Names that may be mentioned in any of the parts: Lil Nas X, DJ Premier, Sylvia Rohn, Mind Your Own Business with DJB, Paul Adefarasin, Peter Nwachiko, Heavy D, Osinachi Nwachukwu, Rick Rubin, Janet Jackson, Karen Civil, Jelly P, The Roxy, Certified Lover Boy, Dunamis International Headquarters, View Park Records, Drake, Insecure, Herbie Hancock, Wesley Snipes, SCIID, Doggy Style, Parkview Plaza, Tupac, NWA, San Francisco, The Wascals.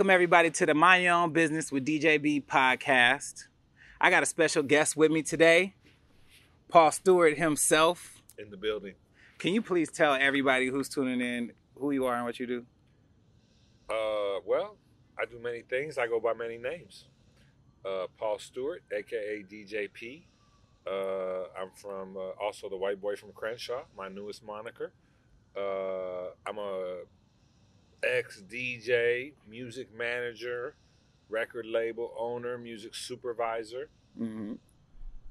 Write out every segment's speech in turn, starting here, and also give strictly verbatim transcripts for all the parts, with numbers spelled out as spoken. Welcome everybody to the Mind Your Own Business with D J P podcast. I got a special guest with me today, Paul Stewart himself. In the building. Can you please tell everybody who's tuning in who you are and what you do? Uh, well, I do many things. I go by many names. Uh, Paul Stewart, aka D J P. Uh, I'm from uh, also the white boy from Crenshaw, my newest moniker. Uh, I'm a ex-D J, music manager, record label owner, music supervisor. Mm-hmm.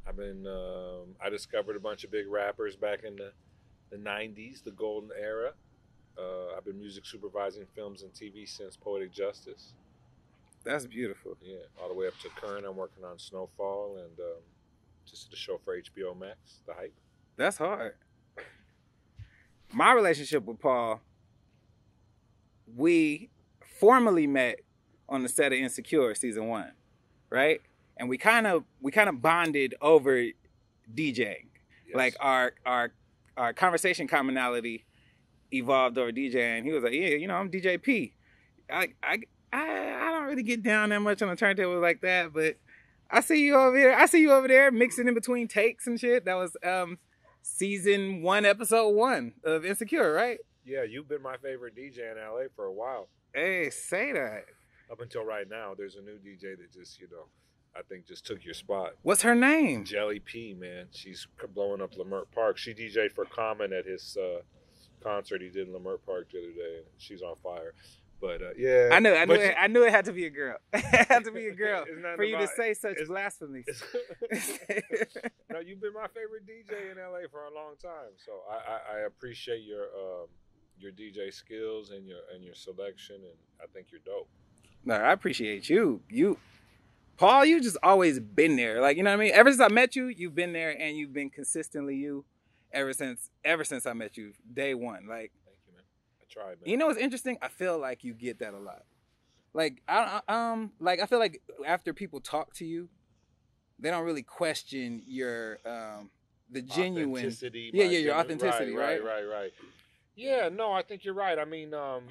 I've been. Um, I discovered a bunch of big rappers back in the, the nineties, the golden era. Uh, I've been music supervising films and T V since Poetic Justice. That's beautiful. Yeah, all the way up to current. I'm working on Snowfall and um, just the show for H B O Max, The Hype. That's hard. My relationship with Paul, we formally met on the set of Insecure season one, right? And we kind of we kind of bonded over DJing. Yes. Like our our our conversation commonality evolved over DJing. He was like, "Yeah, you know, I'm D J P. I I I I don't really get down that much on the turntable like that, but I see you over here. I see you over there mixing in between takes and shit." That was um, season one, episode one of Insecure, right? Yeah, you've been my favorite D J in L A for a while. Hey, say that. Up until right now, there's a new D J that just, you know, I think just took your spot. What's her name? Jelly P, man. She's blowing up Leimert Park. She D J'd for Common at his uh, concert he did in Leimert Park the other day, and she's on fire. But uh, yeah, I knew, I knew, it, I knew it had to be a girl. It had to be a girl for you to say such blasphemy. No, you've been my favorite D J in L A for a long time, so I, I, I appreciate your um, your D J skills and your and your selection, and I think you're dope. No, I appreciate you. You, Paul, you just always been there. Like, you know what I mean? Ever since I met you, you've been there, and you've been consistently you ever since ever since I met you, day one. Like. Try, you know what's interesting? I feel like you get that a lot. Like I um like I feel like after people talk to you, they don't really question your um the genuine authenticity, yeah yeah your genuine, authenticity right, right right right yeah no I think you're right. I mean um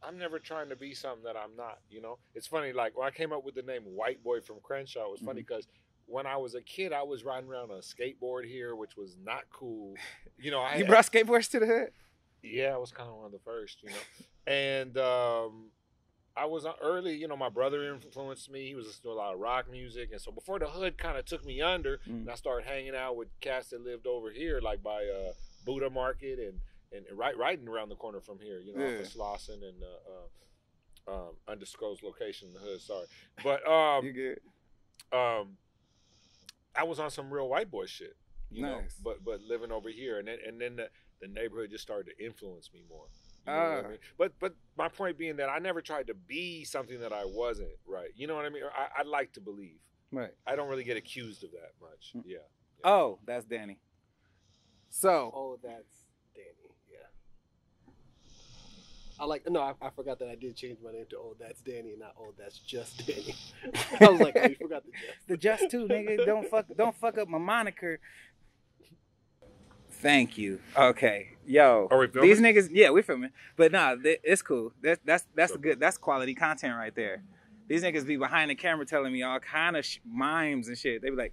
I'm never trying to be something that I'm not. You know, it's funny, like when I came up with the name White Boy from Crenshaw, it was funny because mm-hmm. when I was a kid, I was riding around on a skateboard here, which was not cool. You know, I you brought skateboards to the hood. Yeah, I was kind of one of the first, you know. And um, I was early, you know, my brother influenced me. He was listening to a lot of rock music. And so before the hood kind of took me under, mm. and I started hanging out with cats that lived over here, like by uh, Buddha Market and, and, and right right around the corner from here, you know, yeah. Office Lawson and uh, uh, um, undisclosed location in the hood, sorry. But um, you good. Um, I was on some real white boy shit, you nice. know, but but living over here. And then, and then the... the neighborhood just started to influence me more. You know uh, what I mean? But but my point being that I never tried to be something that I wasn't, right? You know what I mean? I, I like to believe. Right. I don't really get accused of that much. Yeah. yeah. Oh, that's Danny. So. Oh, that's Danny. Yeah. I like, no, I, I forgot that I did change my name to Oh, That's Danny and not Oh, That's Just Danny. I was like, oh, you forgot the just. The just too, nigga. Don't fuck, don't fuck up my moniker. Thank you. Okay, yo, are we filming? These niggas, yeah, we're filming, but nah, th- it's cool. That, that's that's so good. That's quality content right there. These niggas be behind the camera telling me all kind of sh- mimes and shit. They be like,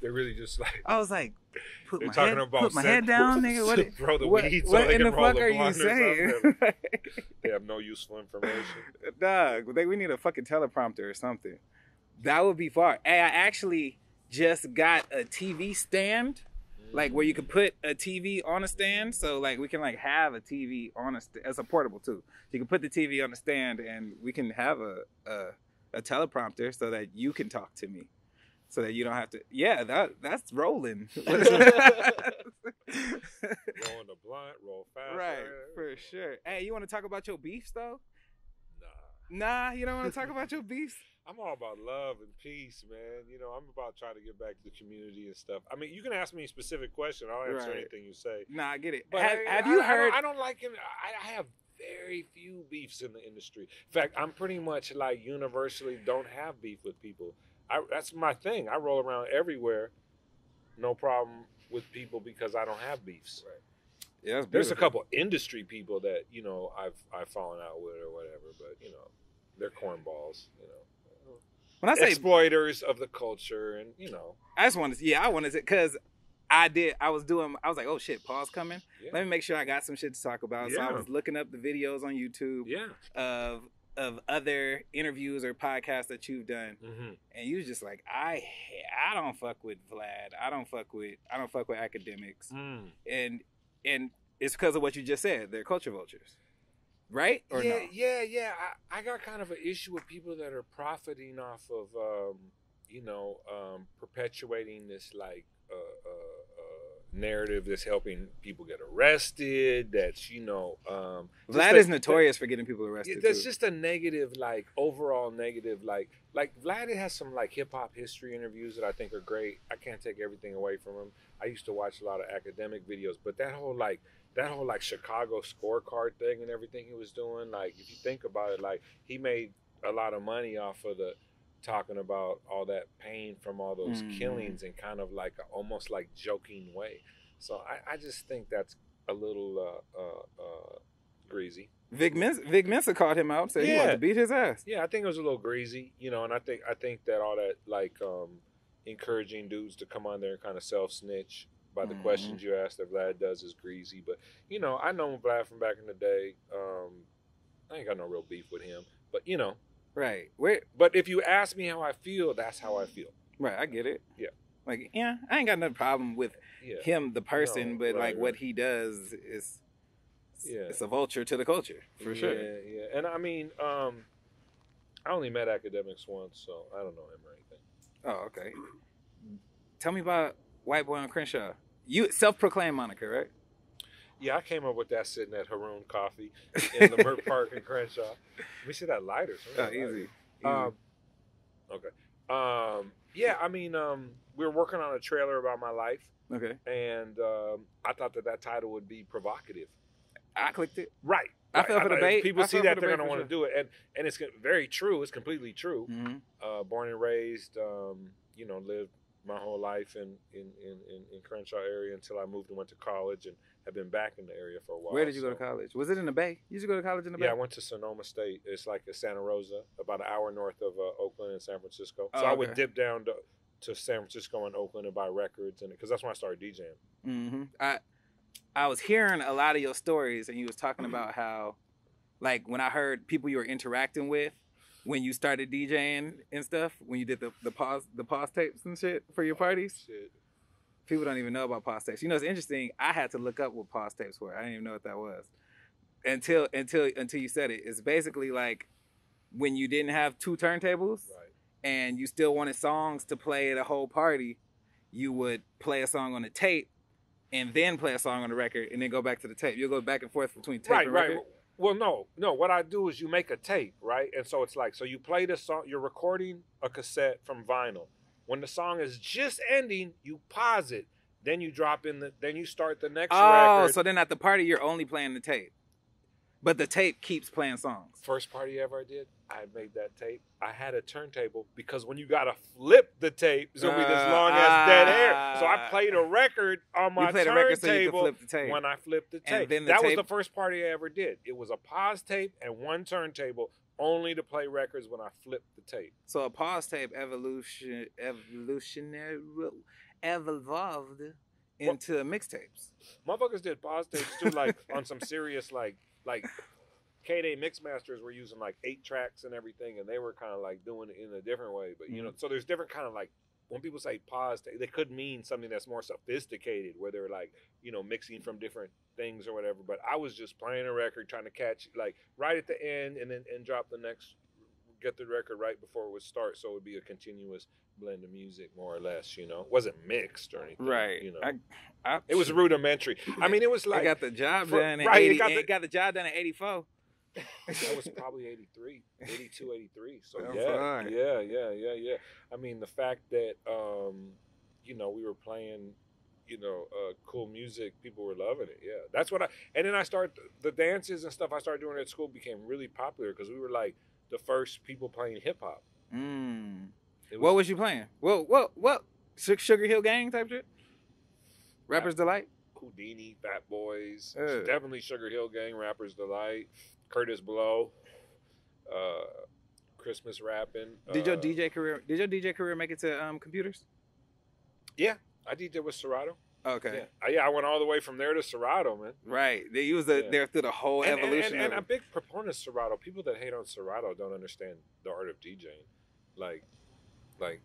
they're really just like. I was like, put they're my talking head, about put my head down, nigga. What? It, throw the what, weed so what they in can the fuck the are you saying? They have no useful information. Dog, they, we need a fucking teleprompter or something. That would be far. Hey, I actually. Just got a T V stand, like where you could put a T V on a stand. So like we can like have a T V on a stand. It's a portable too. You can put the T V on a stand and we can have a, a a teleprompter so that you can talk to me. So that you don't have to, yeah, that that's rolling. Roll in the blunt, roll fast. Right, for sure. Hey, you want to talk about your beefs though? Nah, you don't want to talk about your beefs? I'm all about love and peace, man. You know, I'm about trying to get back to the community and stuff. I mean, you can ask me a specific question. I'll answer right. anything you say. Nah, I get it. But have, I, have you I, heard? I don't, I don't like it. I, I have very few beefs in the industry. In fact, I'm pretty much like universally don't have beef with people. I, that's my thing. I roll around everywhere, no problem with people because I don't have beefs. Right. Yeah, that's there's a couple industry people that, you know, I've I've fallen out with or whatever, but you know, they're cornballs, you know. When I say exploiters of the culture, and you know, I just wanted to, yeah, I wanted to, because I did, I was doing, I was like, oh shit, Paul's coming. Yeah. Let me make sure I got some shit to talk about. Yeah. So I was looking up the videos on YouTube yeah. of of other interviews or podcasts that you've done, mm-hmm. and you was just like, I I don't fuck with Vlad, I don't fuck with I don't fuck with academics, mm. and and it's because of what you just said. They're culture vultures, right? Or yeah, no? yeah, yeah. I, I got kind of an issue with people that are profiting off of um, you know um, perpetuating this like uh, uh, uh, narrative that's helping people get arrested. That's you know um, Vlad a, is notorious that, for getting people arrested. Yeah, that's too. Just a negative, like overall negative, like like Vlad has some like hip hop history interviews that I think are great. I can't take everything away from him. I used to watch a lot of academic videos, but that whole like. That whole like Chicago scorecard thing and everything he was doing, like if you think about it, like he made a lot of money off of the talking about all that pain from all those mm. killings in kind of like a, almost like joking way. So I, I just think that's a little uh, uh, uh, greasy. Vic Mensa, Vic Mensa called him out, said yeah. he wanted to beat his ass. Yeah, I think it was a little greasy, you know. And I think I think that all that like um, encouraging dudes to come on there and kind of self snitch. By the mm-hmm. questions you asked that Vlad does is greasy. But, you know, I know Vlad from back in the day. Um, I ain't got no real beef with him. But, you know. Right. We're, but if you ask me how I feel, that's how I feel. Right. I get it. Yeah. Like, yeah, I ain't got no problem with yeah. him, the person. No, but, right, like, right. what he does is yeah. it's a vulture to the culture. For yeah, sure. Yeah, yeah. And, I mean, um, I only met academics once, so I don't know him or anything. Oh, okay. Tell me about... White Boy on Crenshaw. You self-proclaimed moniker, right? Yeah, I came up with that sitting at Haroon Coffee in Leimert Park in Crenshaw. We should have lighters. Oh, lighter. Easy. Um, okay. Um, yeah, I mean, um, we were working on a trailer about my life. Okay. And um, I thought that that title would be provocative. I clicked it. Right. Right. I fell for the bait. People see that, they're going to want to do it. And and it's very true. It's completely true. Mm-hmm. Uh, born and raised, um, you know, lived my whole life in, in, in, in Crenshaw area until I moved and went to college and have been back in the area for a while. Where did you so. go to college? Was it in the Bay? You used to go to college in the Bay? Yeah, I went to Sonoma State. It's like a Santa Rosa, about an hour north of uh, Oakland and San Francisco. So oh, okay. I would dip down to, to San Francisco and Oakland and buy records, and because that's when I started DJing. Mm-hmm. I, I was hearing a lot of your stories, and you was talking mm-hmm. about how, like, when I heard people you were interacting with, when you started DJing and stuff, when you did the, the pause the pause tapes and shit for your parties, oh, shit. People don't even know about pause tapes. You know, it's interesting. I had to look up what pause tapes were. I didn't even know what that was until until until you said it. It's basically like when you didn't have two turntables right. and you still wanted songs to play at a whole party, you would play a song on a tape and then play a song on the record and then go back to the tape. You'll go back and forth between tape right, and record. Right. Well, no, no. What I do is you make a tape, right? And so it's like, so you play the song, you're recording a cassette from vinyl. When the song is just ending, you pause it. Then you drop in the, then you start the next oh, record. Oh, so then at the party, you're only playing the tape. But the tape keeps playing songs. First party ever I did, I made that tape. I had a turntable because when you got to flip the tape, it's going to be this long uh, as dead air. So I played a record on my turntable so flip when I flipped the tape. The that tape... was the first party I ever did. It was a pause tape and one turntable only to play records when I flipped the tape. So a pause tape evolution, evolutionary, evolved into well, mixtapes. Motherfuckers did pause tapes too, like on some serious like, Like, K-Day Mixmasters were using, like, eight tracks and everything, and they were kind of, like, doing it in a different way. But, you mm-hmm. know, so there's different kind of, like, when people say pause, they could mean something that's more sophisticated, where they're, like, you know, mixing from different things or whatever. But I was just playing a record, trying to catch, like, right at the end and then and drop the next, get the record right before it would start. So it would be a continuous blend of music, more or less, you know. It wasn't mixed or anything. Right. You know. I, I, it was rudimentary. I mean, it was like... I got the job for, done in right, eighty, it got, the, it got the job done in eighty-four. That was probably eighty-three. eighty-two, eighty-three. So, I'm yeah. Fine. Yeah, yeah, yeah, yeah. I mean, the fact that, um, you know, we were playing, you know, uh, cool music, people were loving it. Yeah. That's what I... And then I started... The dances and stuff I started doing at school became really popular because we were like the first people playing hip-hop. Mm. Was, what was you playing? Whoa, whoa, whoa. Sugar Hill Gang type shit? Rapper's Delight? Houdini, Fat Boys, yeah. definitely Sugar Hill Gang, Rapper's Delight, Curtis Blow, uh, Christmas rapping. Did your uh, D J career? Did your D J career make it to um, computers? Yeah, I D J with Serato. Okay. Yeah. I, yeah, I went all the way from there to Serato, man. Right. They was the, yeah. there through the whole and, evolution. And, and, and a big proponent of Serato. People that hate on Serato don't understand the art of DJing. Like, like,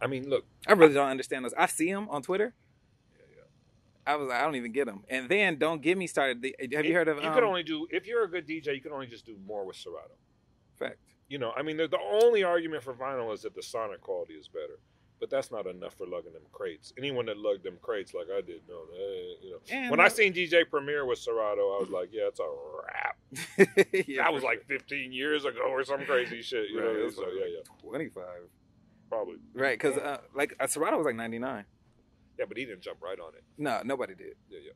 I mean, look. I really I, don't understand those. I see them on Twitter. Yeah, yeah. I was like, I don't even get them. And then don't get me started. Have you it, heard of? You um, could only do if you're a good D J. You can only just do more with Serato. Fact. You know, I mean, the only argument for vinyl is that the sonic quality is better. But that's not enough for lugging them crates. Anyone that lugged them crates like I did, no, eh, you know. And when I seen D J Premier with Serato, I was like, yeah, it's a wrap. yeah, that was sure. like fifteen years ago or some crazy shit. You right, know, it was so, like yeah, yeah. twenty-five. Probably. Right, because uh, like uh, Serato was like ninety-nine. Yeah, but he didn't jump right on it. No, nobody did. Yeah, yeah.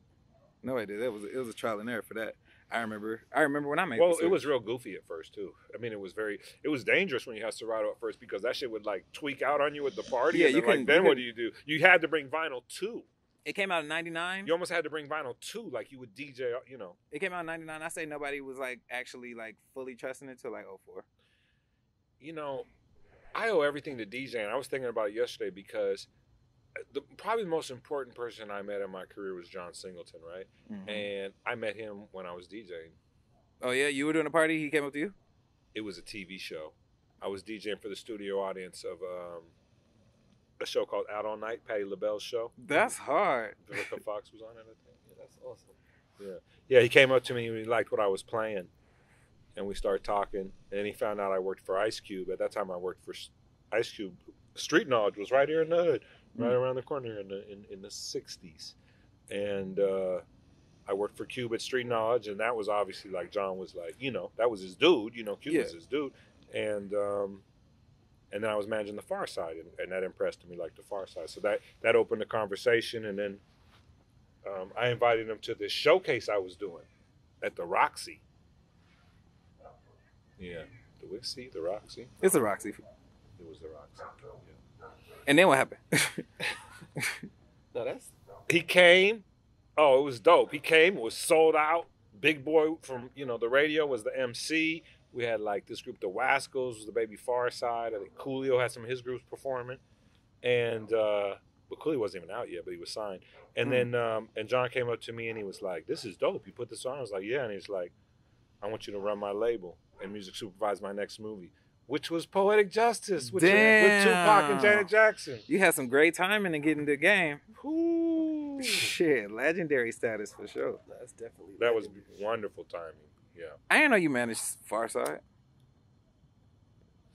Nobody did. It was, it was a trial and error for that. I remember. I remember when I made. Well, it was real goofy at first too. I mean, it was very. It was dangerous when you had Serato at first because that shit would like tweak out on you at the party. Yeah, and you can. Like, then you what do you do? You had to bring vinyl too. It came out in ninety-nine. You almost had to bring vinyl too, like you would D J. You know. It came out in ninety-nine. I say nobody was like actually like fully trusting it till like oh four. You know, I owe everything to DJing. I was thinking about it yesterday because the probably the most important person I met in my career was John Singleton, right? Mm-hmm. And I met him when I was DJing. Oh, yeah? You were doing a party? He came up to you? It was a T V show. I was DJing for the studio audience of um, a show called Out All Night, Patti LaBelle's show. That's hard. Vivica Fox was on it, I think. Yeah, that's awesome. Yeah. Yeah, he came up to me and he liked what I was playing. And we started talking. And he found out I worked for Ice Cube. At that time, I worked for Ice Cube. Street Knowledge was right here in the hood. Right around the corner in the in, in the sixties, and uh, I worked for Cube at Street Knowledge, and that was obviously like John was like, you know, that was his dude, you know, Cube yeah. was his dude, and um, and then I was managing The Pharcyde, and, and that impressed me like The Pharcyde, so that that opened the conversation, and then um, I invited him to this showcase I was doing at The Roxy. Yeah, the Wixie, The Roxy. It's The Roxy. It was The Roxy. Yeah. And then what happened? no, that's... He came. Oh, it was dope. He came. It was sold out. Big Boy from, you know, the radio was the M C. We had, like, this group, the Wascals, was the Baby Pharcyde. I think Coolio had some of his groups performing. And, uh, but Coolio wasn't even out yet, but he was signed. And mm-hmm. then, um, and John came up to me and he was like, this is dope. You put this on? I was like, yeah. And he's like, I want you to run my label and music supervise my next movie. Which was Poetic Justice with, Damn. with Tupac and Janet Jackson. You had some great timing in getting the game. Ooh. Shit, legendary status for sure. That's definitely That legendary. was wonderful timing, yeah. I didn't know you managed Pharcyde.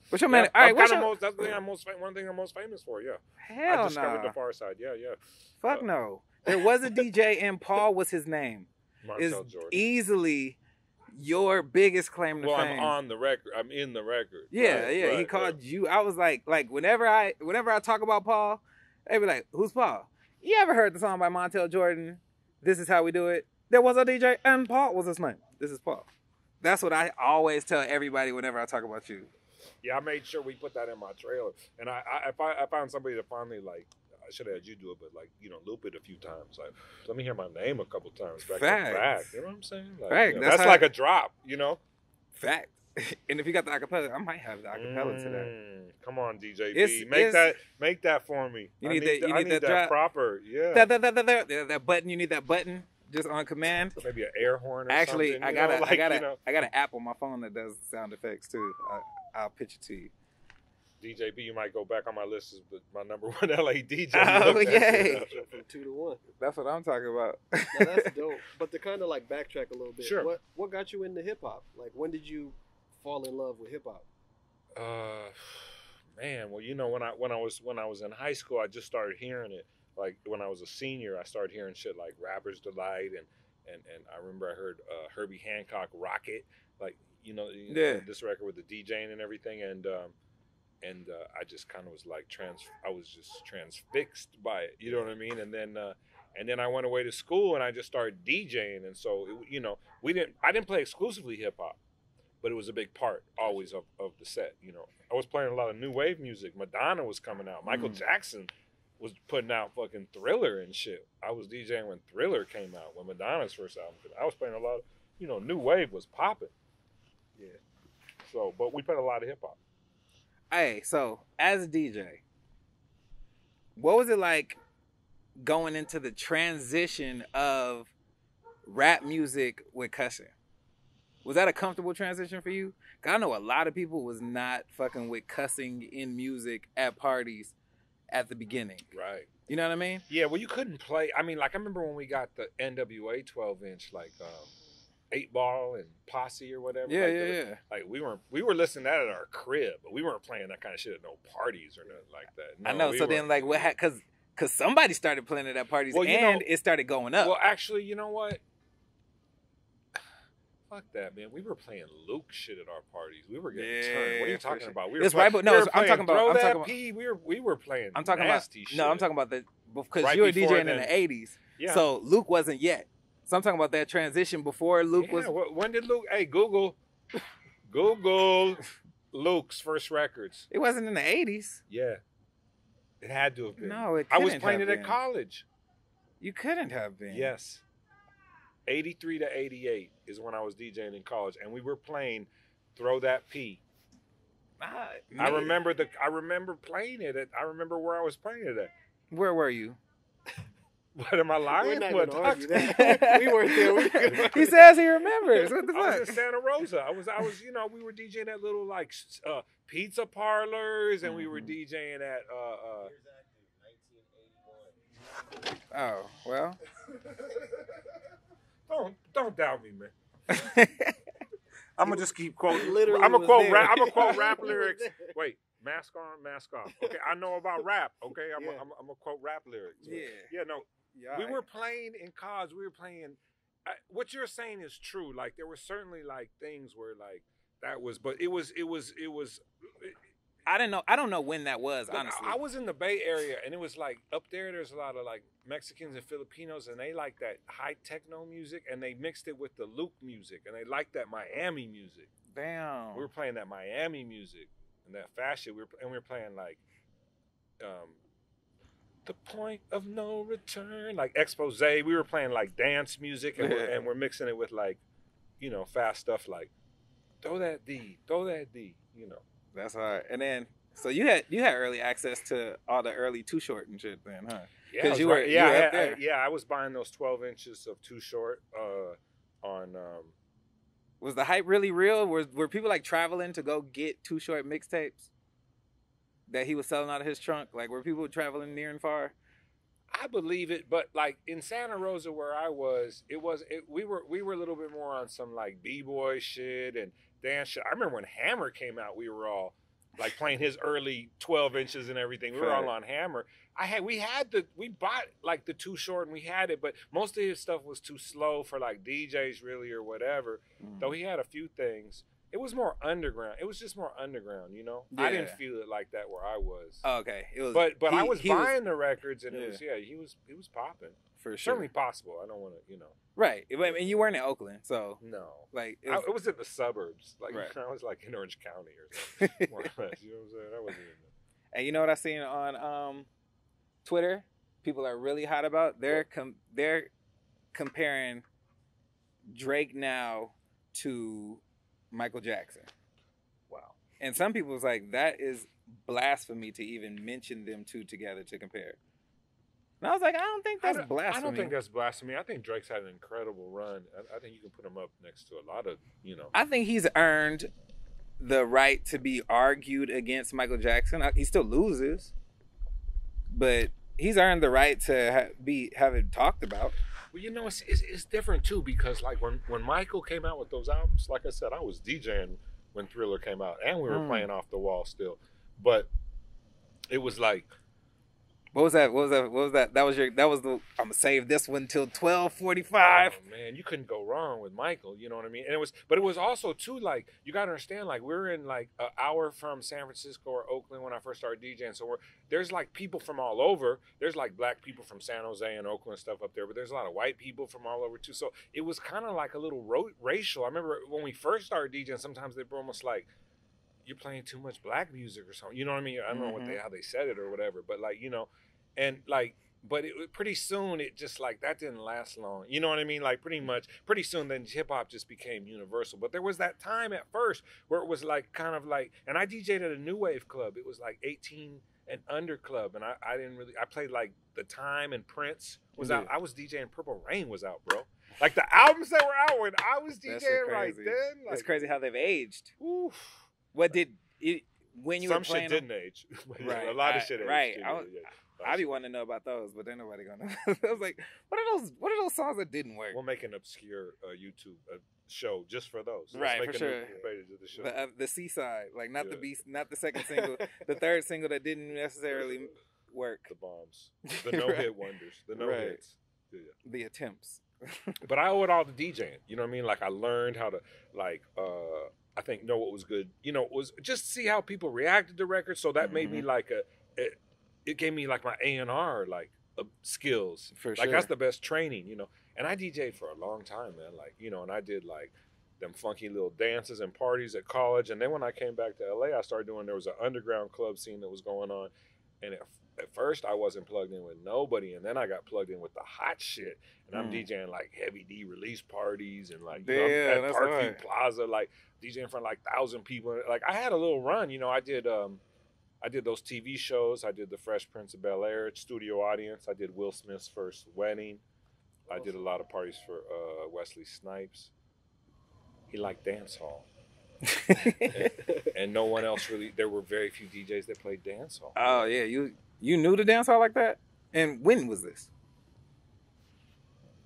What's your yeah, man? All right, what's your... Most, that's the thing I'm most, one thing I'm most famous for, yeah. Hell no. I discovered nah. The Pharcyde, yeah, yeah. Fuck uh, no. There was a D J and Paul was his name. Montell Jordan. Easily... Your biggest claim to well, fame. Well, I'm on the record. I'm in the record. Yeah, right, yeah. Right, he called right. you. I was like, like whenever I, whenever I talk about Paul, they be like, "Who's Paul? You ever heard the song by Montell Jordan? This is how we do it. There was a D J and Paul was his name. This is Paul." That's what I always tell everybody whenever I talk about you. Yeah, I made sure we put that in my trailer, and I, I, if I, I found somebody to finally like. I should have had you do it, but like, you know, loop it a few times. Like, let me hear my name a couple times. Back Fact. To back. You know what I'm saying? Like, Fact. You know, that's that's like I... a drop, you know? Fact. And if you got the acapella, I might have the acapella mm, today. Come on, D J P. Make it's... that make that for me. You need, I need that, you need I need that, that, that proper. Yeah. That, that, that, that, that, that button, you need that button just on command. So maybe an air horn or Actually, something. Actually, I, you know? like, I, you know? I got an app on my phone that does sound effects too. I, I'll pitch it to you. D J B, you might go back on my list as my number one L A D J. Oh, yeah. From two to one. That's what I'm talking about. Now, that's dope. But to kind of like backtrack a little bit, sure. what, what got you into hip-hop? Like, when did you fall in love with hip-hop? Uh, man, well, you know, when I when I was when I was in high school, I just started hearing it. Like, when I was a senior, I started hearing shit like Rapper's Delight, and, and, and I remember I heard uh, Herbie Hancock, Rocket, like, you know, you know yeah. this record with the DJing and everything, and... Um, And uh, I just kind of was like trans. I was just transfixed by it. You know what I mean? And then, uh, and then I went away to school and I just started DJing. And so, it, you know, we didn't. I didn't play exclusively hip hop, but it was a big part always of, of the set. You know, I was playing a lot of new wave music. Madonna was coming out. Michael mm. Jackson was putting out fucking Thriller and shit. I was DJing when Thriller came out, when Madonna's first album came out. I was playing a lot of, you know, new wave was popping. Yeah. So, but we played a lot of hip hop. Hey, so as a D J, what was it like going into the transition of rap music with cussing? Was that a comfortable transition for you? Because I know a lot of people was not fucking with cussing in music at parties at the beginning. Right. You know what I mean? Yeah, well, you couldn't play. I mean, like, I remember when we got the N W A twelve-inch, like, um, eight ball and Posse or whatever. Yeah, like yeah, the, yeah. Like, we weren't, we were listening to that at our crib, but we weren't playing that kind of shit at no parties or nothing like that. No, I know. We so were, then, like, what happened? Because because somebody started playing it at parties well, and know, it started going up. Well, actually, you know what? Fuck that, man. We were playing Luke shit at our parties. We were getting yeah, turned. What are you talking about? We were it's playing, right, but no, we were I'm talking about. Throw I'm that talking about, P. We were we were playing. I'm talking nasty about. Shit. No, I'm talking about the because right you were DJing then, in the eighties. Yeah. So Luke wasn't yet. So I'm talking about that transition before Luke yeah, was. When did Luke? Hey, Google, Google, Luke's first records. It wasn't in the eighties. Yeah, it had to have been. No, it. Couldn't I was playing have it been. At college. You couldn't have been. Yes. eighty-three to eighty-eight is when I was DJing in college, and we were playing "Throw That P." Ah, I remember the. I remember playing it. At, I remember where I was playing it at. Where were you? What am I lying? We're what we weren't there. We were he says he remembers. What the fuck? I was in Santa Rosa. I was. I was. You know, we were DJing at little like uh, pizza parlors, and mm-hmm. we were DJing at. Uh, uh... Oh well. Don't don't doubt me, man. I'm gonna just keep quoting. Literally, I'm gonna quote. Rap, I'm gonna quote rap lyrics. Wait, mask on, mask off. Okay, I know about rap. Okay, I'm gonna yeah. quote rap lyrics. Yeah, yeah. No, yeah, we I... were playing in college. We were playing. I, what you're saying is true. Like there were certainly like things where like that was, but it was, it was, it was. It, I didn't know. I don't know when that was. Look, honestly, I was in the Bay Area, and it was like up there. There's a lot of like Mexicans and Filipinos, and they like that high techno music, and they mixed it with the Luke music, and they like that Miami music. Damn, we were playing that Miami music and that fashion. We were and we were playing like, um, the point of no return, like expose. We were playing like dance music, and we're, and we're mixing it with like, you know, fast stuff like, throw that D, throw that D, you know. That's hard. And then, so you had you had early access to all the early Too Short and shit then, huh? Yeah, you were, right. yeah, you were I, up there. I, yeah, I was buying those twelve inches of Too Short uh, on... Um, was the hype really real? Were, were people like traveling to go get Too Short mixtapes that he was selling out of his trunk? Like, were people traveling near and far? I believe it, but like in Santa Rosa where I was, it was it, we were we were a little bit more on some like b-boy shit and dance shit. I remember when Hammer came out, we were all like playing his early twelve inches and everything. We were all on Hammer. I had we had the we bought like the Too Short and we had it, but most of his stuff was too slow for like D Js really or whatever. Mm. Though he had a few things. It was more underground. It was just more underground, you know. Yeah. I didn't feel it like that where I was. Oh, okay, it was, but but he, I was buying was, the records, and yeah. it was yeah, he was he was popping for sure. Certainly possible. I don't want to, you know. Right, and you weren't in Oakland, so no, like it was, I, it was in the suburbs. Like right. I was like in Orange County or something. More or less, you know what I'm saying? I wasn't even. And you know what I seen on um, Twitter? People are really hot about. They're com they're comparing Drake now to Michael Jackson. Wow. And some people was like, that is blasphemy to even mention them two together to compare. And I was like, I don't think that's I don't, blasphemy. I don't think that's blasphemy. I think Drake's had an incredible run. I, I think you can put him up next to a lot of, you know. I think he's earned the right to be argued against Michael Jackson. I, he still loses, but he's earned the right to ha be have it talked about. Well, you know, it's, it's it's different too because like when when Michael came out with those albums, like I said, I was DJing when Thriller came out, and we were mm. playing Off the Wall still. But it was like, what was that? What was that? What was that? That was your. That was the. I'm gonna save this one till twelve forty-five. Oh, man, you couldn't go wrong with Michael. You know what I mean? And it was, but it was also too like you gotta understand. Like we're in like an hour from San Francisco or Oakland when I first started DJing. So we're there's like people from all over. There's like black people from San Jose and Oakland and stuff up there. But there's a lot of white people from all over too. So it was kind of like a little ro racial. I remember when we first started DJing. Sometimes they were almost like, you're playing too much black music or something. You know what I mean? I don't mm-hmm. know what they, how they said it or whatever, but like, you know, And like, but it pretty soon it just like, that didn't last long. You know what I mean? Like pretty much, pretty soon then hip hop just became universal. But there was that time at first where it was like kind of like, and I DJed at a new wave club. It was like eighteen and under club. And I, I didn't really, I played like The Time and Prince was yeah. out. I was DJing, Purple Rain was out, bro. Like the albums that were out when I was DJing right then. Like, it's crazy how they've aged. Oof. What did, it, when you Some were playing shit didn't on, age. Right, a lot I, of shit aged. Right. I'd be wanting to know about those, but ain't nobody gonna know. I was like, what are those? What are those songs that didn't work? We'll make an obscure uh, YouTube uh, show just for those. Let's right, make for sure. The, show. The, uh, the Seaside, like not yeah. the beast, not the second single, the third single that didn't necessarily work. The bombs, the no right. hit wonders, the no right. hits, yeah. the attempts. But I owe it all to DJing. You know what I mean? Like I learned how to like. Uh, I think know what was good. You know, it was just see how people reacted to records. So that mm-hmm. made me like a. a It gave me like my A and R like uh, skills. For sure. Like that's the best training, you know. And I DJed for a long time, man. Like, you know, and I did like them funky little dances and parties at college. And then when I came back to L A, I started doing, there was an underground club scene that was going on. And at, at first I wasn't plugged in with nobody. And then I got plugged in with the hot shit. And I'm mm. DJing like Heavy D release parties and like you yeah, know, at Parkview Plaza, like DJing in front of like a thousand people. Like I had a little run, you know, I did... um I did those T V shows. I did The Fresh Prince of Bel-Air, Studio Audience. I did Will Smith's first wedding. I did a lot of parties for uh, Wesley Snipes. He liked dance hall. and, and no one else really, there were very few D Js that played dance hall. Oh, yeah. You you knew the dance hall like that? And when was this?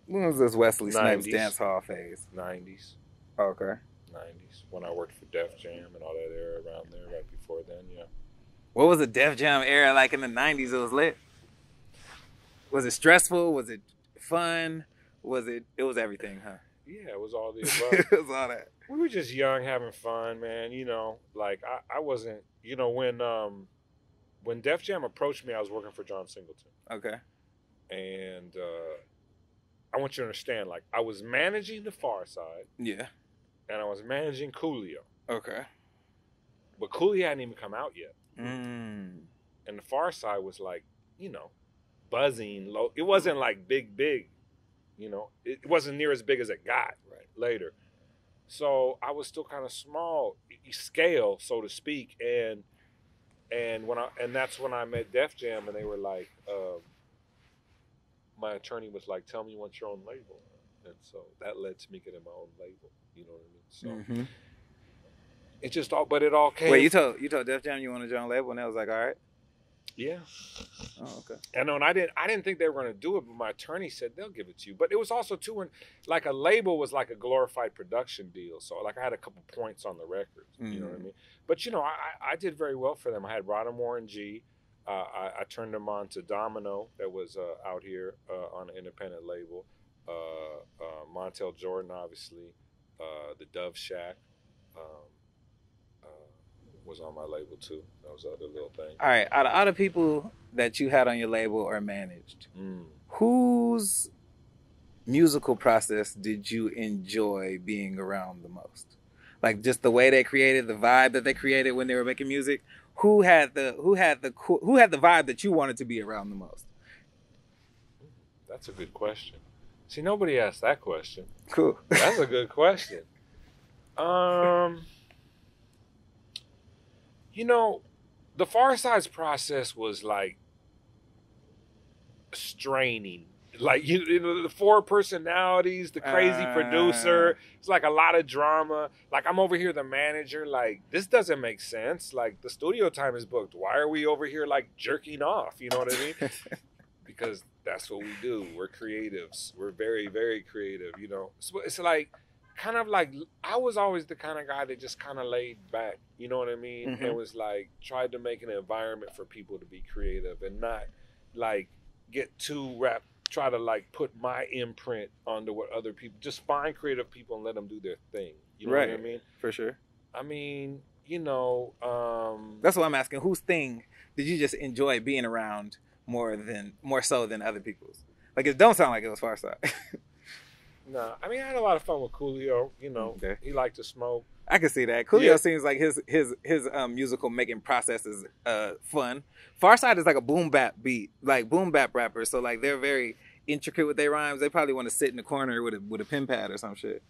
When was this Wesley Snipes dance hall phase? nineties. Oh, okay. nineties. When I worked for Def Jam and all that era around there right before then, yeah. What was the Def Jam era like in the nineties? It was lit. Was it stressful? Was it fun? Was it, it was everything, huh? Yeah, it was all the above. It was all that. We were just young, having fun, man. You know, like I, I wasn't, you know, when um, when Def Jam approached me, I was working for John Singleton. Okay. And uh, I want you to understand, like I was managing The Pharcyde. Yeah. And I was managing Coolio. Okay. But Coolio hadn't even come out yet. Mm. And The Pharcyde was like, you know, buzzing low. It wasn't like big, big, you know. It wasn't near as big as it got right later. So I was still kind of small scale, so to speak. And and when I and that's when I met Def Jam, and they were like, um, my attorney was like, tell me you want your own label, and so that led to me getting my own label. You know what I mean? So. Mm-hmm. It just all, but it all came. Wait, you told you told Def Jam you wanted your own label, and I was like, all right. Yeah. Oh, okay. And on, I didn't, I didn't think they were gonna do it, but my attorney said they'll give it to you. But it was also too, when like a label was like a glorified production deal, so like I had a couple points on the record. Mm-hmm. You know what I mean? But you know, I, I did very well for them. I had Rodham Warren G. Uh, I, I turned them on to Domino, that was uh, out here uh, on an independent label. Uh, uh, Montell Jordan, obviously, uh, the Dove Shack. Um, was on my label too. That was the other little thing. All right, out of all the people that you had on your label or managed, mm. whose musical process did you enjoy being around the most? Like just the way they created, the vibe that they created when they were making music. Who had the who had the who had the vibe that you wanted to be around the most? That's a good question. See, nobody asked that question. Cool. That's a good question. Um. You know, The Pharcyde's process was like straining. Like you, you know, the four personalities, the crazy uh, producer. It's like a lot of drama. Like I'm over here, the manager. Like this doesn't make sense. Like the studio time is booked. Why are we over here like jerking off? You know what I mean? Because that's what we do. We're creatives. We're very, very creative. You know, so it's like. Kind of like, I was always the kind of guy that just kind of laid back, you know what I mean? Mm-hmm. And was like, tried to make an environment for people to be creative and not like get too wrapped, try to like put my imprint onto what other people, just find creative people and let them do their thing. You know right. what I mean? For sure. I mean, you know. Um, That's what I'm asking. Whose thing did you just enjoy being around more than, more so than other people's? Like, it don't sound like it was Pharcyde. No, nah, I mean, I had a lot of fun with Coolio, you know, okay. He liked to smoke. I can see that. Coolio yeah. seems like his his his um, musical making process is uh, fun. Pharcyde is like a boom bap beat, like boom bap rapper. So like they're very intricate with their rhymes. They probably want to sit in the corner with a with a pen pad or some shit.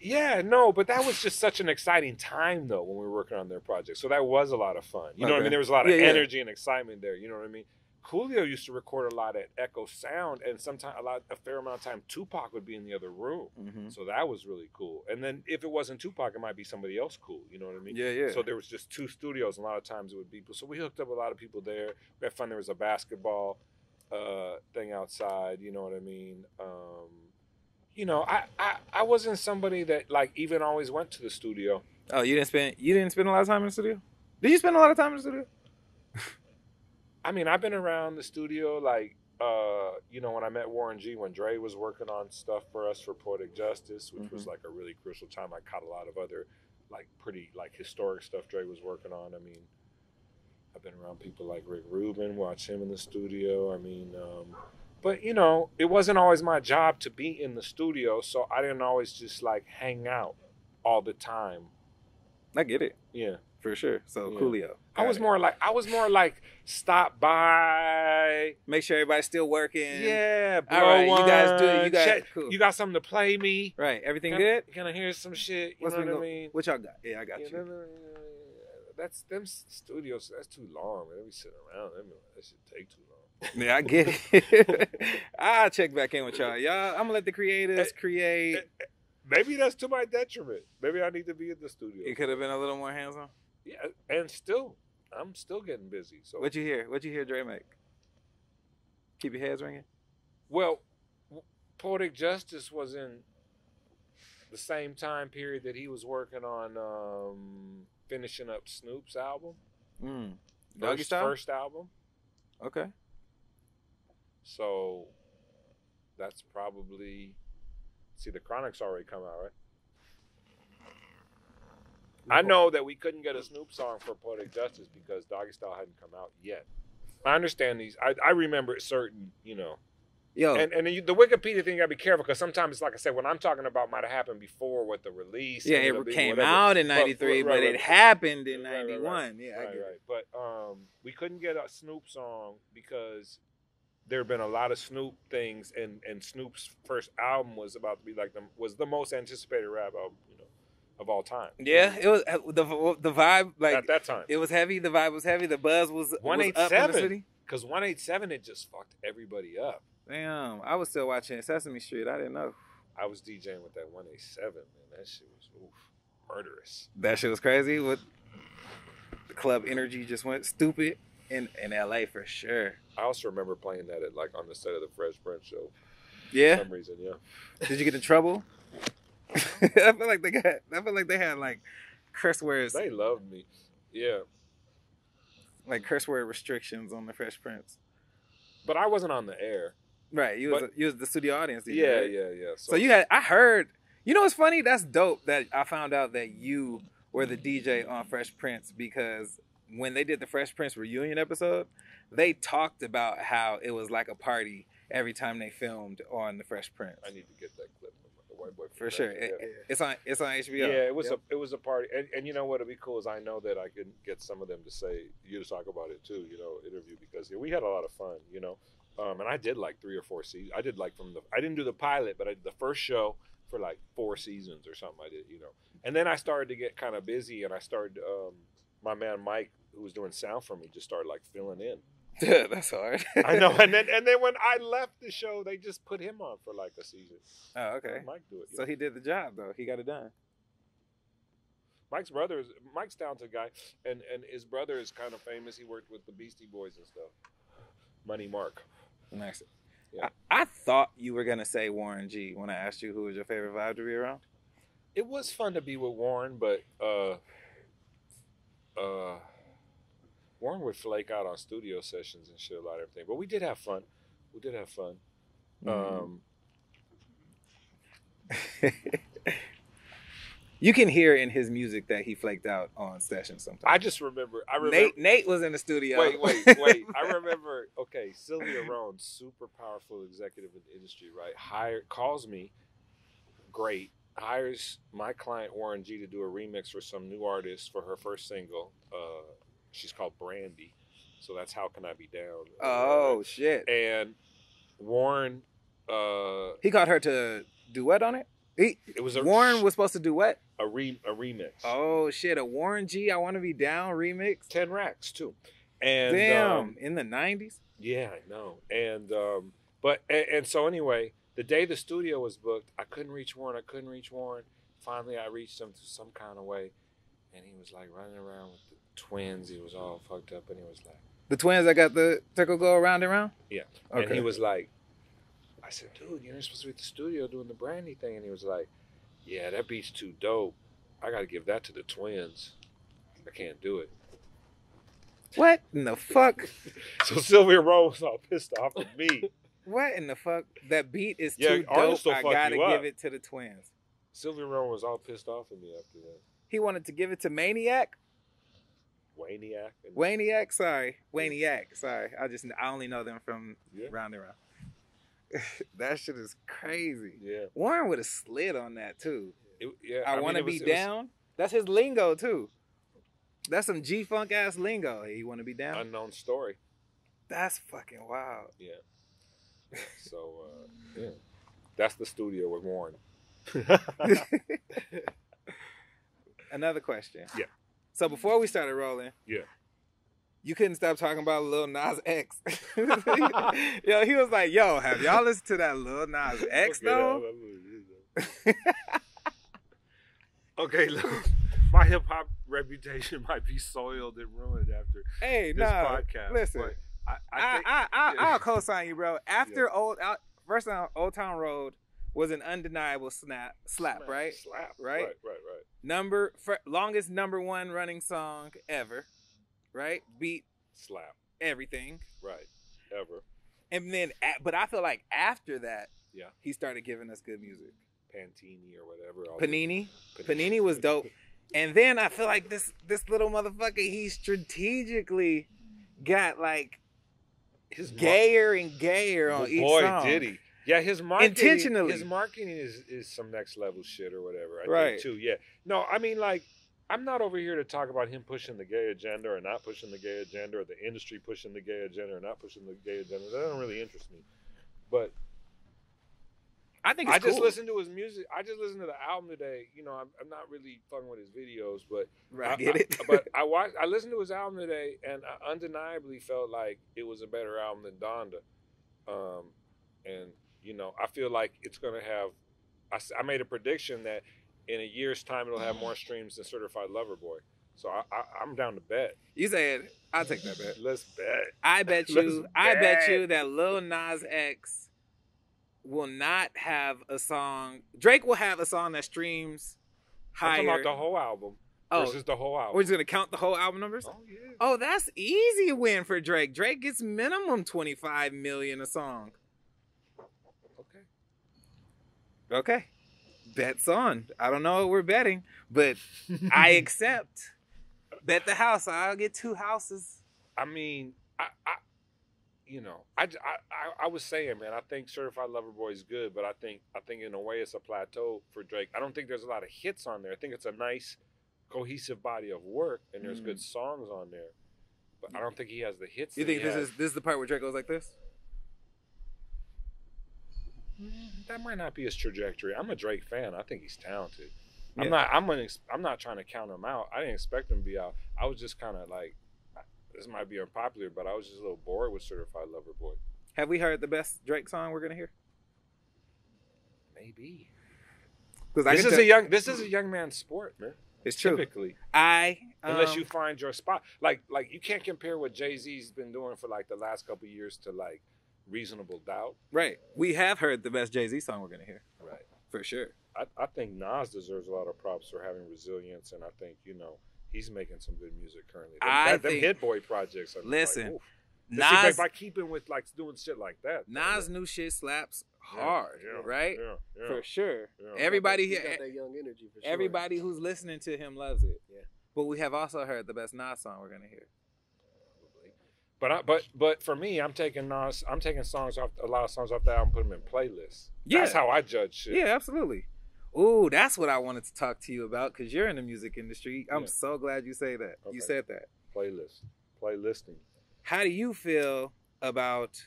Yeah, no, but that was just such an exciting time though when we were working on their project. So that was a lot of fun. You okay. know what I mean? There was a lot of yeah, energy yeah. and excitement there. You know what I mean? Coolio used to record a lot at Echo Sound, and sometimes a lot, a fair amount of time, Tupac would be in the other room. Mm-hmm. So that was really cool. And then if it wasn't Tupac, it might be somebody else cool. You know what I mean? Yeah, yeah. So there was just two studios, and a lot of times it would be. So we hooked up a lot of people there. We had fun. There was a basketball uh, thing outside. You know what I mean? Um, you know, I, I I wasn't somebody that like even always went to the studio. Oh, you didn't spend you didn't spend a lot of time in the studio? Did you spend a lot of time in the studio? I mean, I've been around the studio, like, uh, you know, when I met Warren G, when Dre was working on stuff for us for Poetic Justice, which mm-hmm. was, like, a really crucial time. I caught a lot of other, like, pretty, like, historic stuff Dre was working on. I mean, I've been around people like Rick Rubin, watch him in the studio. I mean, um, but, you know, it wasn't always my job to be in the studio, so I didn't always just, like, hang out all the time. I get it. Yeah. For sure. So yeah. Coolio. I was it. more like I was more like stop by, make sure everybody's still working. Yeah, bro. All right, one, you guys do. You guys, check, cool. You got something to play me? Right. Everything can, good? Can I hear some shit? You What's know what go, I mean? What y'all got? Yeah, I got yeah, you. No, no, no, no. That's them studios. That's too long. Man. They be sitting around. I mean, that should take too long. Yeah, I get it. I'll check back in with y'all. Y'all, I'm gonna let the creators create. Maybe that's to my detriment. Maybe I need to be in the studio. It could have been a little more hands on. Yeah, and still, I'm still getting busy. So what you hear? What you hear, Dre make? Keep your heads ringing. Well, Poetic Justice was in the same time period that he was working on um, finishing up Snoop's album. Mm. Doggy Style? First album. Okay. So that's probably. See, the Chronic's already come out, right? I know that we couldn't get a Snoop song for Poetic Justice because Doggy Style hadn't come out yet. I understand these. I, I remember certain, you know. Yo. And, and the, the Wikipedia thing, you got to be careful because sometimes, like I said, what I'm talking about might have happened before with the release. Yeah, it be, came whatever. out in ninety-three, but, right, but right, it right. happened in right, ninety-one. Right, right. Yeah, I right, get right. it. But um, we couldn't get a Snoop song because there have been a lot of Snoop things, and, and Snoop's first album was about to be like the, was the most anticipated rap album, you know. Of all time. Yeah, it was the the vibe like at that time. It was heavy. The vibe was heavy. The buzz was one eighty-seven. Because one eighty-seven, it just fucked everybody up. Damn, I was still watching Sesame Street. I didn't know. I was DJing with that one eighty-seven. Man, that shit was oof, murderous. That shit was crazy. With the club energy just went stupid in in L A for sure. I also remember playing that at like on the set of the Fresh Prince show. Yeah. For some reason, yeah. Did you get in trouble? I feel like they got. I feel like they had like curse words. They loved me, yeah. Like curse word restrictions on the Fresh Prince. But I wasn't on the air, right? You but, was a, you was the studio audience, D J, yeah, right? yeah, yeah. So, so you had. I heard. You know what's funny? That's dope. That I found out that you were the D J on Fresh Prince because when they did the Fresh Prince reunion episode, they talked about how it was like a party every time they filmed on the Fresh Prince. I need to get that clip. White boy for sure. Yeah. It's on it's on H B O. Yeah, it was yep. a it was a party. And, and you know what'd be cool is I know that I could get some of them to say you to talk about it too, you know, interview because we had a lot of fun, you know. Um, and I did like three or four seasons. I did like from the I didn't do the pilot, but I did the first show for like four seasons or something I did, you know. And then I started to get kind of busy and I started um, my man Mike who was doing sound for me just started like filling in. Dude, that's hard. I know, and then and then when I left the show, they just put him on for like a season. Oh, okay. Mike do it. So know. He did the job though. He got it done. Mike's brother is Mike's talented guy, and and his brother is kind of famous. He worked with the Beastie Boys and stuff. Money Mark. Nice. Yeah. I, I thought you were gonna say Warren G when I asked you who was your favorite vibe to be around. It was fun to be with Warren, but uh, uh. Warren would flake out on studio sessions and shit a lot of everything. But we did have fun. We did have fun. Mm-hmm. Um, you can hear in his music that he flaked out on sessions sometimes. I just remember. I remember Nate, Nate was in the studio. Wait, wait, wait. I remember, okay, Sylvia Rohn, super powerful executive in the industry, right? Hired, calls me. Great. hires my client Warren G to do a remix for some new artist for her first single. Uh, she's called Brandy. So that's How Can I Be Down. Oh, uh, shit. And Warren... Uh, he got her to duet on it? He, it was a, Warren was supposed to duet? A, re, a remix. Oh, shit. A Warren G, I Want to Be Down remix? Ten racks, too. And, damn. Um, in the nineties? Yeah, I know. And, um, but, and, and so anyway, the day the studio was booked, I couldn't reach Warren. I couldn't reach Warren. Finally, I reached him through some kind of way. And he was, like, running around with the twins. He was all fucked up. And he was like... The twins that got the circle go around and around? Yeah. Okay. And he was like... I said, dude, you're not supposed to be at the studio doing the Brandy thing. And he was like, yeah, that beat's too dope. I got to give that to the twins. I can't do it. What in the fuck? So Sylvia Rowe was all pissed off at me. What in the fuck? That beat is yeah, too dope. I got to give it to the twins. Sylvia Rowe was all pissed off at me after that. He wanted to give it to Maniac? Waniac. And... Waniac, sorry. Waniac, sorry. I just I only know them from yeah. Round and Round. That shit is crazy. Yeah, Warren would have slid on that too. It, yeah, I, I want to be down. Was... That's his lingo too. That's some G Funk ass lingo. Hey, you want to be down? Unknown Story. That's fucking wild. Yeah. So uh, yeah, that's the studio with Warren. Another question. Yeah. So before we started rolling. Yeah. You couldn't stop talking about Lil Nas X. Yo, he was like, yo, have y'all listened to that Lil Nas X, though? Okay, look, my hip-hop reputation might be soiled and ruined after hey, this no, podcast. Listen, I, I think, I, I, I, I'll co-sign you, bro. After yeah. Old, out, first time, Old Town Road was an undeniable snap, slap, slap right? Slap, right? Right, right, right. Number, for, longest number one running song ever. Right? Beat. Slap. Everything. Right. Ever. And then, but I feel like after that, yeah, he started giving us good music. Pantini or whatever. All Panini. Panini. Panini was dope. And then I feel like this this little motherfucker, he strategically got like his gayer mar- and gayer on each boy, song. Boy, did he. Yeah, his marketing. Intentionally. His marketing is, is some next level shit or whatever. I right. think too, yeah. No, I mean like, I'm not over here to talk about him pushing the gay agenda or not pushing the gay agenda or the industry pushing the gay agenda or not pushing the gay agenda. That doesn't really interest me. But I think it's I cool. just listened to his music. I just listened to the album today. You know, I'm, I'm not really fucking with his videos, but right, I get it. I, but I watched. I listened to his album today, and I undeniably felt like it was a better album than Donda. Um, and you know, I feel like it's gonna have. I, I made a prediction that. In a year's time, it'll have more streams than Certified Lover Boy. So I, I, I'm down to bet. You said, I'll take that bet. Let's bet. I bet you Let's I bet. bet you that Lil Nas X will not have a song. Drake will have a song that streams higher. I'm talking about the whole album oh, versus the whole album. We're just going to count the whole album numbers? Oh, yeah. Oh, that's easy win for Drake. Drake gets minimum twenty-five million a song. Okay. Okay. Bets on. I don't know what we're betting, but I accept. Bet the house. I'll get two houses. I mean, I, I you know, I, I, I was saying, man, I think Certified Lover Boy is good, but I think, I think in a way it's a plateau for Drake. I don't think there's a lot of hits on there. I think it's a nice, cohesive body of work, and there's mm. good songs on there, but I don't think he has the hits. You think this has. is this is the part where Drake goes like this? That might not be his trajectory. I'm a Drake fan. I think he's talented. Yeah. I'm not. I'm. An, I'm not trying to count him out. I didn't expect him to be out. I was just kind of like, this might be unpopular, but I was just a little bored with Certified Lover Boy. Have we heard the best Drake song we're gonna hear? Maybe. This I is t- a young. This is a young man's sport, man. It's true. Typically, I um, unless you find your spot, like like you can't compare what Jay-Z's been doing for like the last couple of years to like. Reasonable Doubt. Right. We have heard the best Jay-Z song we're going to hear. Right. For sure. I, I think Nas deserves a lot of props for having resilience, and I think, you know, he's making some good music currently. Them, I that, think... Them Hit Boy projects. I mean, listen. Like, Nas... Like by keeping with, like, doing shit like that. Nas' new shit slaps hard, yeah, yeah, right? Yeah, yeah, for sure. Yeah, everybody here... got that young energy, for sure. Everybody who's listening to him loves it. Yeah. But we have also heard the best Nas song we're going to hear. But I, but but for me, I'm taking Nas, I'm taking songs off a lot of songs off the album, put them in playlists. Yeah. That's how I judge shit. Yeah, absolutely. Ooh, that's what I wanted to talk to you about because you're in the music industry. I'm yeah. so glad you say that. Okay. You said that. Playlist. Playlisting. How do you feel about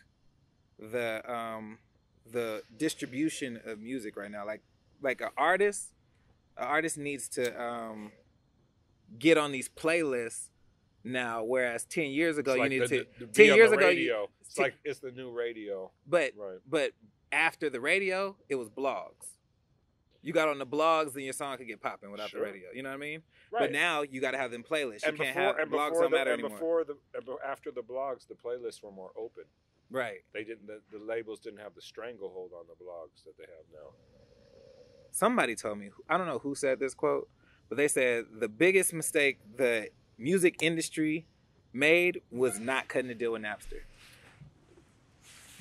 the um, the distribution of music right now? Like, like an artist, an artist needs to um, get on these playlists now, whereas ten years ago it's you like needed the, to. The, the ten years ago, you, it's like it's the new radio. But right. but after the radio, it was blogs. You got on the blogs, then your song could get popping without sure. the radio. You know what I mean? Right. But now you got to have them playlists. You and can't before, have and blogs don't the, matter and anymore. Before the, after the blogs, the playlists were more open. Right. They didn't. The, the labels didn't have the stranglehold on the blogs that they have now. Somebody told me, I don't know who said this quote, but they said the biggest mistake the music industry made was not cutting a deal with Napster.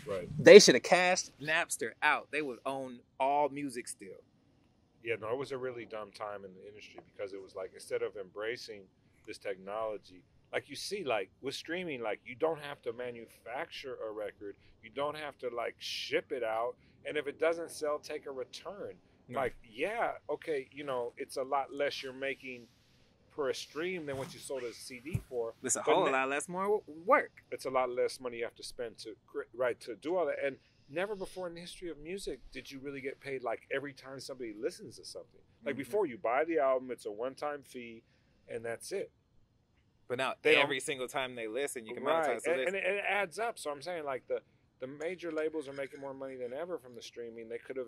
Right. They should have cashed Napster out. They would own all music still. Yeah, no, it was a really dumb time in the industry because it was like, instead of embracing this technology, like you see, like with streaming, like you don't have to manufacture a record. You don't have to like ship it out. And if it doesn't sell, take a return. No. Like, yeah, okay, you know, it's a lot less you're making per stream than what you sold a C D for. It's a whole lot less more work. It's a lot less money you have to spend to, right, to do all that. And never before in the history of music did you really get paid like every time somebody listens to something. Like mm-hmm. before, you buy the album, it's a one-time fee, and that's it. But now they every single time they listen, you can right. monetize. So and, and, it, and it adds up. So I'm saying like the the major labels are making more money than ever from the streaming. They could have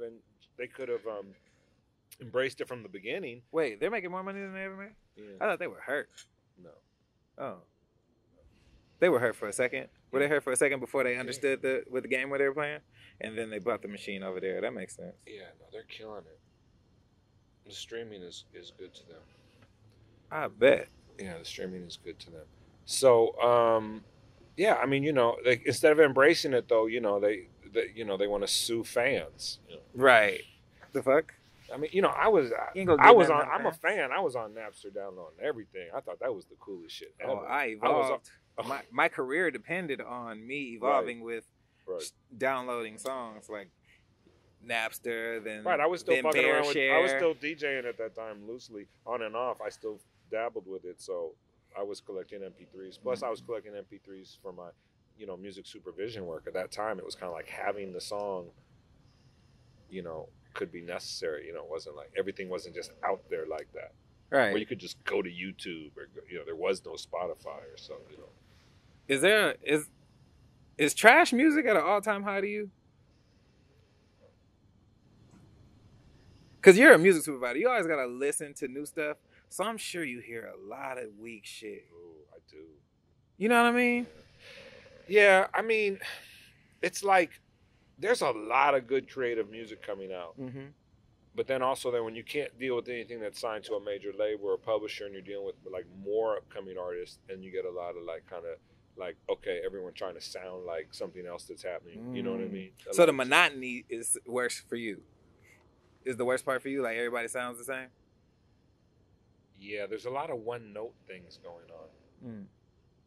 they could have um, embraced it from the beginning. Wait, they're making more money than they ever made? Yeah. I thought they were hurt. No. Oh. They were hurt for a second. Were they hurt for a second before they understood the with the game where they were playing? And then they bought the machine over there. That makes sense. Yeah, no, they're killing it. The streaming is, is good to them. I bet. Yeah, the streaming is good to them. So, um, yeah, I mean, you know, they, instead of embracing it, though, you know, they, they you know, they want to sue fans. You know? Right. The fuck? I mean, you know, I was I, I was on. I'm a fan. I was on Napster downloading everything. I thought that was the coolest shit ever. Oh, I evolved. I was on, oh. My my career depended on me evolving right. with right. downloading songs like Napster. Then right, I was still fucking around with, I was still DJing at that time loosely, on and off. I still dabbled with it, so I was collecting M P threes. Plus, mm-hmm. I was collecting M P threes for my, you know, music supervision work. At that time, it was kind of like having the song, you know, could be necessary. You know, it wasn't like everything wasn't just out there like that. Right. Where you could just go to YouTube, or you know, there was no Spotify or something. You know. Is there is is trash music at an all-time high to you? Because you're a music supervisor, you always gotta listen to new stuff. So I'm sure you hear a lot of weak shit. Oh, I do. You know what I mean? Yeah, yeah, I mean, it's like there's a lot of good creative music coming out. Mm-hmm. But then also then when you can't deal with anything that's signed to a major label or a publisher and you're dealing with like more upcoming artists, and you get a lot of like kind of like, okay, everyone trying to sound like something else that's happening. Mm. You know what I mean? I so like the monotony it. is worse for you. Is the worst part for you? Like everybody sounds the same? Yeah, there's a lot of one note things going on. Mm.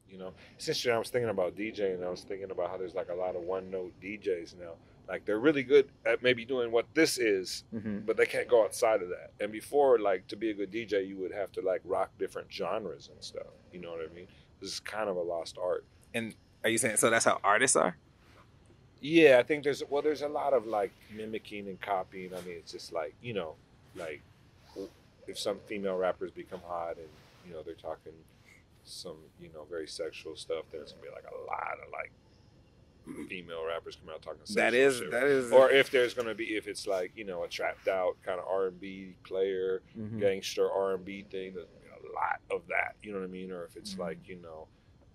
You know, since I was thinking about DJing, I was thinking about how there's like a lot of one note D Js now. Like, they're really good at maybe doing what this is, mm-hmm. but they can't go outside of that. And before, like, to be a good D J, you would have to, like, rock different genres and stuff. You know what I mean? This is kind of a lost art. And are you saying, so that's how artists are? Yeah, I think there's, well, there's a lot of, like, mimicking and copying. I mean, it's just like, you know, like, if some female rappers become hot and, you know, they're talking some, you know, very sexual stuff, then it's going to be, like, a lot of, like, female rappers come out talking that is shit. That is, or if there's gonna be, if it's like, you know, a trapped out kind of R and B player, mm-hmm. gangster R and B thing, there's a lot of that, you know what I mean? Or if it's mm-hmm. like, you know,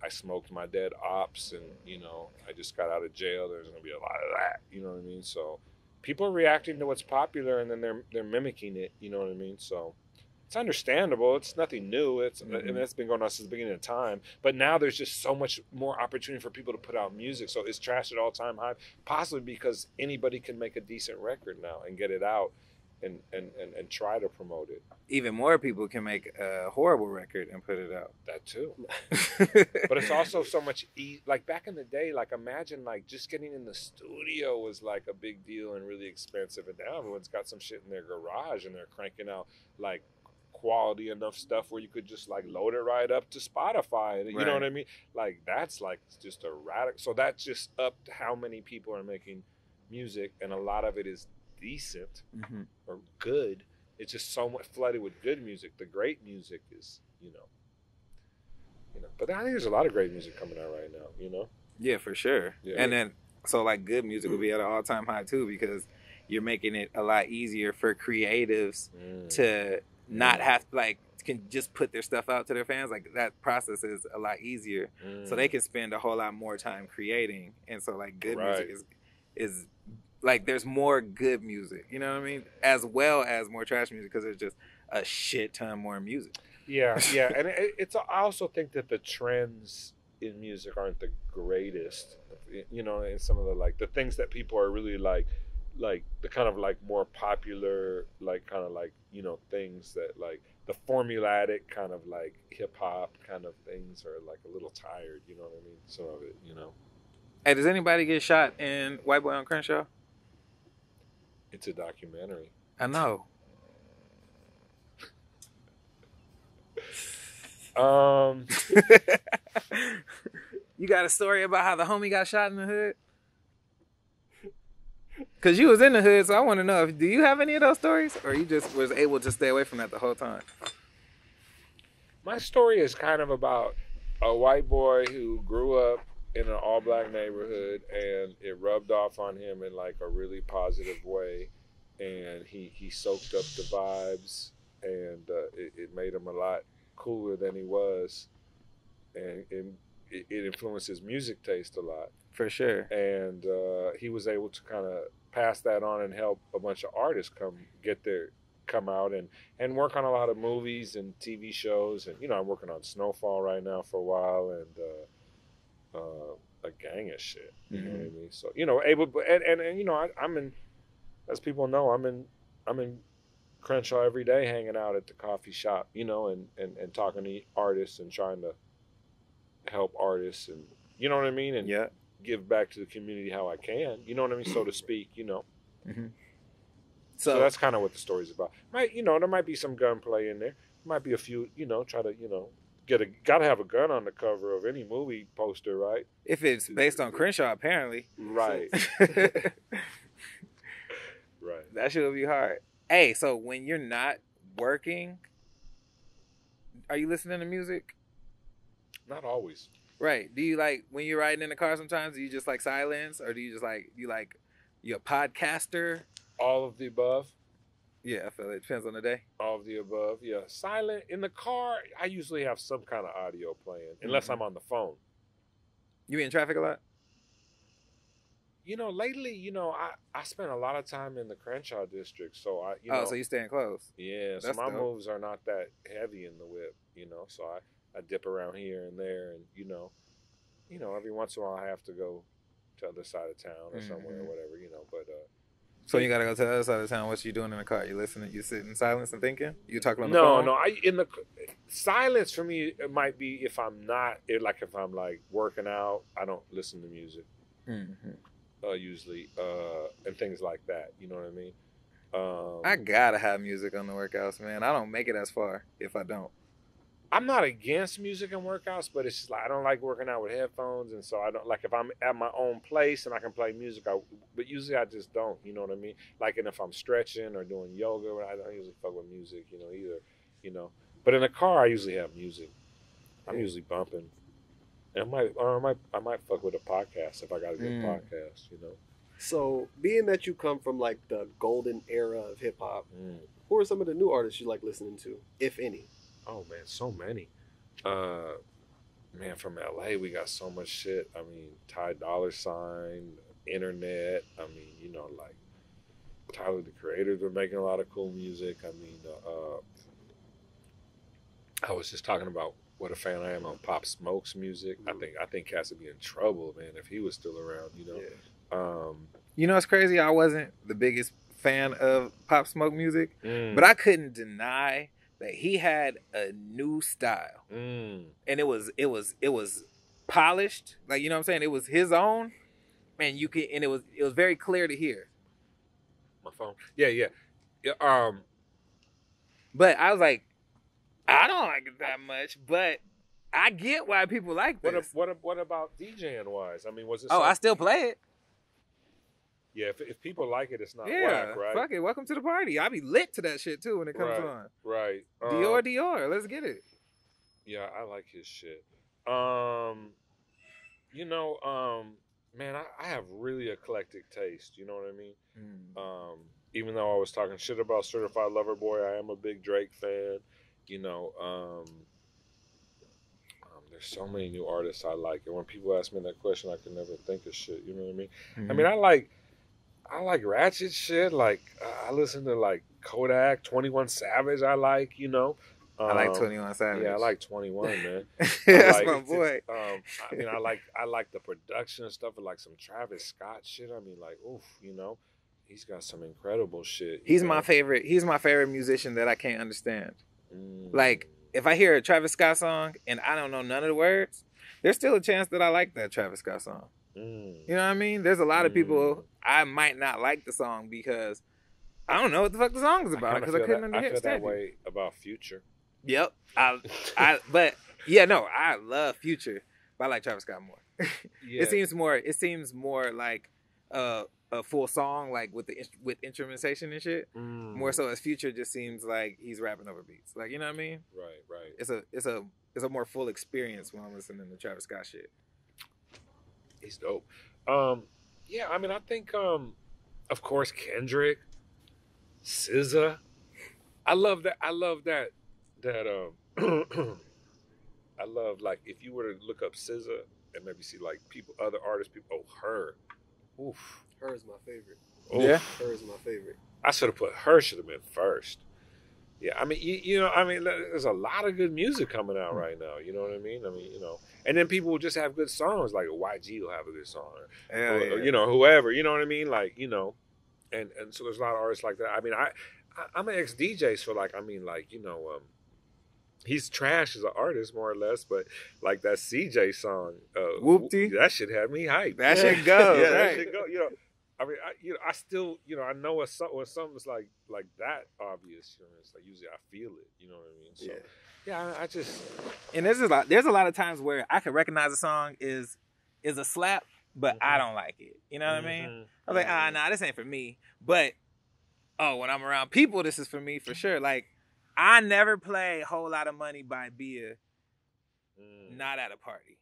I smoked my dead ops and, you know, I just got out of jail, there's gonna be a lot of that, you know what I mean? So people are reacting to what's popular and then they're they're mimicking it, you know what I mean? So it's understandable. It's nothing new. It's mm-hmm. and that's been going on since the beginning of time. But now there's just so much more opportunity for people to put out music. So it's trash at all time high, possibly because anybody can make a decent record now and get it out. and, and, and, and try to promote it. Even more people can make a horrible record and put it out. That too. But it's also so much easier. Like back in the day, like imagine like just getting in the studio was like a big deal and really expensive. And now everyone's got some shit in their garage and they're cranking out like quality enough stuff where you could just like load it right up to Spotify. You right. know what I mean? Like that's like just a radical. So that just upped how many people are making music, and a lot of it is decent mm-hmm. or good. It's just so much flooded with good music. The great music is, you know, you know. But I think there's a lot of great music coming out right now. You know? Yeah, for sure. Yeah. And then so like good music mm-hmm. will be at an all-time high too, because you're making it a lot easier for creatives mm. to not have like can just put their stuff out to their fans. Like that process is a lot easier, mm. so they can spend a whole lot more time creating. And so like good right. music is is like there's more good music, you know what I mean, as well as more trash music, because there's just a shit ton more music. Yeah, yeah, and it, it's I also think that the trends in music aren't the greatest, you know, in some of the like the things that people are really like. Like the kind of like more popular, like kind of like, you know, things that like the formulaic kind of like hip hop kind of things are like a little tired, you know what I mean? Some of it, you know. Hey, does anybody get shot in White Boy on Crenshaw? It's a documentary. I know. um, You got a story about how the homie got shot in the hood? Because you was in the hood, so I want to know, if, do you have any of those stories? Or you just was able to stay away from that the whole time? My story is kind of about a white boy who grew up in an all-black neighborhood, and it rubbed off on him in, like, a really positive way. And he, he soaked up the vibes, and uh, it, it made him a lot cooler than he was. And it, it influences music taste a lot. For sure. And uh, he was able to kind of pass that on and help a bunch of artists come get their, come out and, and work on a lot of movies and T V shows. And, you know, I'm working on Snowfall right now for a while, and uh, uh, a gang of shit. You mm-hmm. know what I mean? So, you know, able, and, and, and you know, I, I'm in, as people know, I'm in, I'm in Crenshaw every day hanging out at the coffee shop, you know, and, and, and talking to artists and trying to help artists and, you know what I mean? And yeah. give back to the community how I can, you know what I mean, so to speak, you know. Mm-hmm. so, so that's kind of what the story's about. Might, you know, there might be some gunplay in there. Might be a few, you know, try to, you know, get a, gotta have a gun on the cover of any movie poster, right? If it's based on Crenshaw, apparently. Right. Right. That shit'll be hard. Hey, so when you're not working, are you listening to music? Not always. Right. Do you like, when you're riding in the car sometimes, do you just like silence, or do you just like, you like, you're a podcaster? All of the above. Yeah, I feel it depends on the day. All of the above, yeah. Silent. In the car, I usually have some kind of audio playing, unless mm-hmm. I'm on the phone. You in traffic a lot? You know, lately, you know, I, I spent a lot of time in the Crenshaw district, so I, you oh, know. Oh, so you're staying close. Yeah, That's so my dope. moves are not that heavy in the whip, you know, so I. I dip around here and there, and you know, you know, every once in a while I have to go to the other side of town or mm-hmm. somewhere or whatever, you know. But uh, so you gotta go to the other side of town. What you doing in the car? You listening? You sitting in silence and thinking? You talking on the no, phone? No, no. I in the silence for me, it might be if I'm not it, like if I'm like working out, I don't listen to music mm-hmm. uh, usually uh, and things like that. You know what I mean? Um, I gotta have music on the workouts, man. I don't make it as far if I don't. I'm not against music and workouts, but it's just like I don't like working out with headphones, and so I don't like if I'm at my own place and I can play music. I, but usually I just don't, you know what I mean? Like, and if I'm stretching or doing yoga, I don't usually fuck with music, you know, either, you know. But in a car, I usually have music. I'm usually bumping, and I might, or I might, I might fuck with a podcast if I got a good mm. podcast, you know. So, being that you come from like the golden era of hip hop, mm. who are some of the new artists you like listening to, if any? Oh man, so many. Uh, man, from L A, we got so much shit. I mean, Ty Dolla Sign, Internet. I mean, you know, like Tyler the Creator, they're making a lot of cool music. I mean, uh, I was just talking about what a fan I am on Pop Smoke's music. I think I think Cass would be in trouble, man, if he was still around. You know, yeah. um, you know, it's crazy. I wasn't the biggest fan of Pop Smoke music, mm. but I couldn't deny that he had a new style, mm. and it was it was it was polished, like, you know what I'm saying. It was his own, and you can, and it was it was very clear to hear. My phone, yeah, yeah, yeah. Um, but I was like, I don't like it that much, but I get why people like this. What, if, what, if, what about DJing wise? I mean, was it? Oh, something? I still play it. Yeah, if, if people like it, it's not yeah, whack, right? Fuck it. Welcome to the party. I'll be lit to that shit too when it comes right, on. Right. Um, Dior, Dior. Let's get it. Yeah, I like his shit. Um, you know, um, man, I, I have really eclectic taste. You know what I mean? Mm. Um, even though I was talking shit about Certified Lover Boy, I am a big Drake fan. You know, um, um, there's so many new artists I like. And when people ask me that question, I can never think of shit. You know what I mean? Mm-hmm. I mean, I like, I like ratchet shit. Like, uh, I listen to, like, Kodak, twenty-one Savage, I like, you know. Um, I like twenty-one Savage. Yeah, I like twenty-one, man. That's like, my boy. Um, I mean, I like I like the production stuff, like some Travis Scott shit. I mean, like, oof, you know. He's got some incredible shit. He's know? my favorite. He's my favorite musician that I can't understand. Mm. Like, if I hear a Travis Scott song and I don't know none of the words, there's still a chance that I like that Travis Scott song. Mm. You know what I mean? There's a lot of people, I might not like the song because I don't know what the fuck the song is about because I, I couldn't understand. I feel that way about Future. Yep. I, I, but yeah, no, I love Future, but I like Travis Scott more. Yeah. It seems more. It seems more like a, a full song, like with the with instrumentation and shit. Mm. More so, as Future just seems like he's rapping over beats. Like, you know what I mean? Right. Right. It's a. It's a. It's a more full experience when I'm listening to Travis Scott shit. He's dope. Um, yeah, I mean, I think, um, of course, Kendrick, S Z A. I love that. I love that. That um, I love, like, if you were to look up S Z A and maybe see, like, people, other artists, people. Oh, her. Oof. Her is my favorite. Oof. Yeah. Her is my favorite. I should have put her. Should have been first. Yeah, I mean, you, you know, I mean, there's a lot of good music coming out right now. You know what I mean? I mean, you know, and then people will just have good songs. Like Y G will have a good song, or, yeah, or, yeah. or you know, whoever. You know what I mean? Like, you know, and and so there's a lot of artists like that. I mean, I, I I'm an ex D J, so like, I mean, like, you know, um, he's trash as an artist, more or less, but like that C J song, uh, Whoopty, that shit had me hyped. That yeah. should go. yeah, right. that should go. You know. I mean, I, you know, I still, you know, I know when something's like like that obvious, you know, it's like usually I feel it, you know what I mean? So, yeah, yeah I, I just. And there's a lot. There's a lot of times where I can recognize a song is is a slap, but mm-hmm. I don't like it. You know what mm-hmm. I mean? I was like, ah, oh, nah, this ain't for me. But oh, when I'm around people, this is for me for sure. Like, I never play Whole Lot of Money by Bia, mm. not at a party.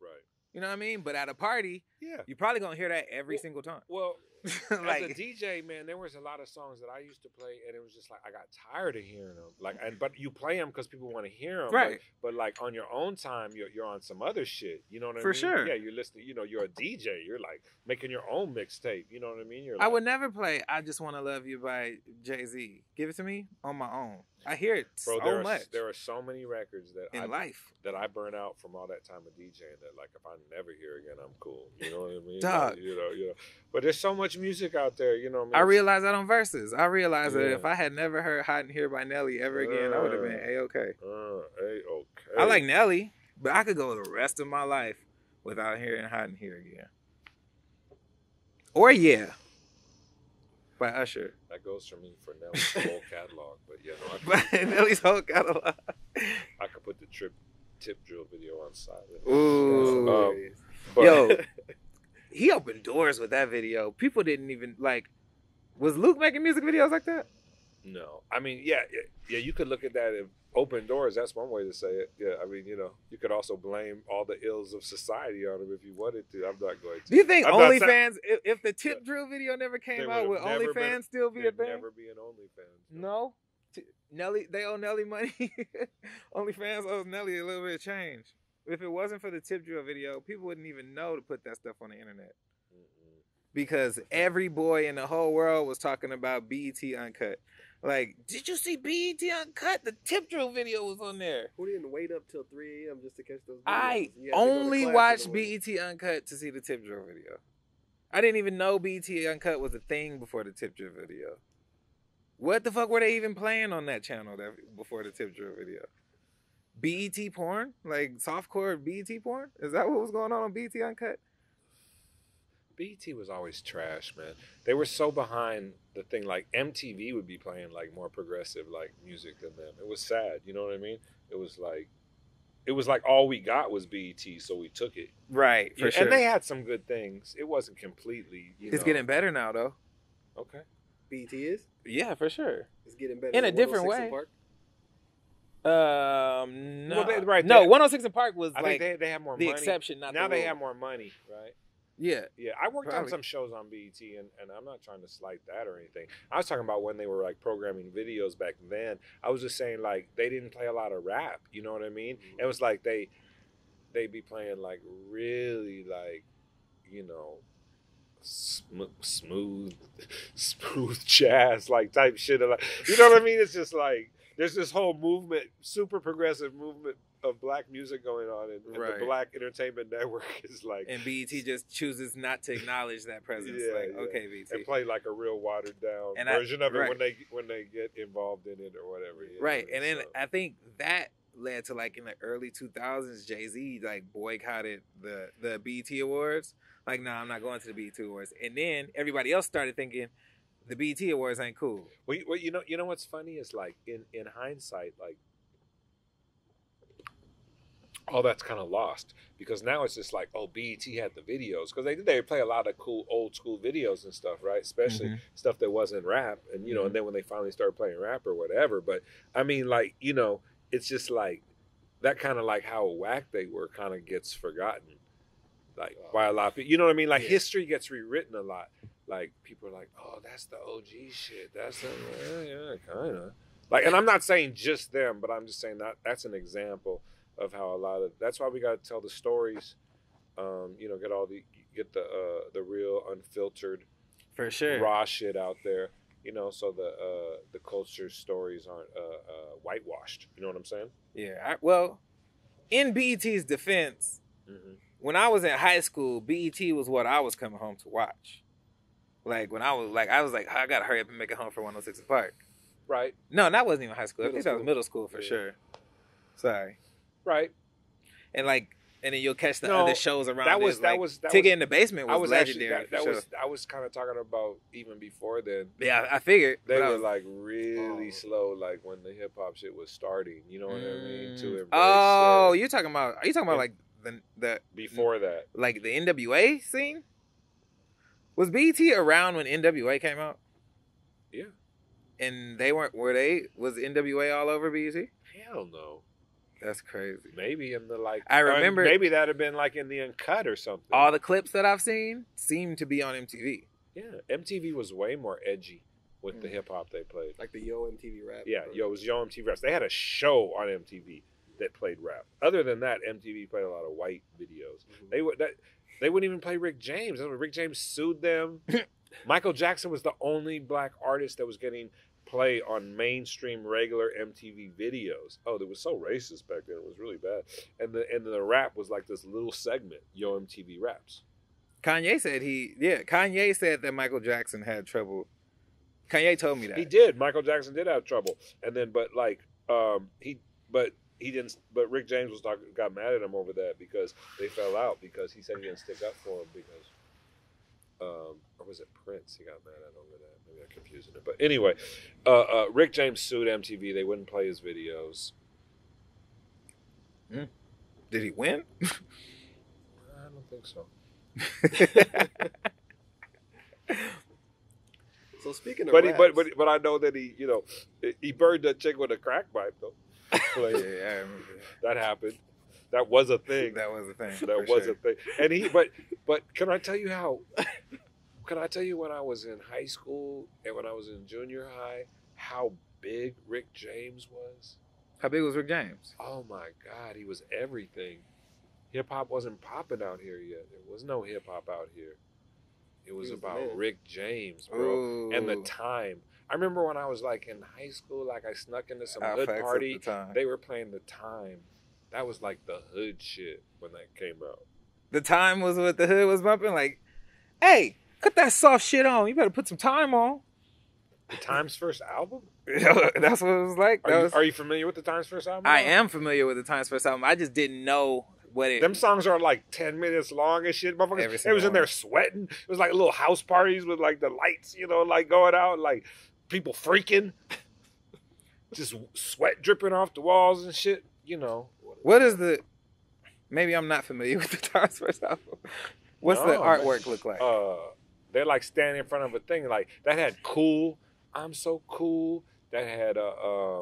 Right. You know what I mean? But at a party, yeah, you're probably going to hear that every well, single time. Well, like, as a D J, man, there was a lot of songs that I used to play, and it was just like, I got tired of hearing them. Like, and, but you play them because people want to hear them. Right. But, but, like, on your own time, you're, you're on some other shit. You know what I For mean? For sure. Yeah, you're listening. You know, you're a D J. You're, like, making your own mixtape. You know what I mean? You're like, I would never play I Just Want to Love You by Jay-Z. Give it to me on my own. I hear it Bro, so there are, much. There are so many records that in I, life that I burn out from all that time of DJing that, like, if I never hear again, I'm cool. You know what I mean? Dog. You know, you know. But there's so much music out there. You know what I mean? I realize that on Versus. I realize yeah. that if I had never heard "Hot in Here" by Nelly ever again, uh, I would have been A-okay. Uh, A-okay. I like Nelly, but I could go the rest of my life without hearing "Hot in Here" again. Or yeah. By Usher. That goes for me for Nelly's whole catalog, but yeah, no, I could, Nelly's whole catalog. I could put the trip tip drill video on silent. Ooh, um, but, yo, he opened doors with that video. People didn't even like. Was Luke making music videos like that? No, I mean, yeah, yeah, yeah you could look at that and open doors. That's one way to say it. Yeah, I mean, you know, you could also blame all the ills of society on him if you wanted to. I'm not going to. Do you think OnlyFans, if, if the tip drill video never came out, would OnlyFans still be a thing? Never be an OnlyFans. No, no? Nelly, they owe Nelly money. OnlyFans owes Nelly a little bit of change. If it wasn't for the tip drill video, people wouldn't even know to put that stuff on the internet mm-hmm. because every boy in the whole world was talking about B E T Uncut. Like, did you see B E T Uncut? The tip drill video was on there. Who didn't wait up till three a.m. just to catch those videos? I only watched B E T Uncut to see the tip drill video. I didn't even know B E T Uncut was a thing before the Tip Drill video. What the fuck were they even playing on that channel that, before the Tip Drill video? B E T porn? Like softcore B E T porn? Is that what was going on on B E T Uncut? B E T was always trash, man. They were so behind the thing. Like M T V would be playing like more progressive like music than them. It was sad. You know what I mean? It was like, it was like all we got was B E T, so we took it. Right, for yeah, sure. And they had some good things. It wasn't completely. You it's know. Getting better now, though. Okay. B E T is. Yeah, for sure. It's getting better in a different way. Um, no, well, they, right, no, they, one oh six and Park was I like think they, they had more the money. Exception. Not now the they have more money, right? Yeah, yeah. I worked Probably. on some shows on B E T, and, and I'm not trying to slight that or anything. I was talking about when they were like programming videos back then. I was just saying like they didn't play a lot of rap. You know what I mean? Mm-hmm. It was like they they be playing like really like you know sm smooth smooth jazz like type shit. Like you know what I mean? It's just like. There's this whole movement, super progressive movement of black music going on, and, and right. the Black Entertainment Network is like, and B E T just chooses not to acknowledge that presence. Yeah, like, yeah. okay, B E T, and play like a real watered down and version I, of it right. when they when they get involved in it or whatever. Yeah, right, and then so. I think that led to like in the early two thousands, Jay-Z like boycotted the the B E T Awards. Like, no, nah, I'm not going to the B E T Awards. And then everybody else started thinking. The B E T Awards ain't cool. Well, you, well, you know, you know what's funny is like in in hindsight, like all that's kind of lost because now it's just like, oh, B E T had the videos because they did they play a lot of cool old school videos and stuff, right? Especially mm-hmm. stuff that wasn't rap, and you know, mm-hmm. and then when they finally started playing rap or whatever. But I mean, like you know, it's just like that kind of like how whack they were kind of gets forgotten, like oh. by a lot of people. You know what I mean? Like yeah. history gets rewritten a lot. Like people are like, oh, that's the O G shit. That's the, yeah, yeah, kind of. Like, and I'm not saying just them, but I'm just saying that that's an example of how a lot of. That's why we got to tell the stories. Um, you know, get all the get the uh, the real, unfiltered, for sure, raw shit out there. You know, so the uh, the culture stories aren't uh, uh, whitewashed. You know what I'm saying? Yeah. I, well, in B E T's defense, mm-hmm. when I was in high school, B E T was what I was coming home to watch. Like when I was like, I was like, I gotta hurry up and make it home for one oh six and Park. Right. No, that wasn't even high school. Middle I think that was middle school for yeah. sure. Sorry. Right. And like, and then you'll catch the no, other shows around. That was it. that like, was that Ticket was, in the Basement was, was legendary. Actually, that that was sure. I was kind of talking about even before then. Yeah, I, I figured they were I was, like really oh. slow, like when the hip hop shit was starting. You know what mm. I mean? To embrace. Oh, uh, you're talking about? Are you talking about like the the before that, like the N W A scene? Was B E T around when N W A came out? Yeah. And they weren't, were they? Was N W A all over B E T? Hell no. That's crazy. Maybe in the like, I remember. Maybe that had been like in the Uncut or something. All the clips that I've seen seem to be on M T V. Yeah. M T V was way more edgy with mm. the hip hop they played. Like the Yo M T V Rap. Yeah. Yo, it was Yo M T V Raps. They had a show on M T V that played rap. Other than that, M T V played a lot of white videos. Mm-hmm. They were, that. They wouldn't even play Rick James. That's when Rick James sued them. Michael Jackson was the only black artist that was getting play on mainstream regular M T V videos. Oh, that was so racist back then. It was really bad. And the and the rap was like this little segment, Yo M T V Raps. Kanye said he yeah. Kanye said that Michael Jackson had trouble. Kanye told me that he did. Michael Jackson did have trouble. And then, but like um, he but. He didn't, but Rick James was talking, got mad at him over that because they fell out because he said he didn't stick up for him because, um, or was it Prince? He got mad at over that. Maybe I'm confusing it, but anyway, uh, uh, Rick James sued M T V. They wouldn't play his videos. Mm. Did he win? I don't think so. So speaking of, but raps, he, but but but I know that he, you know, he burned that chick with a crack pipe though. Like, yeah, I remember that. That happened. That was a thing. That was a thing. That was sure. a thing. And he, but, but can I tell you how? Can I tell you when I was in high school and when I was in junior high, how big Rick James was? How big was Rick James? Oh my God, he was everything. Hip hop wasn't popping out here yet. There was no hip hop out here. It was, was about lit. Rick James, bro, Ooh. and the time. I remember when I was like in high school, like I snuck into some hood party. They were playing The Time. That was like the hood shit when that came out. The Time was what the hood was bumping. Like, hey, Cut that soft shit on. You better put some time on. The Times' first album? That's what it was like. Are you, was... are you familiar with the Times' first album? I am familiar with the Times' first album. I just didn't know what it... Them songs are like ten minutes long and shit. Motherfuckers, Every it was in there sweating. It was like little house parties with like the lights, you know, like going out. Like people freaking. Just sweat dripping off the walls and shit. You know. What is the... Maybe I'm not familiar with the Times' first album. What's no, the artwork look like? Uh, they're like standing in front of a thing. Like that had Cool... I'm So Cool. That had, uh,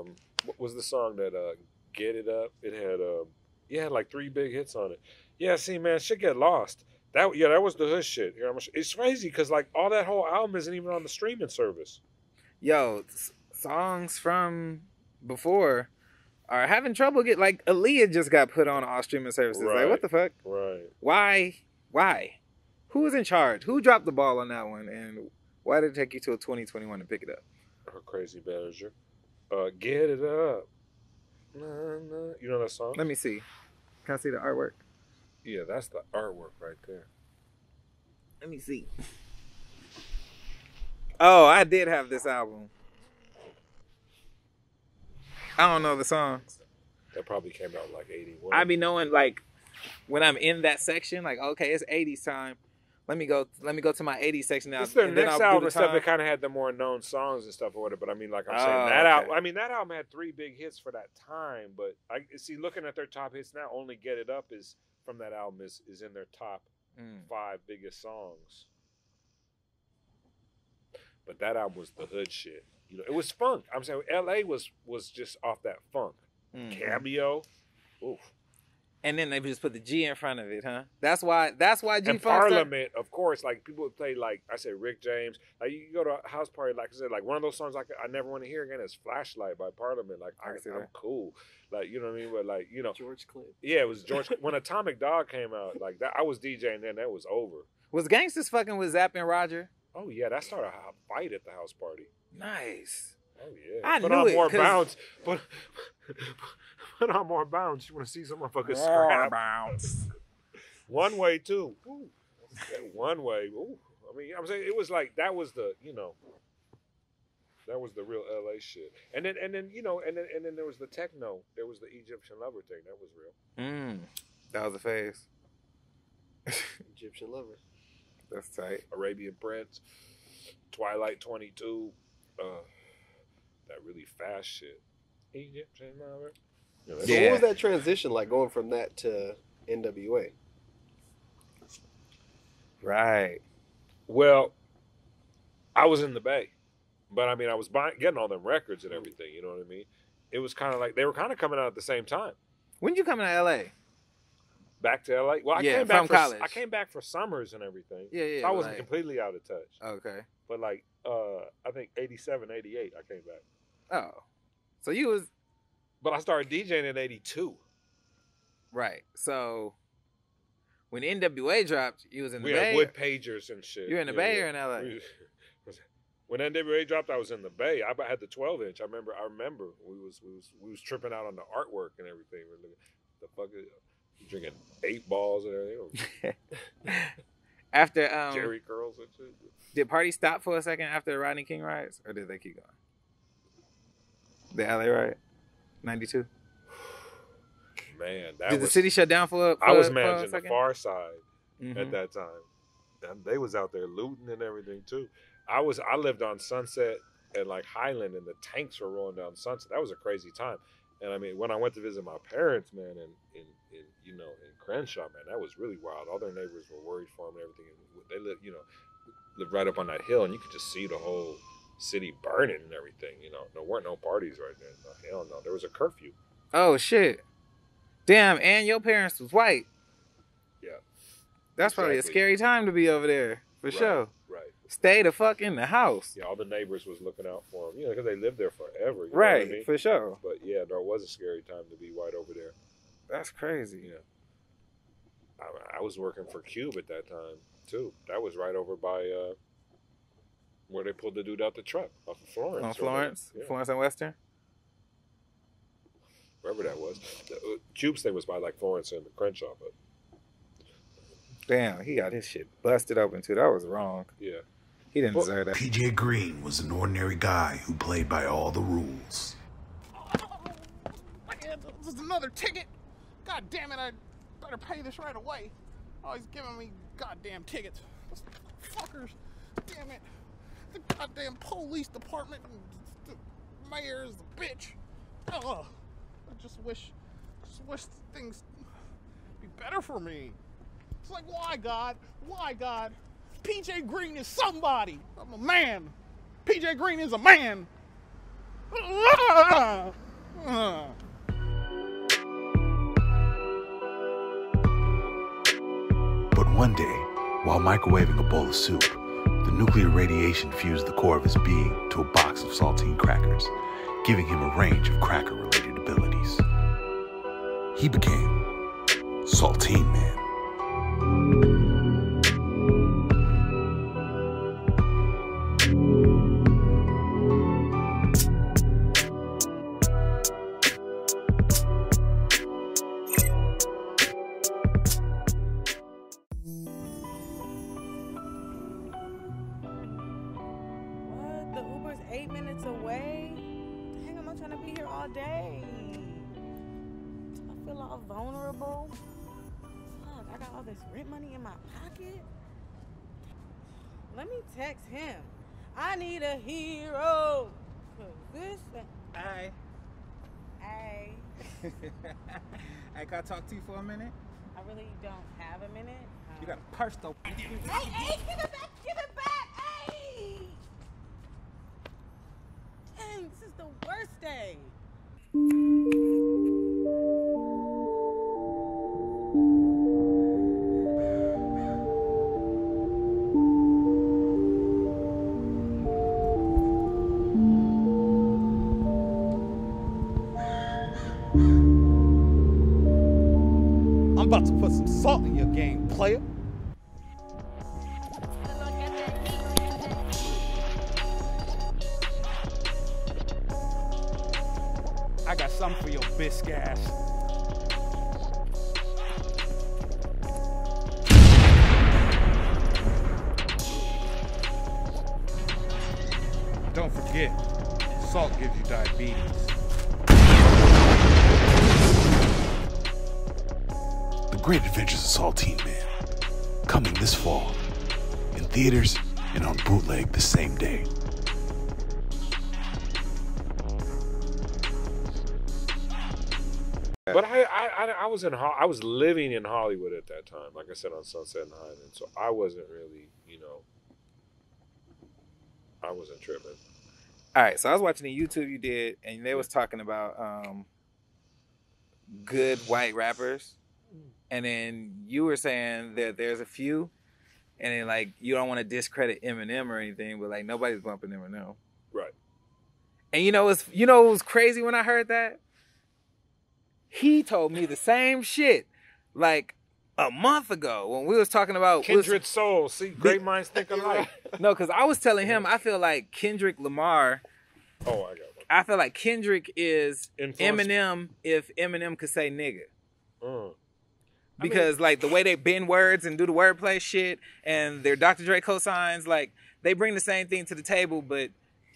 um, what was the song that, uh, Get It Up? It had, uh, yeah, like three big hits on it. Yeah, see, man, shit get lost. That, yeah, that was the hood shit. It's crazy because, like, all that whole album isn't even on the streaming service. Yo, songs from before are having trouble get, like, Aaliyah just got put on all streaming services. Right. Like, what the fuck? Right. Why? Why? Who was in charge? Who dropped the ball on that one? And... why did it take you till twenty twenty-one to pick it up? Her crazy manager. Uh, get it up. Nah, nah. You know that song? Let me see. Can I see the artwork? Yeah, that's the artwork right there. Let me see. Oh, I did have this album. I don't know the songs. That probably came out like eighty-one. I be knowing like when I'm in that section, like, okay, it's eighties time. Let me go. Let me go to my eighties section now. It's their and next then album the stuff that kind of had the more known songs and stuff or whatever. But I mean, like I'm saying, oh, that okay. album. I mean, that album had three big hits for that time. But I see, looking at their top hits now, only "Get It Up" is from that album is is in their top mm. five biggest songs. But that album was the hood shit. You know, it was funk. I'm saying L A was was just off that funk. Mm. Cameo. Oof. And then they just put the G in front of it, huh? That's why. That's why G. And Parliament, of course. Like people would play, like I said, Rick James. Like you go to a house party, like I said, like one of those songs I, I never want to hear again is "Flashlight" by Parliament. Like I, I'm cool, like you know what I mean. But like you know, George Clinton. Yeah, it was George. When Atomic Dog came out, like that, I was DJing then. That was over. Was Gangsta's fucking with Zapp and Roger? Oh yeah, that started a fight at the house party. Nice. Oh yeah. I put knew on it, more bounce, but. Put on more bounce. You want to see some motherfuckers scrap. Bounce. One way, too. Ooh. One way. Ooh. I mean, I'm saying it was like that was the, you know, that was the real L A shit. And then, and then, you know, and then, and then there was the techno. There was the Egyptian Lover thing. That was real. Mm. That was a phase. Egyptian Lover. That's tight. Arabian Prince. Twilight twenty-two. Uh, that really fast shit. Egyptian Lover. So yeah. What was that transition like going from that to N W A? Right. Well, I was in the Bay, but I mean, I was buying, getting all them records and everything. You know what I mean? It was kind of like they were kind of coming out at the same time. When did you come to L A? Back to L A? Well, I yeah, came back from for, college. I came back for summers and everything. Yeah, yeah. So I wasn't like, completely out of touch. Okay. But like, uh, I think eighty-seven, eighty-eight, I came back. Oh, so you was. But I started DJing in eighty-two. Right. So when N W A dropped, you was in the we Bay. We had wood pagers and shit. You were in the yeah, Bay yeah. or in L A? We, when N W A dropped, I was in the Bay. I had the twelve inch. I remember. I remember we was we was we was tripping out on the artwork and everything. We were the fucking drinking eight balls and everything. After um, Jerry curls and shit. Did party stop for a second after Rodney King riots, or did they keep going? The L A riot. ninety-two. Man, that did was, the city shut down for? for I was managing the Pharcyde mm-hmm. at that time. And they was out there looting and everything too. I was I lived on Sunset and like Highland, and the tanks were rolling down Sunset. That was a crazy time. And I mean, when I went to visit my parents, man, in in, in you know in Crenshaw, man, that was really wild. All their neighbors were worried for them and everything. And they lived, you know, lived right up on that hill, and you could just see the whole city burning and everything, you know. There weren't no parties right there. No, hell no. There was a curfew. Oh, shit. Damn, and your parents was white. Yeah. That's exactly. Probably a scary time to be over there, for right, sure. Right. Stay the fuck in the house. Yeah, all the neighbors was looking out for them, you know, because they lived there forever. You right, know what I mean? For sure. But yeah, there was a scary time to be white over there. That's crazy. Yeah. I, I was working for Cube at that time, too. That was right over by... Uh, where they pulled the dude out the truck off of Florence. On Florence? Yeah. Florence and Western? Wherever that was. The Cube thing was by like Florence and Crenshaw, but down. He got his shit busted open too. That was wrong. Yeah. He didn't well, deserve that. P J Green was an ordinary guy who played by all the rules. This is another ticket. God damn it, I better pay this right away. Oh, he's giving me goddamn tickets. Those fuckers. Damn it. The goddamn police department and the mayor is a bitch. Ugh. I just wish, just wish things be better for me. It's like, why, God? Why, God? P J Green is somebody. I'm a man. P J Green is a man. Ugh. Ugh. But one day, while microwaving a bowl of soup, the nuclear radiation fused the core of his being to a box of saltine crackers, giving him a range of cracker-related abilities. He became Saltine Man. Talk to you for a minute? I really don't have a minute. Um, you got a purse though. Hey, hey, give it back, give it back, hey! Dang, this is the worst day. About to put some salt in your game, player. I got something for your biscuit ass. Don't forget, salt gives you diabetes. Great Adventures of Saltine Man, coming this fall, in theaters and on bootleg the same day. But I, I, I was in, I was living in Hollywood at that time, like I said, on Sunset and Highland, so I wasn't really, you know, I wasn't tripping. All right, so I was watching the YouTube you did, and they was talking about um, good white rappers. And then you were saying that there's a few, and then like you don't want to discredit Eminem or anything, but like nobody's bumping Eminem, right? And you know it's you know it was crazy when I heard that. He told me the same shit like a month ago when we was talking about Kendrick was, Soul. See, great minds think alike. No, because I was telling him I feel like Kendrick Lamar. Oh, I got one. I feel like Kendrick is Influence. Eminem if Eminem could say nigga. Mm. Because, I mean, like, the way they bend words and do the wordplay shit and their Doctor Dre cosigns, like, they bring the same thing to the table, but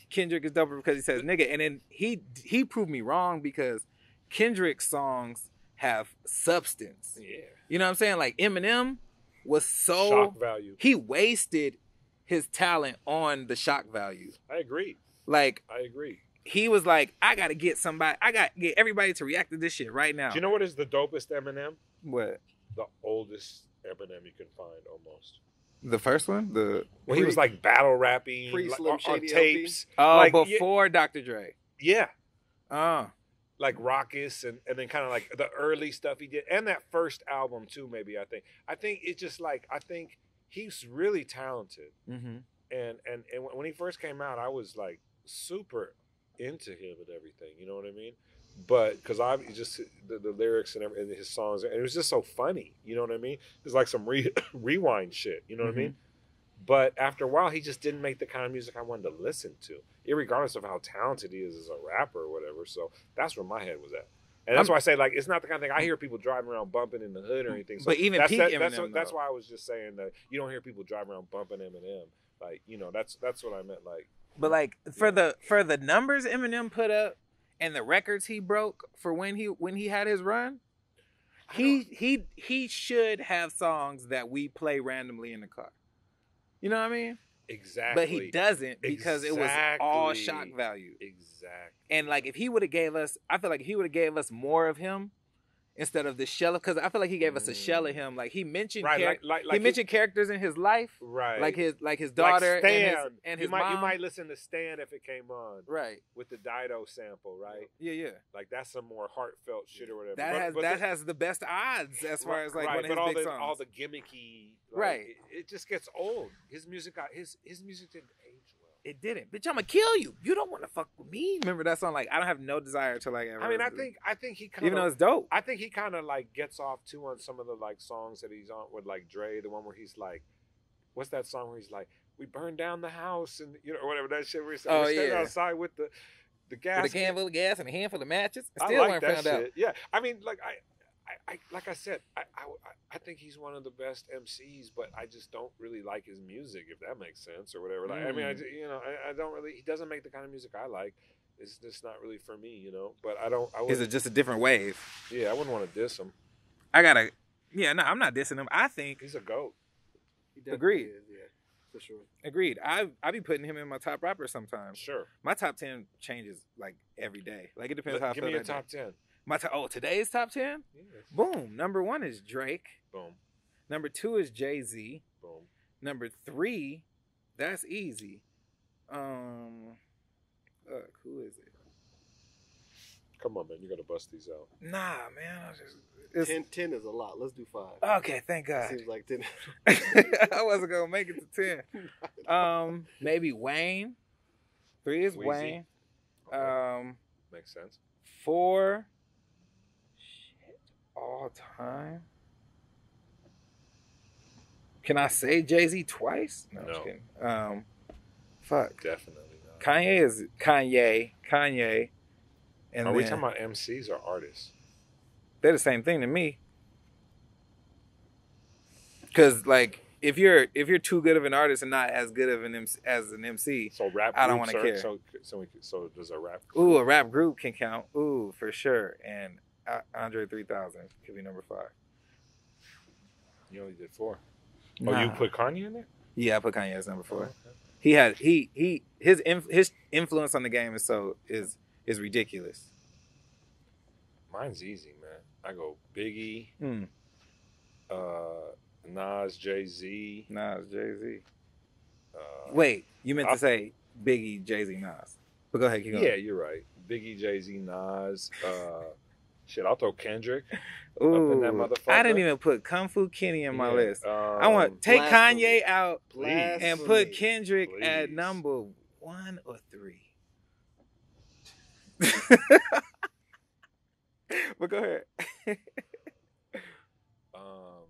Kendrick is doper because he says nigga. And then he he proved me wrong because Kendrick's songs have substance. Yeah. You know what I'm saying? Like, Eminem was so... Shock value. He wasted his talent on the shock value. I agree. Like... I agree. He was like, I got to get somebody... I got to get everybody to react to this shit right now. Do you know what is the dopest Eminem? What? The oldest Eminem you can find, almost. The first one? The well, he was like battle rapping like, on, on tapes. Oh, like, before yeah, Doctor Dre. Yeah. Oh. Like Raucous and, and then kind of like the early stuff he did. And that first album too, maybe, I think. I think it's just like, I think he's really talented. Mm-hmm. And, and, and when he first came out, I was like super into him and everything. You know what I mean? But because I just the, the lyrics and, every, and his songs, and it was just so funny, you know what I mean? It's like some re, rewind shit, you know what mm-hmm. I mean? But after a while, he just didn't make the kind of music I wanted to listen to, irregardless of how talented he is as a rapper or whatever. So that's where my head was at. And that's I'm, why I say, like, it's not the kind of thing I hear people driving around bumping in the hood or anything. So but even that's, peak that, Eminem, that's, what, that's why I was just saying that you don't hear people driving around bumping Eminem. Like, you know, that's that's what I meant. Like, but like for yeah. the for the numbers Eminem put up and the records he broke for when he when he had his run, he he he should have songs that we play randomly in the car. You know what I mean? Exactly. But he doesn't because exactly. it was all shock value. Exactly. And like if he would have gave us, I feel like if he would have gave us more of him instead of the shell, because I feel like he gave us a shell of him. Like he mentioned, right, char- like, like, like he mentioned he, characters in his life, right? Like his like his daughter like Stan. and his, and his you might, mom. You might listen to Stan if it came on, right? With the Dido sample, right? Yeah, yeah. Like that's some more heartfelt shit or whatever. That but, has but that the, has the best odds as far right, as like right, one of his all big the, songs. All the gimmicky. Like, right, it, it just gets old. His music, got, his his music didn't age well. It didn't, bitch. I'm gonna kill you. You don't want to fuck with me. Remember that song? Like I don't have no desire to like. Ever I mean, I think I think he kind of even though it's dope. I think he kind of like gets off too on some of the like songs that he's on with like Dre, the one where he's like, what's that song where he's like, we burned down the house and you know whatever that shit. We're, oh, we're standing yeah. outside with the the gas, with a handful of gas and a handful of matches. I, still I like that shit. Out. Yeah, I mean, like I. I, I, like I said, I, I, I think he's one of the best M Cs, but I just don't really like his music, if that makes sense or whatever. Like, mm. I mean, I, you know, I, I don't really. He doesn't make the kind of music I like. It's just not really for me, you know. But I don't. I is it just a different wave? Yeah, I wouldn't want to diss him. I gotta. Yeah, no, I'm not dissing him. I think he's a goat. He Agreed. Is, yeah, for sure. Agreed. I I be putting him in my top rappers sometimes. Sure. My top ten changes like every day. Like it depends Look, how I give feel me your top day. ten. My t- oh, today's top ten? Yes. Boom. Number one is Drake. Boom. Number two is Jay-Z. Boom. Number three, that's easy. Um, look, who is it? Come on, man. You got to bust these out. Nah, man. I just, ten, ten is a lot. Let's do five. Okay, thank God. It seems like ten. I wasn't going to make it to ten. Um, maybe Wayne. Three is Weezy. Wayne. Okay. Um, Makes sense. Four. All time. Can I say Jay-Z twice? No, no. I'm just kidding. Um, fuck. Definitely not. Kanye is Kanye. Kanye. And Are then, we talking about M Cs or artists? They're the same thing to me. Cause like if you're if you're too good of an artist and not as good of an M C, as an M C, so rap I don't want to care. So so, we, so does a rap group? Ooh, a rap group can count. Ooh, for sure. And Andre three thousand could be number five. You only did four. Oh, nah. You put Kanye in there? Yeah, I put Kanye as number four. Oh, okay. He had he he his inf- his influence on the game is so is is ridiculous. Mine's easy, man. I go Biggie, mm. uh, Nas, Jay-Z, Nas, Jay-Z. Uh, Wait, you meant I, to say Biggie, Jay-Z, Nas? But go ahead, keep going. Yeah, you're right. Biggie, Jay-Z, Nas. Uh, Shit, I'll throw Kendrick Ooh, up in that motherfucker. I didn't even put Kung Fu Kenny in my yeah, list. Um, I want take blasphemy. Kanye out please, and put Kendrick please. at number one or three. But go ahead. um,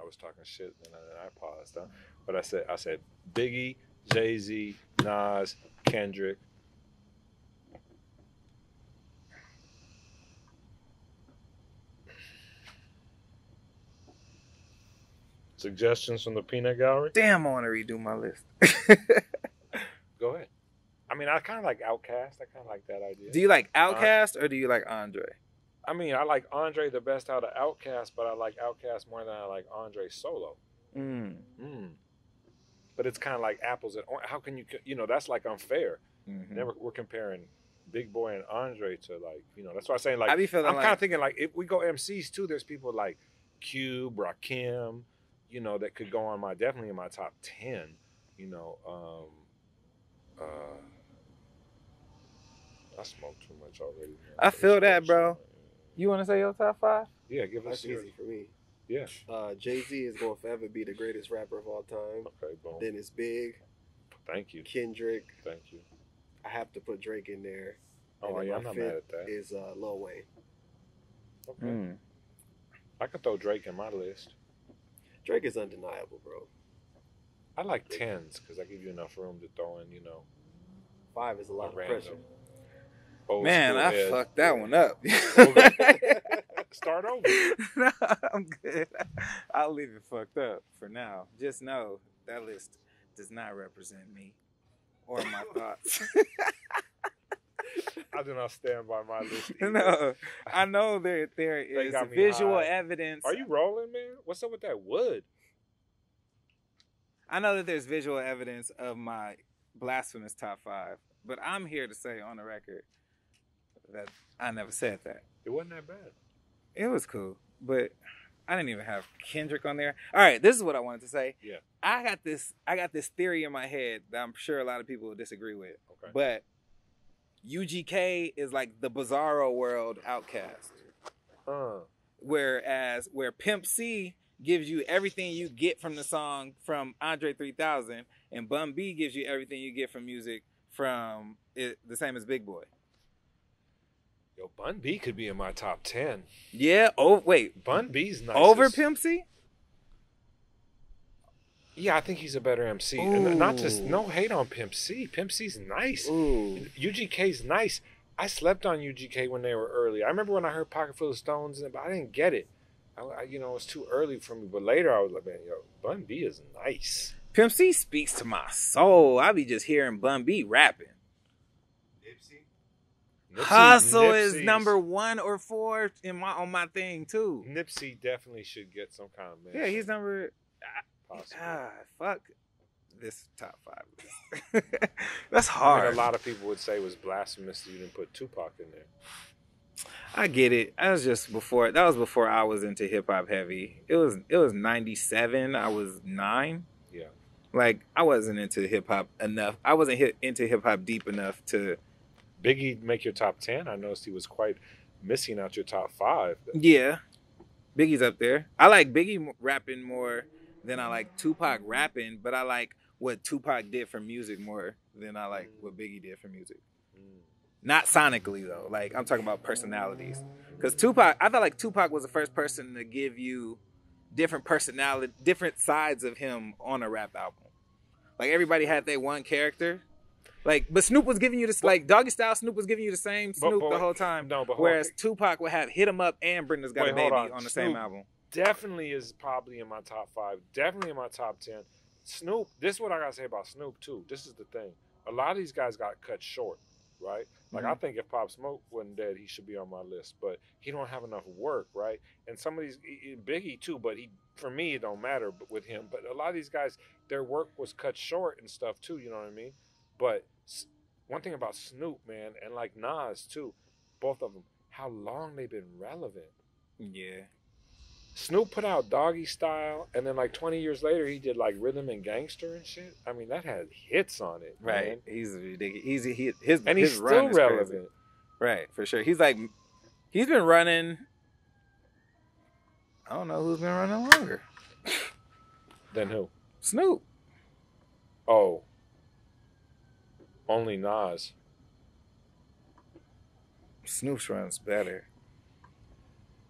I was talking shit and I, I paused. Huh? But I said, I said Biggie, Jay-Z, Nas, Kendrick. Suggestions from the peanut gallery? Damn, I want to redo my list. Go ahead. I mean, I kind of like Outkast. I kind of like that idea. Do you like Outkast uh, or do you like Andre? I mean, I like Andre the best out of Outkast, but I like Outkast more than I like Andre solo. Mm. Mm. But it's kind of like apples and oranges. How can you, you know, that's like unfair. Mm-hmm. Then we're, we're comparing Big Boy and Andre to like, you know, that's why I'm saying like, I be feeling I'm like, kind of thinking like if we go M Cs too, there's people like Cube, Rakim, you know, that could go on my, definitely in my top ten, you know, um, uh, I smoke too much already. Man. I feel that, bro. You want to say your top five? Yeah, give us That's yours. Easy for me. Yeah. Uh, Jay-Z is going to forever be the greatest rapper of all time. Okay, boom. Then it's Big. Thank you. Kendrick. Thank you. I have to put Drake in there. Oh, yeah, I'm not mad at that. Is uh, Lil Wayne. Okay. Mm. I could throw Drake in my list. Drake is undeniable, bro. I like tens because I give you enough room to throw in, you know. Five is a lot of pressure. Old Man, I head. fucked that one up. Start over. No, I'm good. I'll leave it fucked up for now. Just know that list does not represent me or my thoughts. I do not stand by my list either. No, I know there there is visual high. evidence. Are you rolling, man? What's up with that wood? I know that there's visual evidence of my blasphemous top five, but I'm here to say on the record that I never said that. It wasn't that bad. It was cool, but I didn't even have Kendrick on there. All right, this is what I wanted to say. Yeah, I got this. I got this theory in my head that I'm sure a lot of people will disagree with. Okay, but U G K is like the Bizarro World Outcast, uh. whereas where Pimp C gives you everything you get from the song from Andre three thousand, and Bum B gives you everything you get from music from it, the same as Big Boy. Yo, Bun B could be in my top ten. Yeah. Oh, wait. Bun B's nice. Over Pimp C? Yeah, I think he's a better M C. And not just, no hate on Pimp C. Pimp C's nice. Ooh. U G K's nice. I slept on U G K when they were early. I remember when I heard Pocket Full of Stones, but I didn't get it. I, I, you know, it was too early for me. But later, I was like, man, yo, Bun B is nice. Pimp C speaks to my soul. I be just hearing Bun B rapping. Nipsey, Hustle Nipsey's. is number one or four in my on my thing too. Nipsey definitely should get some kind of mention. Yeah, he's number. Uh, ah, fuck this top five list. That's hard. I mean, a lot of people would say it was blasphemous that you didn't put Tupac in there. I get it. That was just before. That was before I was into hip hop heavy. It was it was ninety-seven. I was nine. Yeah. Like I wasn't into hip hop enough. I wasn't hit into hip hop deep enough to. Biggie make your top ten. I noticed he was quite missing out your top five. Yeah. Biggie's up there. I like Biggie rapping more than I like Tupac rapping, but I like what Tupac did for music more than I like what Biggie did for music. Mm. Not sonically, though. Like, I'm talking about personalities. Because Tupac, I felt like Tupac was the first person to give you different personality, different sides of him on a rap album. Like, everybody had their one character. Like, but Snoop was giving you this, but, like, Doggy Style Snoop was giving you the same Snoop but, but, the whole time. No, but whereas on. Tupac would have Hit 'Em Up and Britney's Got Wait, a Baby on. on the Snoop same album. Definitely is probably in my top five. Definitely in my top ten. Snoop, this is what I got to say about Snoop, too. This is the thing. A lot of these guys got cut short, right? Like, mm-hmm. I think if Pop Smoke wasn't dead, he should be on my list. But he don't have enough work, right? And some of these, Biggie, too, but he, for me, it don't matter with him. But a lot of these guys, their work was cut short and stuff, too. You know what I mean? But one thing about Snoop, man, and like Nas, too, both of them, how long they've been relevant. Yeah. Snoop put out Doggy Style, and then like twenty years later, he did like Rhythm and Gangster and shit. I mean, that had hits on it. Right. Man. He's ridiculous. He's, he, his, and his he's run still is relevant. Crazy. Right, for sure. He's like, he's been running, I don't know who's been running longer. Than who? Snoop. Oh. Only Nas. Snoop's runs better.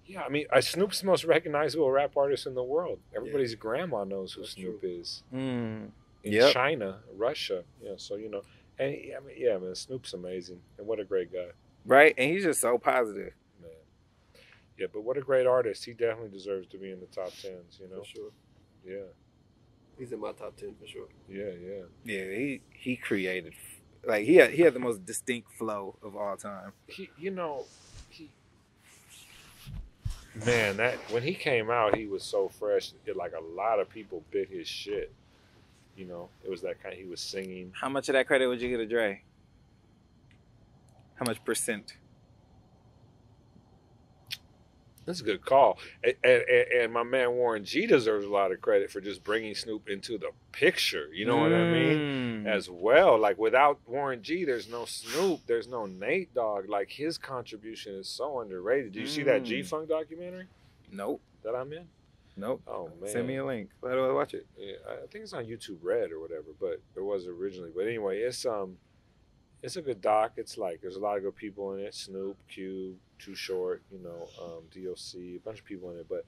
Yeah, I mean, Snoop's the most recognizable rap artist in the world. Everybody's yeah. grandma knows who That's Snoop true. is. Mm. In yep. China, Russia. Yeah, so, you know. And, I mean, yeah, man, Snoop's amazing. And what a great guy. Right? And he's just so positive. Man. Yeah, but what a great artist. He definitely deserves to be in the top tens, you know? For sure. Yeah. He's in my top ten for sure. Yeah, yeah. Yeah, he, he created... Like, he had, he had the most distinct flow of all time. He, you know, he... Man, that when he came out, he was so fresh. It, like, a lot of people bit his shit. You know, it was that kind of, he was singing. How much of that credit would you give to Dre? How much percent? That's a good call. And, and, and my man Warren G deserves a lot of credit for just bringing Snoop into the picture. You know mm. what I mean? As well. Like, without Warren G, there's no Snoop. There's no Nate Dogg. Like, his contribution is so underrated. Did you mm. see that G-Funk documentary? Nope. That I'm in? Nope. Oh, man. Send me a link. How do I watch it? Yeah, I think it's on YouTube Red or whatever, but it was originally. But anyway, it's um, it's a good doc. It's like, there's a lot of good people in it. Snoop, Cube, Too Short, you know, um, D O C, a bunch of people in it. But,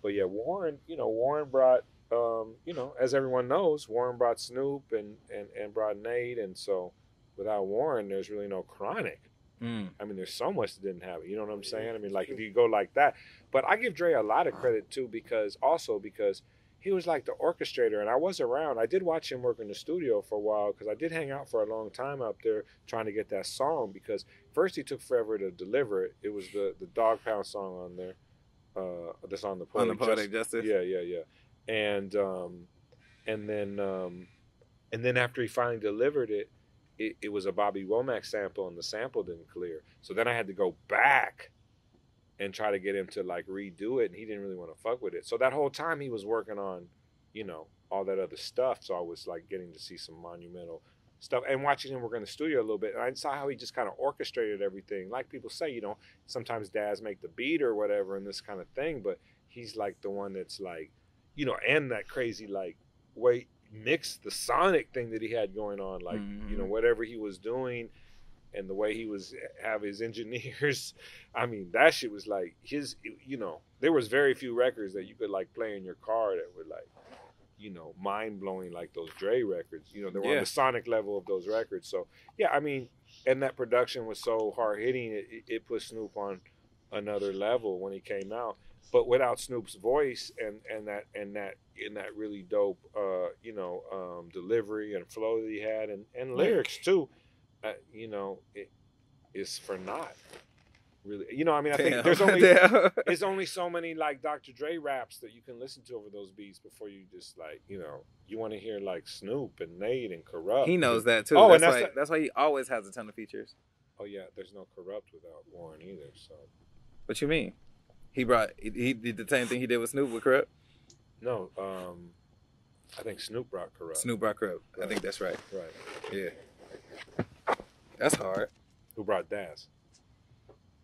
but yeah, Warren, you know, Warren brought, um, you know, as everyone knows, Warren brought Snoop and, and, and brought Nate. And so without Warren, there's really no Chronic. Mm. I mean, there's so much that didn't have it. You know what I'm saying? I mean, like, if you go like that. But I give Dre a lot of credit, too, because also because he was like the orchestrator, and I was around. I did watch him work in the studio for a while because I did hang out for a long time out there trying to get that song, because first he took forever to deliver it. It was the, the Dog Pound song on there. Uh, that's on the Poetic, on the Poetic Justice. Justice. Yeah, yeah, yeah. And um, and then um, and then after he finally delivered it, It, it was a Bobby Womack sample, and the sample didn't clear. So then I had to go back and try to get him to like redo it, and he didn't really want to fuck with it. So that whole time he was working on, you know, all that other stuff. So I was like getting to see some monumental stuff and watching him work in the studio a little bit. And I saw how he just kind of orchestrated everything. Like people say, you know, sometimes dads make the beat or whatever and this kind of thing, but he's like the one that's like, you know, and that crazy like wait. mix the sonic thing that he had going on, like mm-hmm. you know, whatever he was doing and the way he was have his engineers. I mean, that shit was like his, you know, there was very few records that you could like play in your car that were like, you know, mind-blowing like those Dre records, you know, they were yeah. on the sonic level of those records. So yeah, I mean, and that production was so hard-hitting, it, it put Snoop on another level when he came out. But without Snoop's voice and, and that and that and that really dope uh, you know um, delivery and flow that he had and, and lyrics too, uh, you know, it is for naught. Really, you know, I mean, I Damn. think there's only there's only so many like Doctor Dre raps that you can listen to over those beats before you just like, you know, you want to hear like Snoop and Nate and Corrupt. He knows that too. Oh, that's and that's why, that, that's why he always has a ton of features. Oh yeah, there's no Corrupt without Warren either. So, what you mean? He brought, he did the same thing he did with Snoop with Corrupt? No, um, I think Snoop brought Corrupt. Snoop brought Corrupt. Right. I think that's right. Right. Yeah. That's hard. Who brought Daz?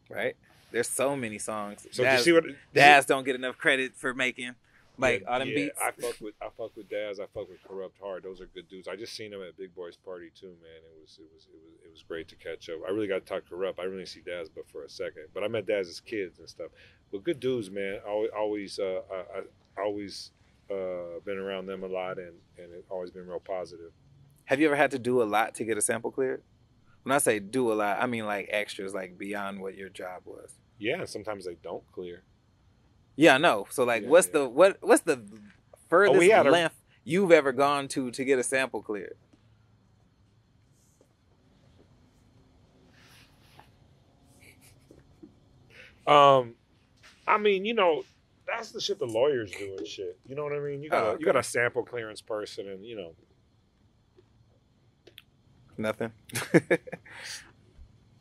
Right? There's so many songs. So Daz, you see what, Daz don't get enough credit for making, like, yeah, all them yeah, beats. I fuck with I fuck with Daz. I fuck with Corrupt hard. Those are good dudes. I just seen them at Big Boy's party too, man. It was it was it was it was great to catch up. I really got to talk Corrupt. I really see Daz, but for a second. But I met Daz's kids and stuff. But good dudes, man. I always uh, I, I always uh, been around them a lot, and and it's always been real positive. Have you ever had to do a lot to get a sample cleared? When I say do a lot, I mean like extras, like beyond what your job was. Yeah, and sometimes they don't clear. Yeah, I know. So like, yeah, what's yeah. the what what's the furthest oh, length a... you've ever gone to to get a sample cleared? Um, I mean, you know, that's the shit the lawyers do and shit. You know what I mean? You got oh, okay. you got a sample clearance person, and you know, nothing.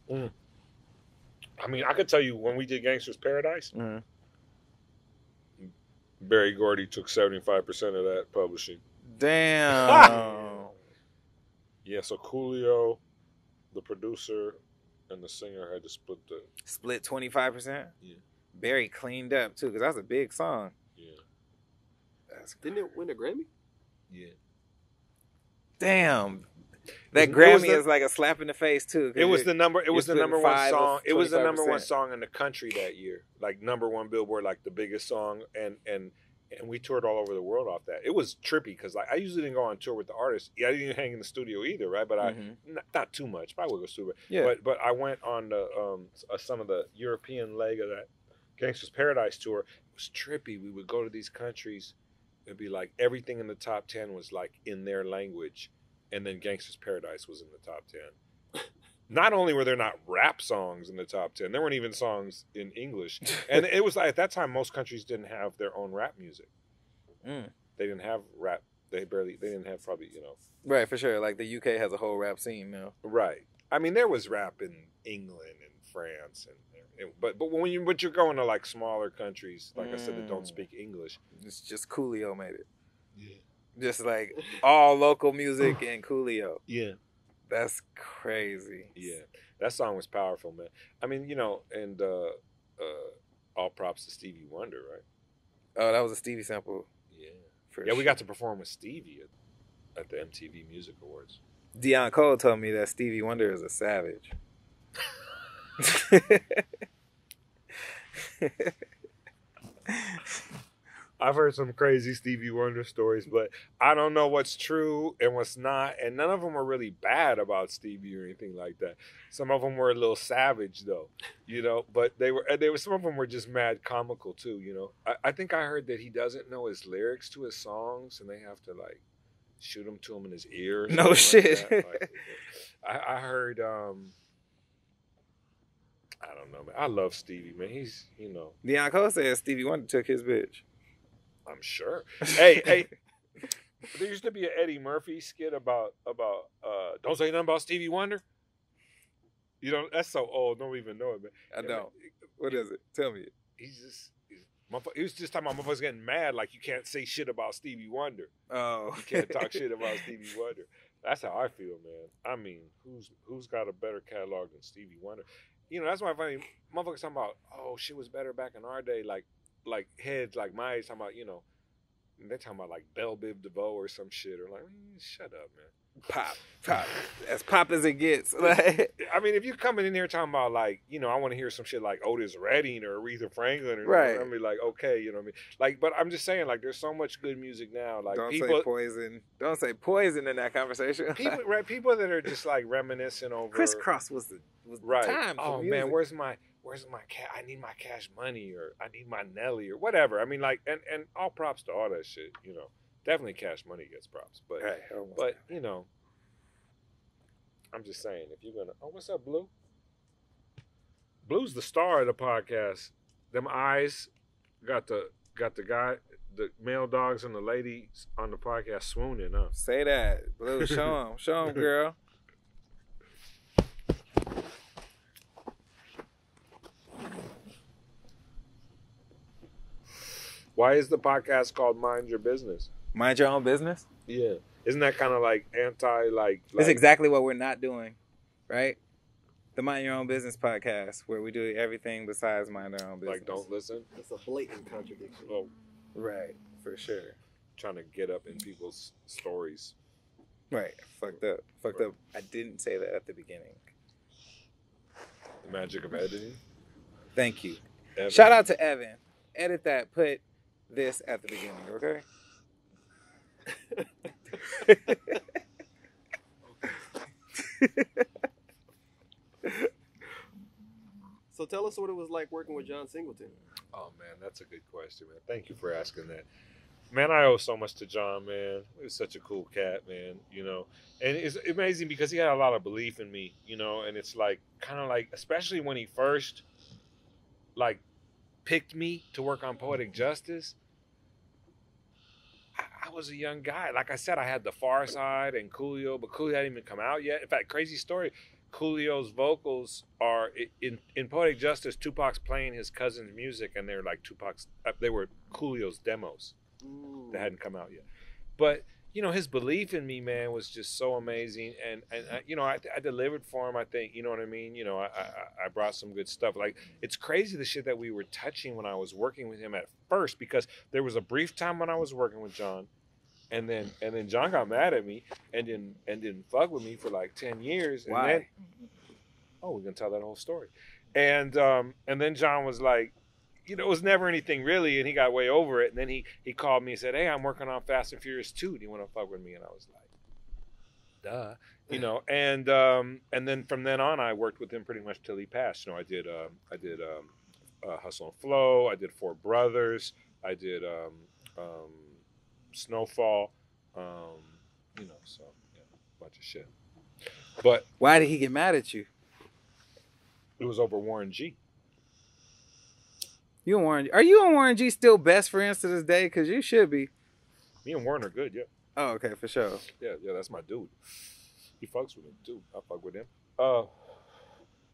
mm. I mean, I could tell you when we did Gangster's Paradise. Mm-hmm. Barry Gordy took seventy-five percent of that publishing. Damn. Yeah, so Coolio, the producer, and the singer had to split the... Split twenty-five percent? Yeah. Barry cleaned up, too, because that was a big song. Yeah. That's Didn't it win a Grammy? Yeah. Damn. That Grammy the, is like a slap in the face too. It was it, the number. It was the number one song. It was the number one song in the country that year. Like number one Billboard, like the biggest song, and and and we toured all over the world off that. It was trippy because like I usually didn't go on tour with the artists. Yeah, I didn't even hang in the studio either, right? But I mm-hmm. not, not too much. But I would go super. Yeah. But but I went on the um some of the European leg of that Gangsta's Paradise tour. It was trippy. We would go to these countries. It'd be like everything in the top ten was like in their language. And then Gangsta's Paradise was in the top ten. Not only were there not rap songs in the top ten, there weren't even songs in English. And it was like, at that time, most countries didn't have their own rap music. Mm. They didn't have rap. They barely, they didn't have probably, you know. Right, for sure. Like the U K has a whole rap scene now. Right. I mean, there was rap in England and France. and, and But but when you, but you're going to like smaller countries, like mm. I said, that don't speak English. It's just Coolio made it. Yeah. Just like all local music and Coolio. Yeah. That's crazy. Yeah. That song was powerful, man. I mean, you know, and uh, uh, all props to Stevie Wonder, right? Oh, that was a Stevie sample. Yeah. Yeah, sure. We got to perform with Stevie at, at the M T V Music Awards. Deion Cole told me that Stevie Wonder is a savage. I've heard some crazy Stevie Wonder stories, but I don't know what's true and what's not. And none of them were really bad about Stevie or anything like that. Some of them were a little savage, though, you know. But they were, they were. Some of them were just mad comical too, you know. I, I think I heard that he doesn't know his lyrics to his songs, and they have to like shoot them to him in his ear. No shit. Like like, I, I heard. Um, I don't know, man. I love Stevie, man. He's, you know. Deion Cole says Stevie Wonder took his bitch. I'm sure. Hey, hey. There used to be an Eddie Murphy skit about, about uh, don't say nothing about Stevie Wonder. You know, that's so old. Don't even know it, man. I don't. Man, what is it? Tell me it. He's just, he's, he was just talking about motherfuckers getting mad like you can't say shit about Stevie Wonder. Oh. You can't talk shit about Stevie Wonder. That's how I feel, man. I mean, who's who's got a better catalog than Stevie Wonder? You know, that's why funny motherfuckers talking about, oh, shit was better back in our day. Like, like heads like my age talking about, you know, they're talking about like Belle Biv DeVoe or some shit. Or like, mm, shut up, man. Pop, pop, as pop as it gets. I mean, if you're coming in here talking about like, you know, I want to hear some shit like Otis Redding or Aretha Franklin, or right? I mean, like, okay, you know what I mean? Like, but I'm just saying, like, there's so much good music now. Like, don't people, say Poison. Don't say Poison in that conversation. People, right? People that are just like reminiscing over. Criss Cross was the. Was right. Time oh music. Man, where's my where's my cat? I need my Cash Money, or I need my Nelly, or whatever. I mean, like, and, and all props to all that shit. You know, definitely Cash Money gets props, but hey, but you know, I'm just saying, if you're gonna, oh, what's up, Blue? Blue's the star of the podcast. Them eyes got the got the guy, the male dogs and the ladies on the podcast swooning up. Huh? Say that, Blue. Show him, show him, girl. Why is the podcast called Mind Your Business? Mind Your Own Business? Yeah. Isn't that kind of like anti, like... That's like... exactly what we're not doing, right? The Mind Your Own Business podcast, where we do everything besides mind our own business. Like, don't listen? It's a blatant contradiction. Oh. Right, for sure. Trying to get up in people's stories. Right. Fucked up. Fucked right. up. I didn't say that at the beginning. The magic of editing? Thank you. Evan. Shout out to Evan. Edit that. Put... this at the beginning, okay? So tell us what it was like working with John Singleton. Oh, man, that's a good question, man. Thank you for asking that. Man, I owe so much to John, man. He was such a cool cat, man, you know. And it's amazing because he had a lot of belief in me, you know, and it's like kind of like, especially when he first, like, picked me to work on Poetic Justice, I, I was a young guy. Like I said, I had The Pharcyde and Coolio, but Coolio hadn't even come out yet. In fact, crazy story, Coolio's vocals are, in, in Poetic Justice, Tupac's playing his cousin's music, and they were like Tupac's, they were Coolio's demos Ooh. That hadn't come out yet. But, you know, his belief in me, man, was just so amazing. And, and I, you know, I, I delivered for him, I think. You know what I mean? You know, I, I, I brought some good stuff. Like, it's crazy the shit that we were touching when I was working with him at first, because there was a brief time when I was working with John. And then and then John got mad at me and didn't, and didn't fuck with me for like ten years. Why? And then, oh, we're going to tell that whole story. And um, and then John was like, you know, it was never anything really, and he got way over it. And then he he called me and said, hey, I'm working on Fast and Furious two. Do you want to fuck with me? And I was like, duh. You know, and um, and then from then on, I worked with him pretty much till he passed. You know, I did um, I did um, uh, Hustle and Flow. I did Four Brothers. I did um, um, Snowfall. Um, you know, so, yeah, a bunch of shit. But why did he get mad at you? It was over Warren G. You and Warren, are you and Warren G still best friends to this day? Because you should be. Me and Warren are good, yeah. Oh, okay, for sure. Yeah, yeah, that's my dude. He fucks with him, too. I fuck with him. Uh,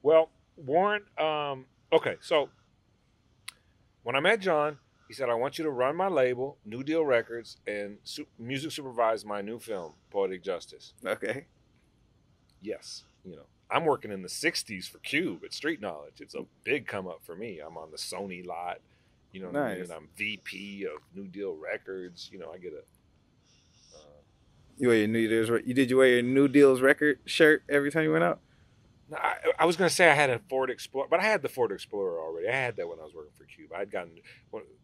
well, Warren, um, okay, so when I met John, he said, I want you to run my label, New Deal Records, and su music supervise my new film, Poetic Justice. Okay. Yes, you know. I'm working in the sixties for Cube at Street Knowledge. It's a big come up for me. I'm on the Sony lot, you know what nice. I mean? I'm V P of New Deal Records. You know, I get a... Uh, you wear your New Deal's... You did you wear your New Deal's record shirt every time you went out? I, I was going to say I had a Ford Explorer, but I had the Ford Explorer already. I had that when I was working for Cube. I'd gotten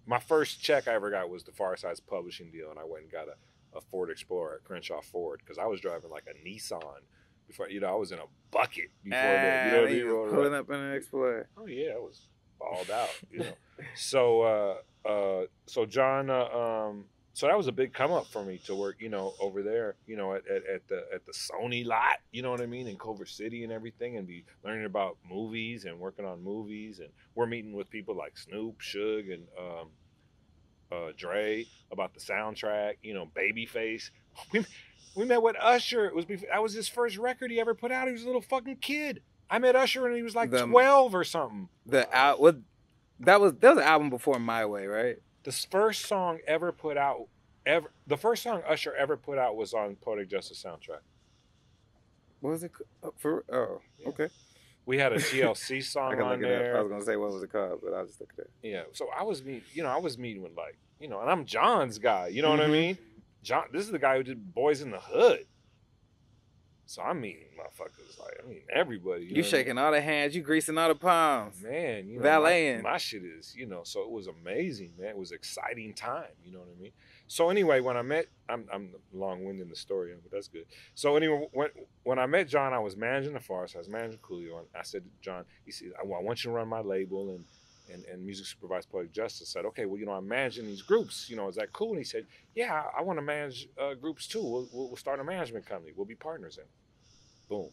my first check I ever got was the Pharcyde's publishing deal, and I went and got a, a Ford Explorer at Crenshaw Ford because I was driving like a Nissan before. You know, I was in a bucket before that. You know, you were pulling up in an Explorer. Oh yeah, I was balled out. You know, so uh, uh, so John, uh, um, so that was a big come up for me to work. You know, over there. You know, at, at, at the at the Sony lot. You know what I mean, in Culver City and everything, and be learning about movies and working on movies, and we're meeting with people like Snoop, Suge, and um, uh, Dre about the soundtrack. You know, Babyface. We met with Usher. It was before, that was his first record he ever put out. He was a little fucking kid. I met Usher when he was like the, twelve or something. The out what that was that was an album before My Way, right? The first song ever put out ever the first song Usher ever put out was on Poetic Justice soundtrack. What was it oh, for? Oh, yeah. Okay. We had a T L C song I on there. I was gonna say what was it called, but I was just looking at it. Yeah, so I was meeting, you know, I was meeting with like, you know, and I'm John's guy. You know mm-hmm. what I mean? John, this is the guy who did Boys in the Hood. So I'm meeting motherfuckers. Like, I mean, everybody. You, you know shaking I mean? all the hands. You greasing all the palms. Man, you know. Valeting. My, my shit is, you know, so it was amazing, man. It was an exciting time. You know what I mean? So anyway, when I met, I'm, I'm long-winded in the story, but that's good. So anyway, when, when I met John, I was managing the Pharcyde. I was managing Coolio. And I said to John, he said, I want you to run my label and, And, and music supervised Poetic Justice. Said, okay, well, you know, I'm managing these groups. You know, is that cool? And he said, yeah, I, I want to manage uh, groups too. We'll, we'll, we'll start a management company. We'll be partners in it. Boom.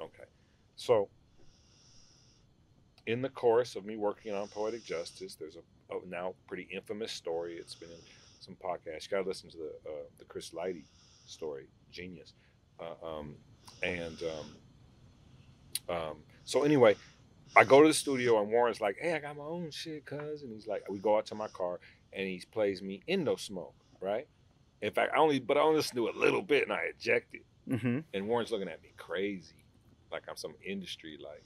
Okay. So, in the course of me working on Poetic Justice, there's a, a now pretty infamous story. It's been in some podcasts. You got to listen to the uh, the Chris Lighty story. Genius. Uh, um, and um, um, so anyway. I go to the studio and Warren's like, hey, I got my own shit, cuz. And he's like, we go out to my car and he plays me Indo Smoke, right? In fact, I only, but I only listened to it a little bit and I ejected. Mm-hmm. And Warren's looking at me crazy. Like I'm some industry, like,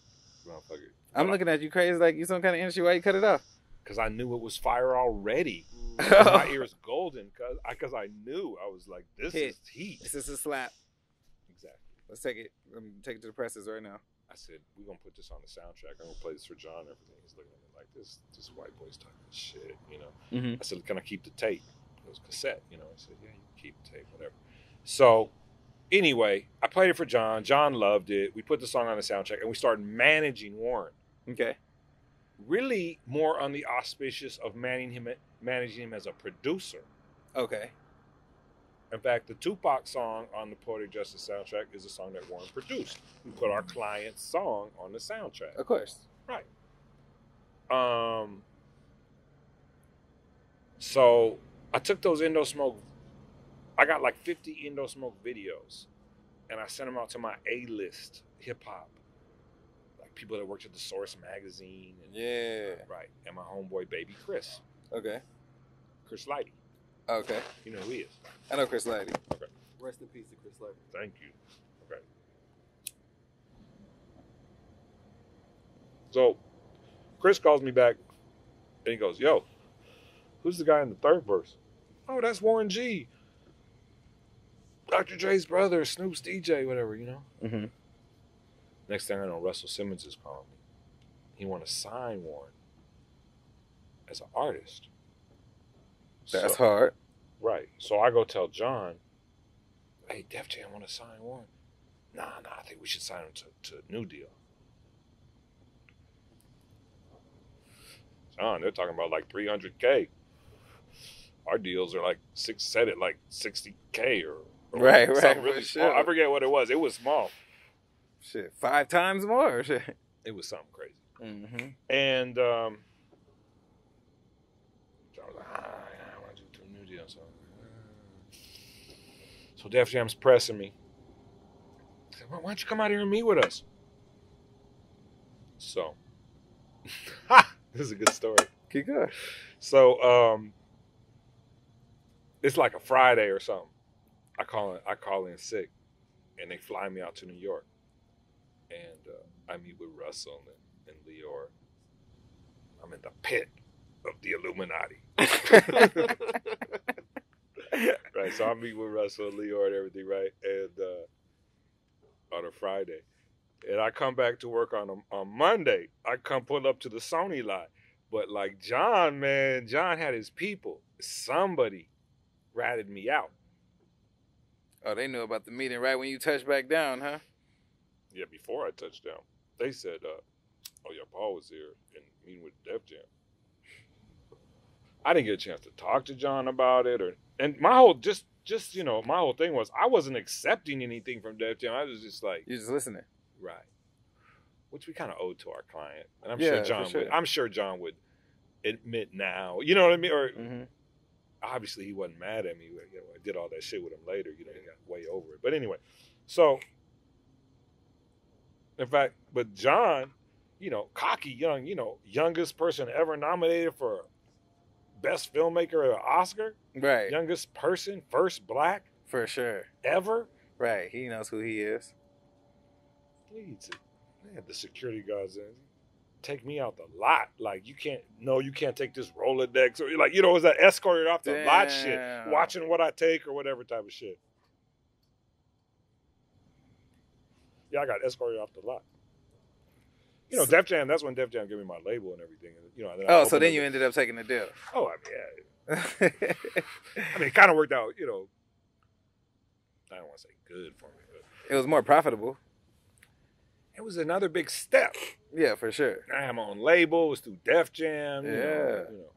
motherfucker. I'm looking at you crazy like you some kind of industry. Why you cut it off? Because I knew it was fire already. My ears golden, cuz. Because I, I knew. I was like, this Hit. is heat. This is a slap. Exactly. Let's take it. Let me take it to the presses right now. I said, we're going to put this on the soundtrack. I'm going to play this for John and everything. He's looking at me like, this this white boy's talking shit, you know. Mm-hmm. I said, can I keep the tape? It was cassette, you know. I said, yeah, you can keep the tape, whatever. So, anyway, I played it for John. John loved it. We put the song on the soundtrack, and we started managing Warren. Okay. Really more on the auspicious of managing him, managing him as a producer. Okay. In fact, the Tupac song on the Poetic Justice soundtrack is a song that Warren produced. We put our client's song on the soundtrack. Of course. Right. Um. So I took those Indo Smoke. I got like fifty Indo Smoke videos, and I sent them out to my A-list hip hop, like people that worked at the Source magazine. And, yeah. Uh, right. And my homeboy, Baby Chris. Okay. Chris Lighty. Okay. You know who he is. I know Chris Lighty. Okay. Rest in peace to Chris Lighty. Thank you. Okay. So, Chris calls me back and he goes, yo, who's the guy in the third verse? Oh, that's Warren G. Doctor Dre's brother, Snoop's D J, whatever, you know? Mm-hmm. Next thing I know, Russell Simmons is calling me. He want to sign Warren as an artist. That's so, hard. Right. So I go tell John, hey, Def Jam want to sign Warren. Nah, nah, I think we should sign him to, to New Deal. John, they're talking about like three hundred K. Our deals are like six, set at like sixty K or, or right, right. Really small. Sure. I forget what it was. It was small. Shit, five times more. Shit. It was something crazy. Mm-hmm. And um, John was like, ah. So, so Def Jam's pressing me. I said, why don't you come out here and meet with us? So, this is a good story. Keep going. So, um, it's like a Friday or something. I call in, I call in sick, and they fly me out to New York, and uh, I meet with Russell and, and Lior. I'm in the pit of the Illuminati. Right, so I meet with Russell and Lior and everything, right? And uh, on a Friday, and I come back to work on a, on Monday, I come pull up to the Sony lot. But like John, man, John had his people. Somebody ratted me out. Oh, they knew about the meeting right when you touched back down, huh? Yeah, before I touched down. They said, uh, oh, yeah, Paul was here and meeting with Def Jam. I didn't get a chance to talk to John about it. or And my whole, just, just you know, my whole thing was I wasn't accepting anything from Def Jam. I was just like. You're just listening. Right. Which we kind of owe to our client. And I'm yeah, sure John sure. would. I'm sure John would admit now. You know what I mean? Or mm-hmm. Obviously he wasn't mad at me. You know, I did all that shit with him later. You know, he got way over it. But anyway, so. In fact, but John, you know, cocky young, you know, youngest person ever nominated for best filmmaker at an Oscar. Right. Youngest person, first black. For sure. Ever. Right. He knows who he is. Please, man, the security guards in. Take me out the lot. Like, you can't, no, you can't take this Rolodex. Or, like, you know, it was that escorted off the Damn. lot shit. Watching what I take or whatever type of shit. Yeah, I got escorted off the lot. You know, so, Def Jam, that's when Def Jam gave me my label and everything. And, you know, and then oh, so then you ended up taking the deal. Oh, I mean, yeah. I mean, it kind of worked out, you know, I don't want to say good for me. But it was more profitable. It was another big step. Yeah, for sure. I had my own label. It was through Def Jam. Yeah. You know, you know.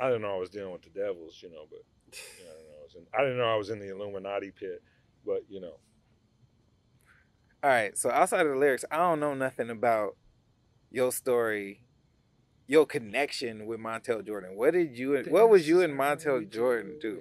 I didn't know I was dealing with the devils, you know, but you know, I, didn't know I, was in, I didn't know I was in the Illuminati pit, but, you know. All right, so outside of the lyrics, I don't know nothing about your story, your connection with Montell Jordan. What did you? And, what was you and Montell Jordan do?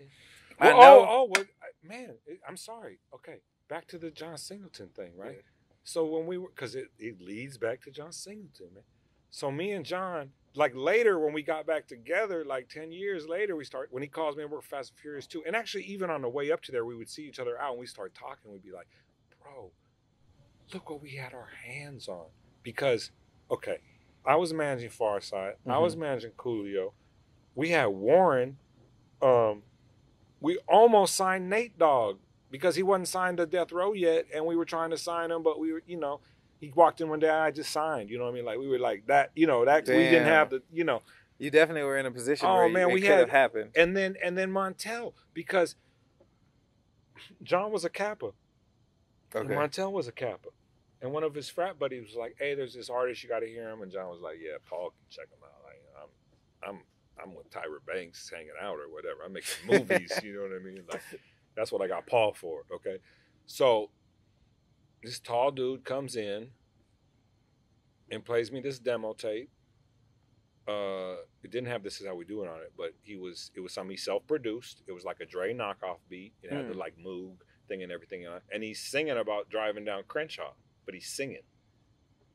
Well, I know, oh, oh, well, man, I'm sorry. Okay, back to the John Singleton thing, right? Yeah. So when we were, because it, it leads back to John Singleton, man. So me and John, like later when we got back together, like ten years later, we start, when he calls me and we're Fast and Furious too. And actually, even on the way up to there, we would see each other out and we start talking. We'd be like, bro, look what we had our hands on. Because, okay, I was managing Pharcyde. Mm-hmm. I was managing Coolio. We had Warren. Um, we almost signed Nate Dogg because he wasn't signed to Death Row yet, and we were trying to sign him, but we were, you know, he walked in one day and I just signed. You know what I mean? Like, we were like that, you know, that Damn. we didn't have the, you know. You definitely were in a position oh, where man, it we could had, have happened. And then, and then Montell, because John was a Kappa. Okay. Montell was a Kappa. And one of his frat buddies was like, hey, there's this artist, you got to hear him. And John was like, yeah, Paul can check him out. Like, I'm, I'm I'm with Tyra Banks hanging out or whatever. I'm making movies, you know what I mean? Like, that's what I got Paul for, okay? So this tall dude comes in and plays me this demo tape. Uh, it didn't have This Is How We Do It on it, but he was it was something he self-produced. It was like a Dre knockoff beat. It had mm. the, like, Moog thing and everything on it. And he's singing about driving down Crenshaw, but he's singing.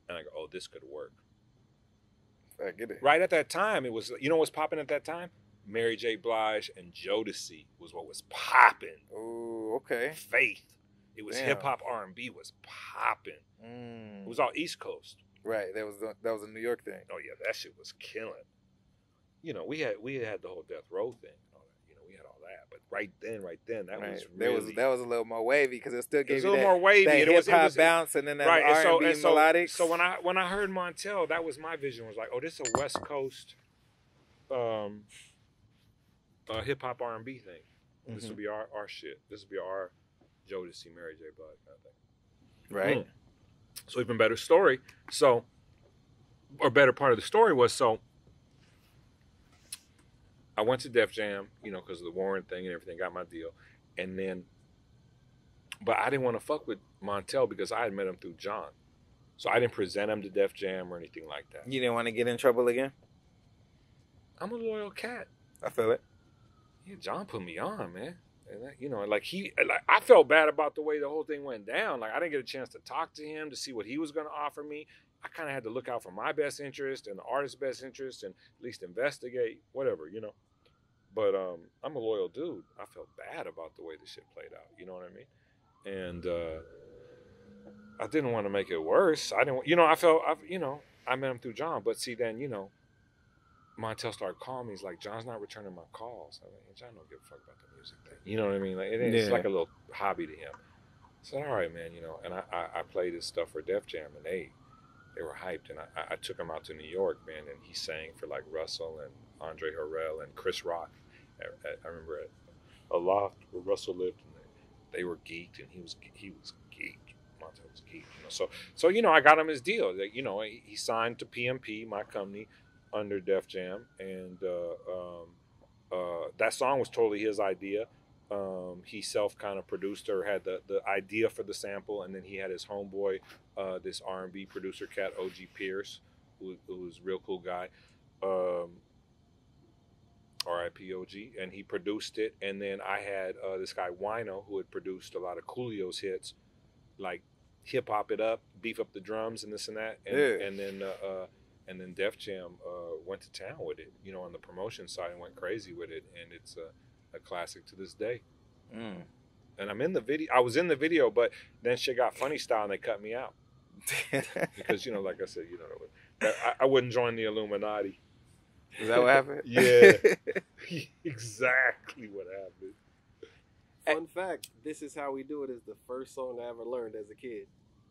And I go, oh, this could work. I get it. Right at that time, it was, you know what's popping at that time? Mary J. Blige and Jodeci was what was popping. Oh, okay. Faith. It was hip-hop, R and B was popping. Mm. It was all East Coast. Right, that was that was a New York thing. Oh, yeah, that shit was killing. You know, we had we had the whole Death Row thing. We had all that, but right then, right then, that right. was really... That was, that was a little more wavy because it still gave it was you a little that, more wavy. that hip-hop bounce and then that right. R and B and so, and so, melodic. So when I when I heard Montell, that was my vision. Was like, oh, this is a West Coast um, uh, hip-hop R and B thing. Mm-hmm. This will be our, our shit. This will be our Jodeci, Mary J. Blige kind of thing. Right. Mm. So even better story. So, or better part of the story was so... I went to Def Jam, you know, because of the Warren thing and everything, got my deal. And then, but I didn't want to fuck with Montell because I had met him through John. So I didn't present him to Def Jam or anything like that. You didn't want to get in trouble again? I'm a loyal cat. I feel it. Yeah, John put me on, man. And that, you know, like he, like I felt bad about the way the whole thing went down. Like I didn't get a chance to talk to him to see what he was going to offer me. I kind of had to look out for my best interest and the artist's best interest and at least investigate, whatever, you know. But um, I'm a loyal dude. I felt bad about the way this shit played out. You know what I mean? And uh, I didn't want to make it worse. I didn't, you know, I felt, I, you know, I met him through John. But see, then, you know, Montell started calling me. He's like, John's not returning my calls. I mean, John don't give a fuck about the music thing. You know what I mean? Like, it ain't, yeah. It's like a little hobby to him. said, all right, man, you know, and I, I, I played his stuff for Def Jam, and they, they were hyped. And I, I took him out to New York, man, and he sang for, like, Russell and Andre Harrell and Chris Rock. I, I remember at a loft where Russell lived, and they, they were geeked, and he was he was geeked. Montell was geeked, you know. So, so you know, I got him his deal. That, you know, he, he signed to P M P, my company, under Def Jam, and uh, um, uh, that song was totally his idea. Um, he self kind of produced or had the, the idea for the sample, and then he had his homeboy, uh, this R and B producer cat, O G Pierce, who, who was a real cool guy, um, R I P O G, and he produced it. And then I had uh, this guy, Wino, who had produced a lot of Coolio's hits, like Hip Hop It Up, Beef Up the Drums, and this and that. And, yeah. and then uh, uh, and then Def Jam uh, went to town with it, you know, on the promotion side, and went crazy with it, and it's... Uh, a classic to this day. Mm. And I'm in the video. I was in the video, but then shit got funny style and they cut me out. Because, you know, like I said, you know, I, I wouldn't join the Illuminati. Is that what happened? Yeah. Exactly what happened. Fun fact, This Is How We Do It is the first song I ever learned as a kid.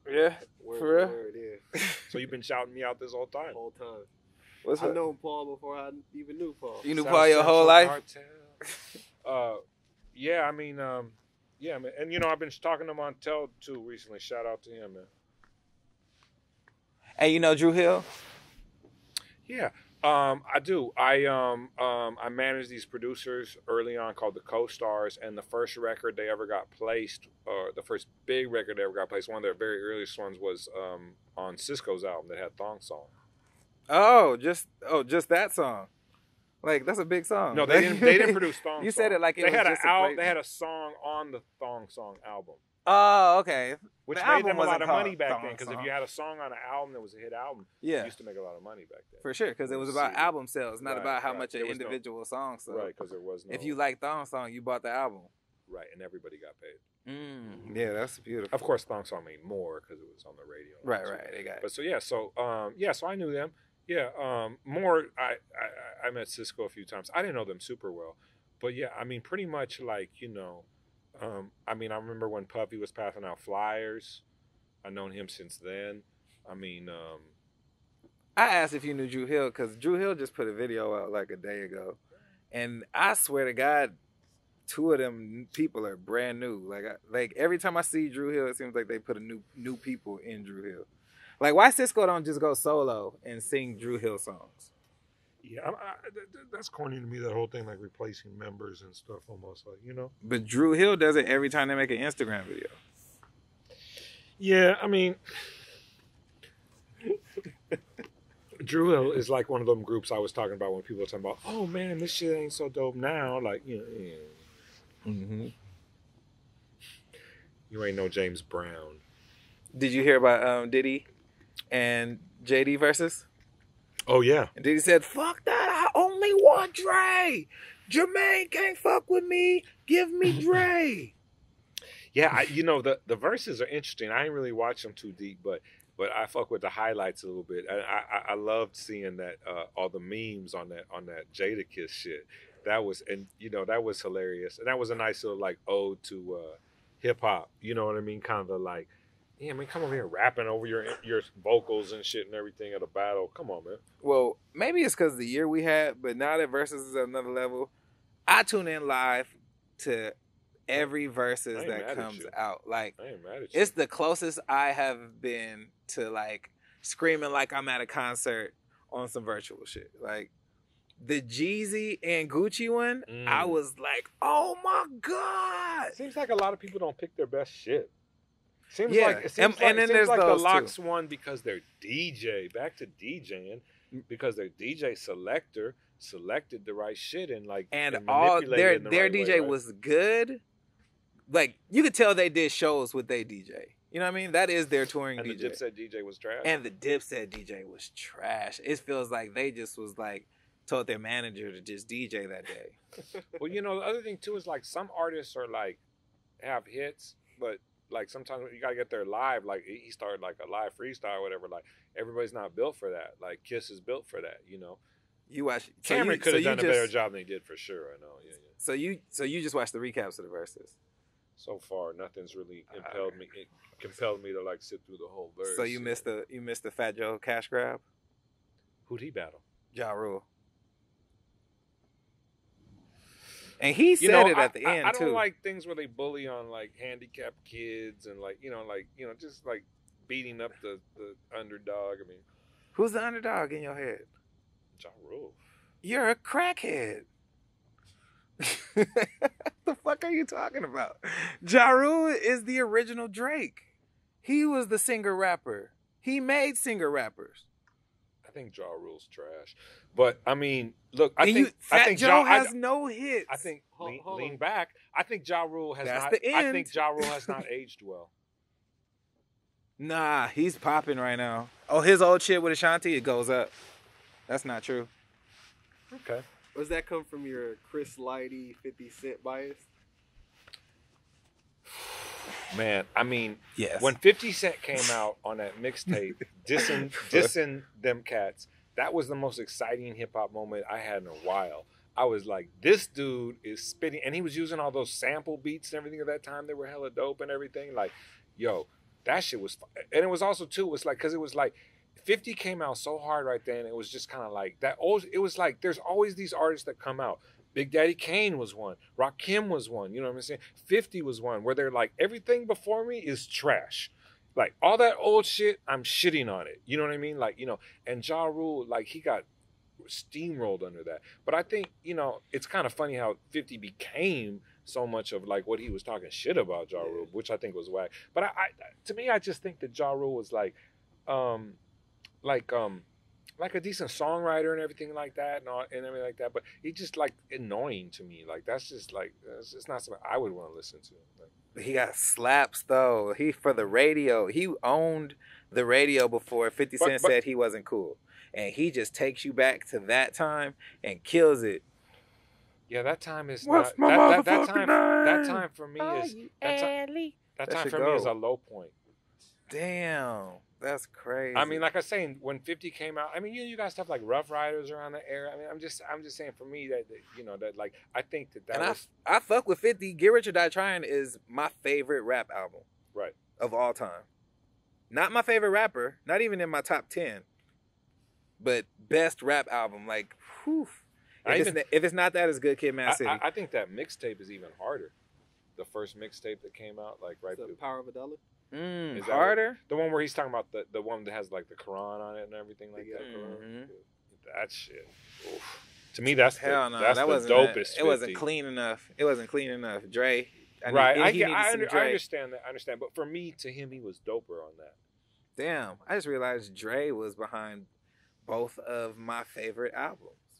Yeah, word, for real? Word, yeah. So you've been shouting me out this whole time? Whole time. What's I known Paul before I even knew Paul. You knew South Paul your whole life? Cartel. uh yeah I mean um yeah man. And you know, I've been talking to Montell too recently. Shout out to him, man. Hey, you know Drew Hill? Yeah, um I do. I um um I managed these producers early on called the Co-Stars, and the first record they ever got placed, or uh, the first big record they ever got placed, one of their very earliest ones, was um on Cisco's album that had Thong Song. Oh, just oh just that song. Like, that's a big song. No, they didn't. They didn't produce Thong Song. You said it like it they was had just a al- They had a song on the Thong Song album. Oh, okay. Which the made them a lot of money back then, because if you had a song on an album that was a hit album, yeah, it used to make a lot of money back then. For sure, because it was about album sales, not right, about how right. much an individual no, song sold. Right, because there was no... If you liked Thong Song, you bought the album. Right, and everybody got paid. Mm. Yeah, that's beautiful. Of course, Thong Song made more because it was on the radio. Right, right, right, they got it. But so, yeah, so, um, yeah, so I knew them. Yeah, um, more, I, I I met Cisco a few times. I didn't know them super well. But yeah, I mean, pretty much like, you know, um, I mean, I remember when Puffy was passing out flyers. I've known him since then. I mean. Um, I asked if you knew Drew Hill, because Drew Hill just put a video out like a day ago. And I swear to God, two of them people are brand new. Like, I, like every time I see Drew Hill, it seems like they put a new new people in Drew Hill. Like, why Cisco don't just go solo and sing Drew Hill songs? Yeah, I, I, that's corny to me, that whole thing, like, replacing members and stuff almost, like, you know? But Drew Hill does it every time they make an Instagram video. Yeah, I mean... Drew Hill is like one of them groups I was talking about when people were talking about, oh, man, this shit ain't so dope now. Like, you know... Yeah. Mm-hmm. You ain't no James Brown. Did you hear about um, Diddy? And J D versus? Oh, yeah. And Diddy said, fuck that, I only want Dre. Jermaine can't fuck with me. Give me Dre. Yeah, I, you know, the, the verses are interesting. I ain't really watch them too deep, but but I fuck with the highlights a little bit. I I, I loved seeing that uh, all the memes on that on that Jadakiss shit. That was, and you know, that was hilarious. And that was a nice little, like, ode to uh, hip-hop. You know what I mean? Kind of the, like, yeah, man, come over here rapping over your your vocals and shit and everything at a battle. Come on, man. Well, maybe it's because of the year we had, but now that Versus is at another level, I tune in live to every Versus that comes out. Like, I ain't mad at you. It's the closest I have been to, like, screaming like I'm at a concert on some virtual shit. Like, the Jeezy and Gucci one, mm. I was like, oh, my God. Seems like a lot of people don't pick their best shit. Seems yeah. like it seems and, like, and then it seems there's like the Locks too. One because they're D J. Back to DJing, because their D J selector selected the right shit and like and, and all their it in the their right D J way, right? was good. Like, you could tell they did shows with their D J. You know what I mean? That is their touring and D J. And the Dipset D J was trash. And the Dipset D J was trash. It feels like they just was like told their manager to just D J that day. Well, you know, the other thing too is like some artists are like have hits, but. Like, sometimes you got to get there live. Like, he started, like, a live freestyle or whatever. Like, everybody's not built for that. Like, Kiss is built for that, you know? You watch... Cameron so could have so done just, a better job than he did, for sure. I know, yeah, yeah. So you so you just watched the recaps of the Verses? so far, nothing's really impelled me. It compelled me to like sit through the whole verse. So you missed the you missed the Fat Joe cash grab. Who'd he battle? Ja Rule. And he said you know, it at the I, end I, I too. I don't like things where they bully on like handicapped kids and like you know like you know just like beating up the, the underdog. I mean, who's the underdog in your head? Ja Rule. You're a crackhead. The fuck are you talking about? Ja Rule is the original Drake. He was the singer rapper. He made singer rappers. I think Ja Rule's trash, but I mean, look, I and think you, Fat I think Joe ja, has I, no hits. I think hold, lean, hold lean back. I think Ja Rule has That's not. The end. I think Ja Rule has not aged well. Nah, he's popping right now. Oh, his old shit with Ashanti, it goes up. That's not true. Okay. Does that come from your Chris Lighty, fifty cent bias? Man, I mean, yes. When fifty cent came out on that mixtape, dissing, dissing them cats, that was the most exciting hip-hop moment I had in a while. I was like, this dude is spitting. And he was using all those sample beats and everything at that time. They were hella dope and everything. Like, yo, that shit was fun. And it was also, too, it's like, because it was like, fifty came out so hard right then. It was just kind of like that old. It was like there's always these artists that come out. Big Daddy Kane was one. Rakim was one. You know what I'm saying? fifty was one where they're like everything before me is trash. Like all that old shit, I'm shitting on it. You know what I mean? Like, you know, and Ja Rule, like he got steamrolled under that. But I think, you know, it's kind of funny how fifty became so much of like what he was talking shit about Ja Rule, which I think was whack. But I, I to me, I just think that Ja Rule was like, um, like um like a decent songwriter and everything like that and all and everything like that, but it's just like annoying to me. Like that's just like it's just not something I would want to listen to. Like, he got slaps though. He for the radio. He owned the radio before fifty Cent said he wasn't cool. And he just takes you back to that time and kills it. Yeah, that time is What's not my that, that, that time name? That time for me is that, ti that, that time for go. me is a low point. Damn. That's crazy. I mean, like I was saying, when fifty came out, I mean, you you got stuff like Rough Riders around the era. I mean, I'm just I'm just saying for me that, that you know that like I think that that. And was... I I fuck with fifty. Get Rich or Die Trying is my favorite rap album, right, of all time. Not my favorite rapper, not even in my top ten, but best rap album. Like, whew. If, even, it's, if it's not that, it's Good Kid, Mad City. I, I, I think that mixtape is even harder. The first mixtape that came out, like right. The Power of a Dollar. Mm, harder? What, the one where he's talking about the, the one that has like the Quran on it and everything like that. Mm-hmm. That shit. Oof. To me, that's hell the, no. That's that the wasn't dopest. A, it fifty. Wasn't clean enough. It wasn't clean enough. Dre, I right? Need, I, get, I, under, Dre. I understand that. I understand, but for me, to him, he was doper on that. Damn! I just realized Dre was behind both of my favorite albums.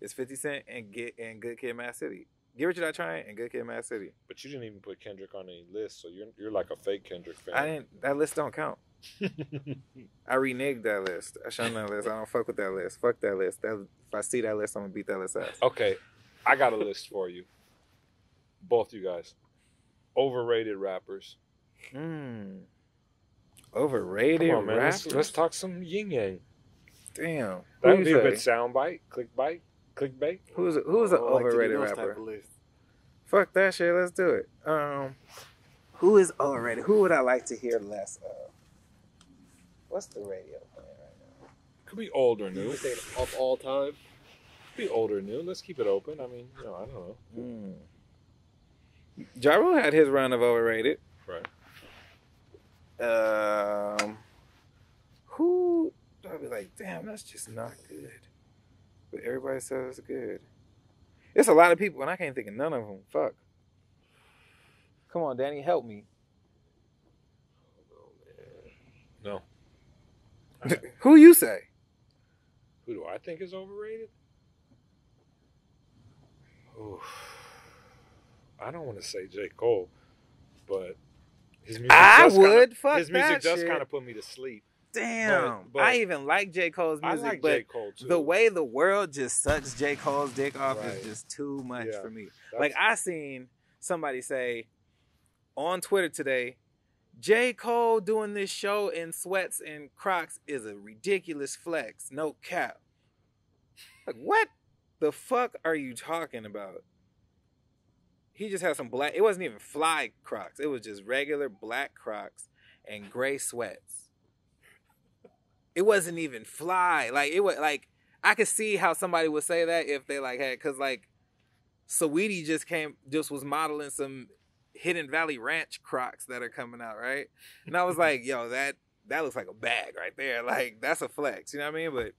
It's fifty Cent and Get and Good Kid, Mad City. Get Rich or Die Trying and Good Kid, Mad City. But you didn't even put Kendrick on any list, so you're you're like a fake Kendrick fan. I didn't. That list don't count. I reneged that list. I shun that list. I don't fuck with that list. Fuck that list. That, if I see that list, I'm gonna beat that list ass. Okay, I got a list for you. Both you guys, overrated rappers. Hmm. Overrated Come on, man. rappers. Let's, let's talk some yin yang. Damn. That would be a good soundbite. Clickbait. Clickbait. Who's a, who's an oh, overrated like rapper? Fuck that shit. Let's do it. Um, who is overrated? Who would I like to hear less of? What's the radio playing right now? Could be old or new. Of all time. Could be old or new. Let's keep it open. I mean, you know, I don't know. Mm. Ja Rule had his run of overrated. Right. Um, who? I'd be like, damn, that's just not good. But everybody says it's good. It's a lot of people, and I can't think of none of them. Fuck. Come on, Danny, help me. No. Who you say? Who do I think is overrated? Oof. I don't want to say J. Cole, but his music I does would kinda, fuck his music that does kind of put me to sleep. Damn, but, but I even like J. Cole's music, I like but J. Cole too. The way the world just sucks J. Cole's dick off right. is just too much yeah, for me. Like I seen somebody say on Twitter today, J. Cole doing this show in sweats and Crocs is a ridiculous flex, no cap. Like what the fuck are you talking about? he just had some black, it wasn't even fly Crocs. It was just regular black Crocs and gray sweats. It wasn't even fly. Like, it was like, I could see how somebody would say that if they like had, cause like Saweetie just came, just was modeling some Hidden Valley Ranch Crocs that are coming out, right? And I was like, yo, that, that looks like a bag right there. Like, that's a flex, you know what I mean? But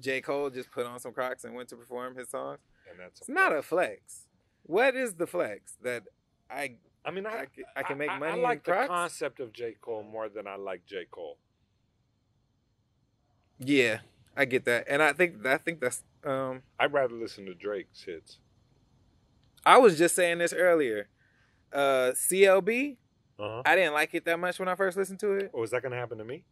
J. Cole just put on some Crocs and went to perform his songs. And that's it's a not a flex. What is the flex that I? I mean, I I, I can make I, money. I like in Crocs? The concept of J. Cole more than I like J. Cole. Yeah, I get that, and I think I think that's. Um, I'd rather listen to Drake's hits. I was just saying this earlier. Uh, C L B, uh-huh. I didn't like it that much when I first listened to it. Oh, is that going to happen to me?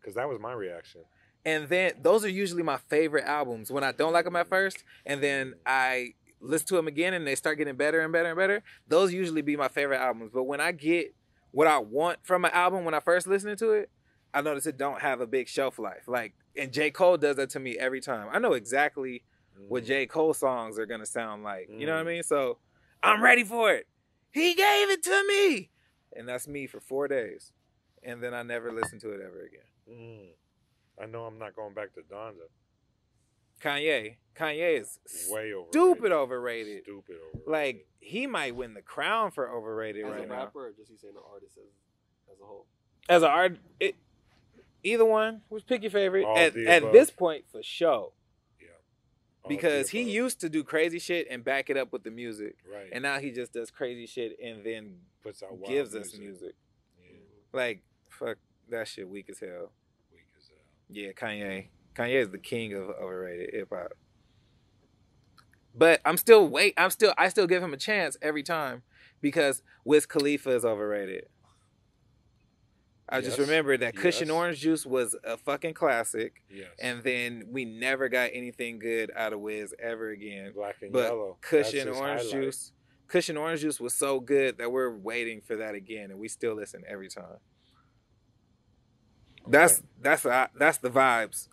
Because that was my reaction. And then, those are usually my favorite albums. When I don't like them at first, and then I listen to them again, and they start getting better and better and better, those usually be my favorite albums. But when I get what I want from an album when I first listen to it, I notice it don't have a big shelf life. Like, and J. Cole does that to me every time. I know exactly mm. what J. Cole songs are going to sound like. Mm. You know what I mean? So, I'm ready for it. He gave it to me. And that's me for four days. And then I never listened to it ever again. Mm. I know I'm not going back to Donda. Kanye. Kanye is way overrated. Stupid overrated. Stupid overrated. Like, he might win the crown for overrated as right now. As a rapper, now. Or just you saying the artist as, as a whole? As an art, it, either one. Which pick your favorite? All at at this point, for sure. Yeah. All because he used to do crazy shit and back it up with the music. Right. And now he just does crazy shit and then puts out wild gives music. us music. Yeah. Like, fuck, that shit weak as hell. Yeah, Kanye. Kanye is the king of overrated hip hop. But I'm still wait. I'm still. I still give him a chance every time because Wiz Khalifa is overrated. I yes. just remembered that yes. Cushion Orange Juice was a fucking classic. Yes. And then we never got anything good out of Wiz ever again. Black and but yellow. Cushion Orange highlight. Juice. Cushion Orange Juice was so good that we're waiting for that again, and we still listen every time. Okay. That's that's uh, that's the vibes,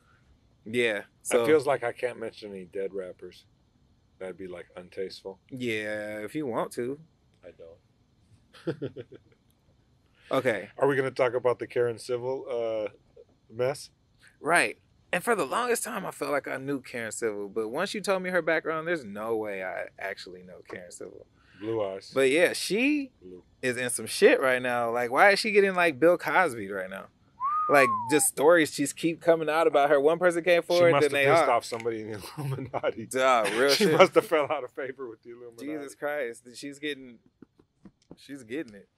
yeah. So it feels like I can't mention any dead rappers. That'd be like untasteful. Yeah, if you want to. I don't. Okay. Are we gonna talk about the Karen Civil uh, mess? Right. And for the longest time, I felt like I knew Karen Civil, but once you told me her background, there's no way I actually know Karen Civil. Blue eyes. But yeah, she Blue. is in some shit right now. Like, why is she getting like Bill Cosby right now? Like, just stories she's keep coming out about her. One person came forward, then they are. She must have pissed off somebody in the Illuminati. Duh, real she shit. must have fell out of favor with the Illuminati. Jesus Christ. She's getting, she's getting it.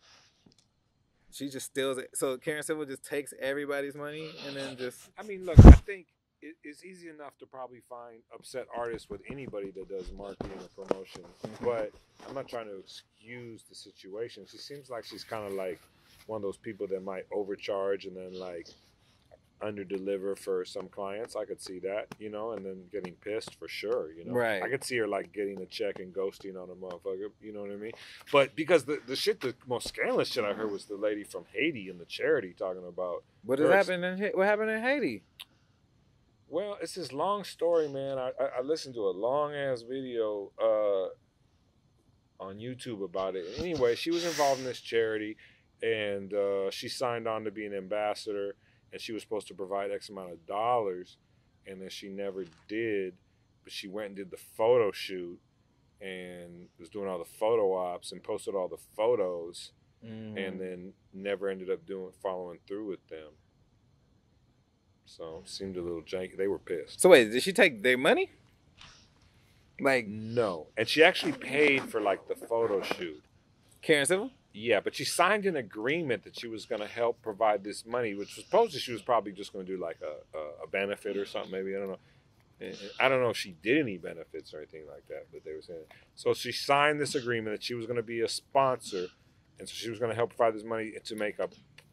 She just steals it. So Karen Civil just takes everybody's money and then just. I mean, look, I think it, it's easy enough to probably find upset artists with anybody that does marketing or promotion. But I'm not trying to excuse the situation. She seems like she's kind of like one of those people that might overcharge and then like underdeliver for some clients. I could see that, you know, and then getting pissed for sure, you know. Right. I could see her like getting a check and ghosting on a motherfucker, you know what I mean? But because the, the shit, the most scandalous shit I heard was the lady from Haiti in the charity talking about what is happening. In, what happened in Haiti? Well, it's this long story, man. I I, I listened to a long ass video uh, on YouTube about it. Anyway, she was involved in this charity. And uh, she signed on to be an ambassador, and she was supposed to provide X amount of dollars, and then she never did. But she went and did the photo shoot, and was doing all the photo ops and posted all the photos, mm. and then never ended up doing following through with them. So seemed a little janky. They were pissed. So wait, did she take their money? Like no, and she actually paid for like the photo shoot. Karen Civil? Yeah, but she signed an agreement that she was going to help provide this money, which was supposedly she was probably just going to do like a, a, a benefit or something, maybe. I don't know. And, and I don't know if she did any benefits or anything like that, but they were saying it. So she signed this agreement that she was going to be a sponsor, and so she was going to help provide this money to make a,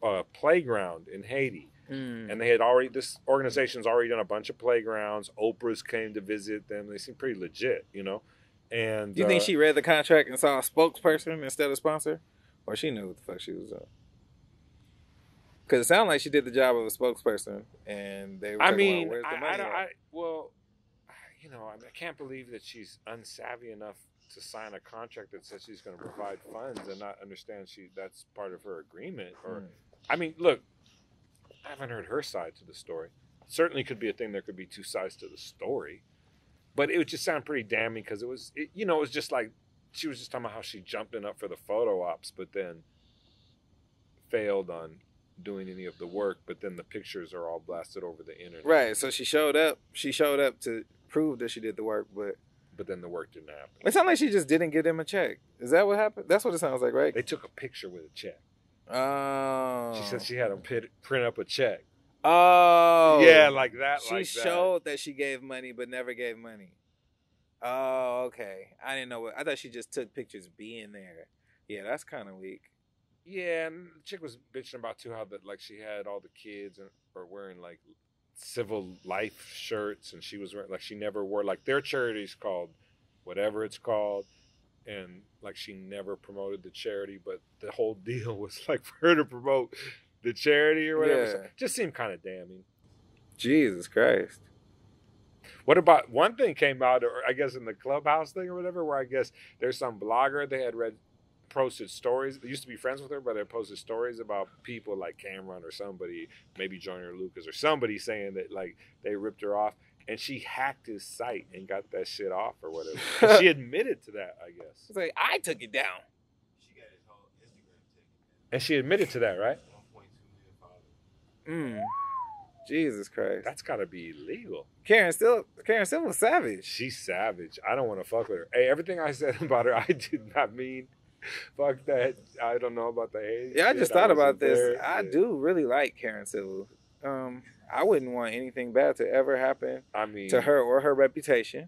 a playground in Haiti. Mm. And they had already, this organization's already done a bunch of playgrounds. Oprah's came to visit them. They seemed pretty legit, you know. And you think uh, she read the contract and saw a spokesperson instead of sponsor? Or she knew what the fuck she was doing. Because it sounded like she did the job of a spokesperson. And they were I mean, about, where's the I, money I, I, well, you know, I, mean, I can't believe that she's unsavvy enough to sign a contract that says she's going to provide funds and not understand she that's part of her agreement. Or, mm. I mean, look, I haven't heard her side to the story. Certainly could be a thing. There could be two sides to the story, but it would just sound pretty damning because it was, it, you know, it was just like she was just talking about how she jumped in up for the photo ops, but then failed on doing any of the work. But then the pictures are all blasted over the internet. Right. So she showed up. She showed up to prove that she did the work, but but then the work didn't happen. It sounds like she just didn't give them a check. Is that what happened? That's what it sounds like, right? They took a picture with a check. Oh. She said she had them print up a check. Oh. Yeah, like that. She like showed that. that she gave money, but never gave money. Oh, okay. I didn't know what. I thought she just took pictures being there. Yeah, that's kind of weak. Yeah, and the chick was bitching about, too, how that like she had all the kids and were wearing, like, civil life shirts, and she was wearing, like, she never wore, like, their charity's called whatever it's called. And, like, she never promoted the charity, but the whole deal was, like, for her to promote the charity or whatever. Yeah. So just seemed kind of damning. Jesus Christ. What about, one thing came out, or I guess in the Clubhouse thing or whatever, where I guess there's some blogger, they had read, posted stories. They used to be friends with her, but they posted stories about people like Cameron or somebody, maybe Joyner Lucas or somebody saying that, like, they ripped her off. And she hacked his site and got that shit off or whatever. And she admitted to that, I guess. It's like, I took it down. She got his whole Instagram taken. And she admitted to that, right? Mm. Jesus Christ. That's got to be illegal. Karen still, Karen still was savage. She's savage. I don't want to fuck with her. Hey, everything I said about her, I did not mean. Fuck that. I don't know about the hate. Yeah, I just shit. thought I about this. There. I yeah. do really like Karen Civil. Um, I wouldn't want anything bad to ever happen I mean, to her or her reputation.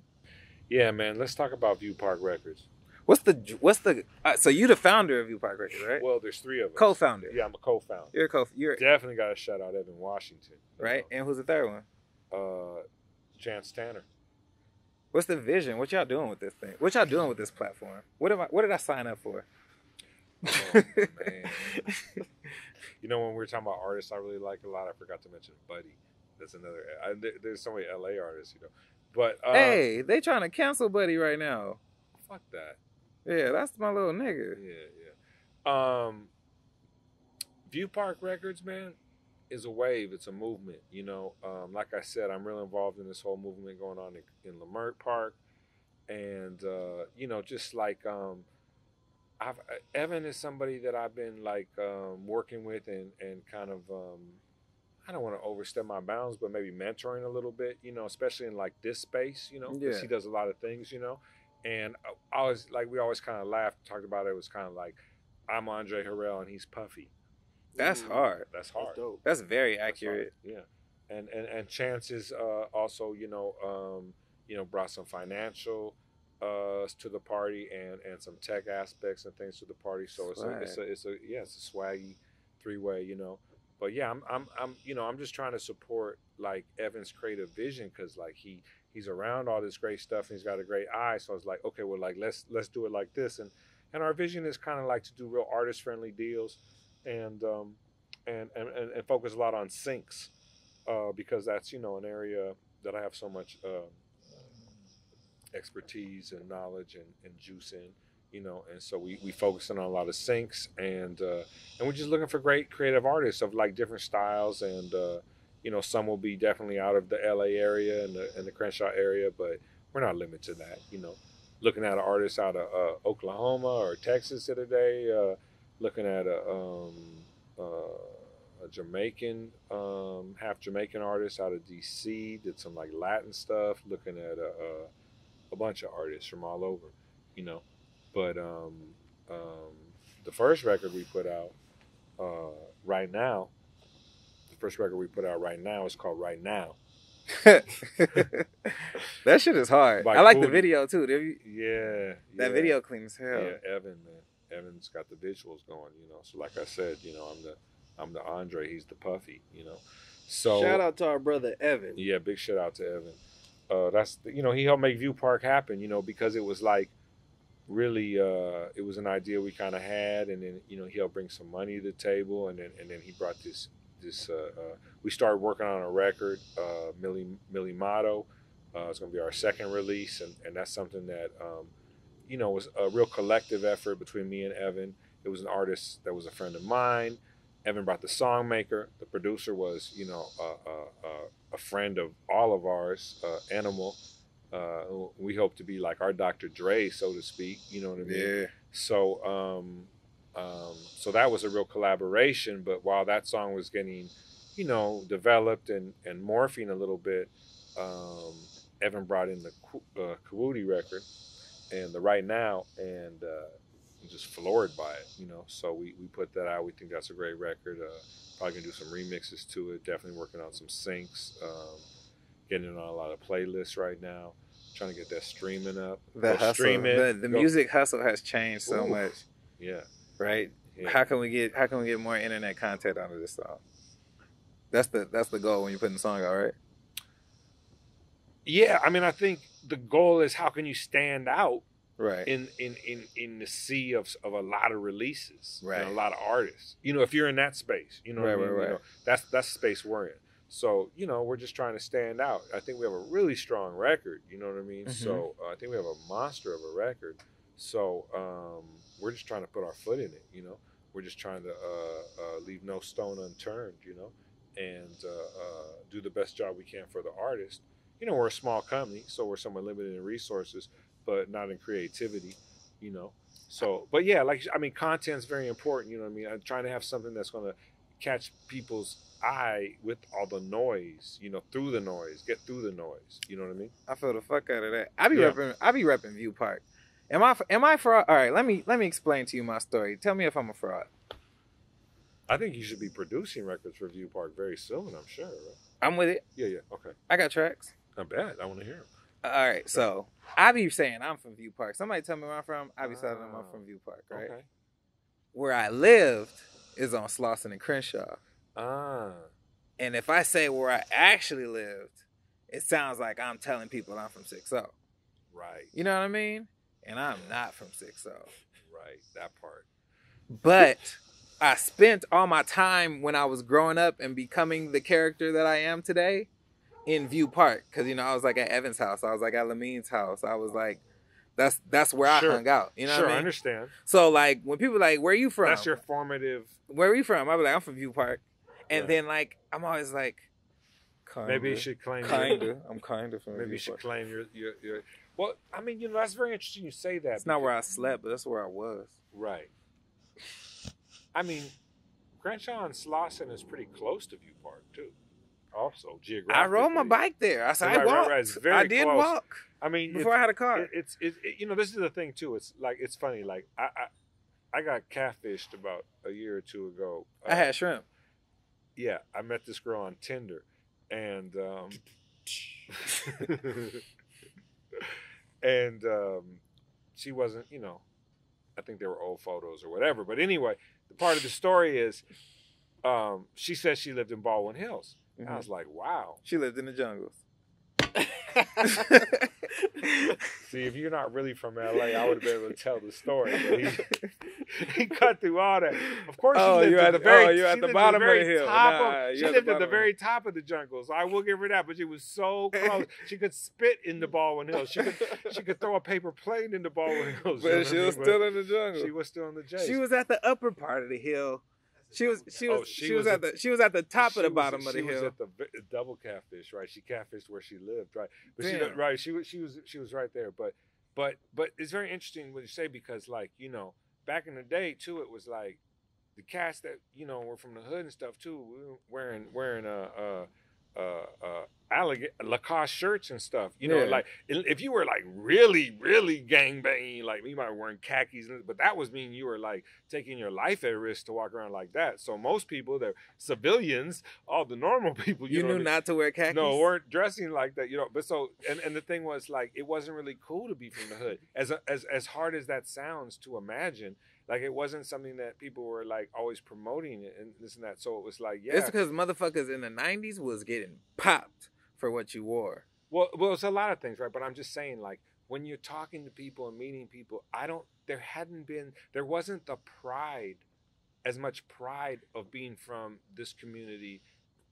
Yeah, man. Let's talk about View Park Records. What's the, what's the, uh, so you the founder of View Park Records, right? Well, there's three of us. Co-founder. Yeah, I'm a co-founder. You're a co-founder. You're... Definitely got to shout out Evan Washington. Right? Know. And who's the third one? Uh, Chance Tanner. What's the vision? What y'all doing with this thing? What y'all doing with this platform? What am I? What did I sign up for? Oh, man. You know, when we were talking about artists I really like a lot, I forgot to mention Buddy. That's another. I, there, there's so many L A artists, you know. But uh, hey, they trying to cancel Buddy right now. Fuck that. Yeah, that's my little nigga. Yeah, yeah. Um, View Park Records, man, is a wave. It's a movement, you know. Um, like I said, I'm really involved in this whole movement going on in, in Leimert Park, and uh, you know, just like um, I've, Evan is somebody that I've been like um, working with and and kind of um, I don't want to overstep my bounds, but maybe mentoring a little bit, you know, especially in like this space, you know, because yeah. he does a lot of things, you know, and I was like, we always kind of laughed, talked about it. It was kind of like I'm Andre Harrell and he's Puffy. That's hard. That's hard. That's, dope. That's very accurate. That's yeah, and and and Chance is uh, also, you know, um, you know, brought some financial uh, to the party and, and some tech aspects and things to the party. So it's a, it's a it's a yeah it's a swaggy three way, you know. But yeah, I'm I'm I'm you know I'm just trying to support like Evan's creative vision because like he he's around all this great stuff and he's got a great eye. So I was like, okay, well, like let's let's do it like this. And and our vision is kind of like to do real artist friendly deals. And, um, and and and focus a lot on syncs uh, because that's, you know, an area that I have so much uh, expertise and knowledge and, and juice in, you know, and so we, we focusing on a lot of syncs and uh, and we're just looking for great creative artists of like different styles and, uh, you know, some will be definitely out of the L A area and the, and the Crenshaw area, but we're not limited to that, you know, looking at an artist out of uh, Oklahoma or Texas the other day, uh, looking at a, um, uh, a Jamaican, um, half Jamaican artist out of D C, did some like Latin stuff, looking at a, a, a bunch of artists from all over, you know. But um, um, the first record we put out uh, right now, the first record we put out right now is called Right Now. That shit is hard. By I like Coolio. The video too. You... Yeah. That yeah. video clean as hell. Yeah, Evan, man. Evan's got the visuals going, you know. So like I said, you know, I'm the I'm the Andre, he's the Puffy, you know. So shout out to our brother Evan. Yeah, big shout out to Evan. Uh, that's the, you know, he helped make View Park happen, you know, because it was like really uh, it was an idea we kind of had, and then you know he helped bring some money to the table, and then and then he brought this this. Uh, uh, we started working on a record, uh, Millie Millie Motto. Uh, it's gonna be our second release, and and that's something that. Um, you know, was a real collective effort between me and Evan. It was an artist that was a friend of mine. Evan brought the song maker. The producer was, you know, a, a, a friend of all of ours, uh, Animal. Uh, we hope to be like our Doctor Dre, so to speak. You know what I mean? Yeah. So, um, um, so that was a real collaboration. But while that song was getting, you know, developed and, and morphing a little bit, um, Evan brought in the uh, Kawudi record and the Right Now, and uh, I'm just floored by it, you know. So we, we put that out. We think that's a great record. Uh, probably gonna do some remixes to it. Definitely working on some syncs. Um, getting it on a lot of playlists right now. Trying to get that streaming up. The hustle. Stream it, the the music hustle has changed so Ooh. much. Yeah. Right. Yeah. How can we get How can we get more internet content out of this song? That's the That's the goal when you're putting the song out, right? Yeah, I mean, I think the goal is how can you stand out, right, in in in, in the sea of of a lot of releases, right, and a lot of artists. You know, if you're in that space, you know, right, what I mean? right, right. You know, that's that's the space we're in. So, you know, we're just trying to stand out. I think we have a really strong record. You know what I mean? Mm-hmm. So uh, I think we have a monster of a record. So um, we're just trying to put our foot in it. You know, we're just trying to uh, uh, leave no stone unturned. You know, and uh, uh, do the best job we can for the artist. You know, we're a small company, so we're somewhat limited in resources, but not in creativity, you know. So, but yeah, like, I mean, content's very important, you know what I mean? I'm trying to have something that's going to catch people's eye with all the noise, you know, through the noise, get through the noise, you know what I mean? I feel the fuck out of that. I be yeah. repping, I be repping View Park. Am I, am I fraud? All right, let me, let me explain to you my story. Tell me if I'm a fraud. I think you should be producing records for View Park very soon, I'm sure, right? I'm with it. Yeah, yeah, okay. I got tracks. Not bad. I want to hear them. All right. So I be saying I'm from View Park. Somebody tell me where I'm from. I be telling them I'm from View Park, right? Okay. Where I lived is on Slauson and Crenshaw. Ah. And if I say where I actually lived, it sounds like I'm telling people I'm from six oh. Right. You know what I mean? And I'm not from six oh. Right. That part. But I spent all my time when I was growing up and becoming the character that I am today in View Park, because, you know, I was like at Evan's house, I was like at Lamine's house, I was like, that's that's where I sure. hung out. You know sure, what I mean? I understand. So like when people are like, where are you from? That's your formative. Where are you from? I'll be like, I'm from View Park. And right. then like, I'm always like, kinda, maybe you should claim kinda. Your, I'm kind of from Maybe View you should Park. claim your, your, your, well, I mean, you know, that's very interesting you say that. It's not where I slept, but that's where I was. Right. I mean, Crenshaw and Slauson is pretty close to View Park too. Also, geographically. I rode my bike there. I said, right, I walked. Right, right. Very I did close. walk. I mean, before I had a car. It, it's, it, it, you know, this is the thing too. It's like, it's funny. Like I, I, I got catfished about a year or two ago. Uh, I had shrimp. Yeah, I met this girl on Tinder, and um, and um, she wasn't. You know, I think they were old photos or whatever. But anyway, the part of the story is, um, she said she lived in Baldwin Hills. Mm-hmm. I was like, wow. She lived in the jungles. See, if you're not really from L A, I would have been able to tell the story. But he, he cut through all that. Of course, oh, she lived at the very, oh, you're at the bottom of the hill. Nah, of, she lived the at the very top of the jungles. So I will give her that, but she was so close. She could spit in the Baldwin Hills. She could, she could throw a paper plane in the Baldwin Hills. But you know she was still in the jungle. She was still in the jungle. She was at the upper part of the hill. She was she was, oh, she, she was was at a, the she was at the top of the bottom was, of the hill. She was at the double catfish, right? She catfished where she lived, right? But Damn. she right, she was she was she was right there. But but but it's very interesting what you say, because like, you know, back in the day too, it was like the cats that, you know, were from the hood and stuff too, we were wearing wearing a uh uh uh alligator Lacoste shirts and stuff. You know, yeah. like if you were like really, really gangbanging, like you might be wearing khakis, but that was mean you were like taking your life at risk to walk around like that. So most people, the civilians, all the normal people, you, you know knew not to wear khakis? No, weren't dressing like that, you know. But so and, and the thing was like it wasn't really cool to be from the hood. As a, as as hard as that sounds to imagine, like it wasn't something that people were like always promoting and this and that. So it was like, yeah. It's because motherfuckers in the nineties was getting popped for what you wore. Well, well, it's a lot of things, right? But I'm just saying, like, when you're talking to people and meeting people, I don't, there hadn't been, there wasn't the pride, as much pride of being from this community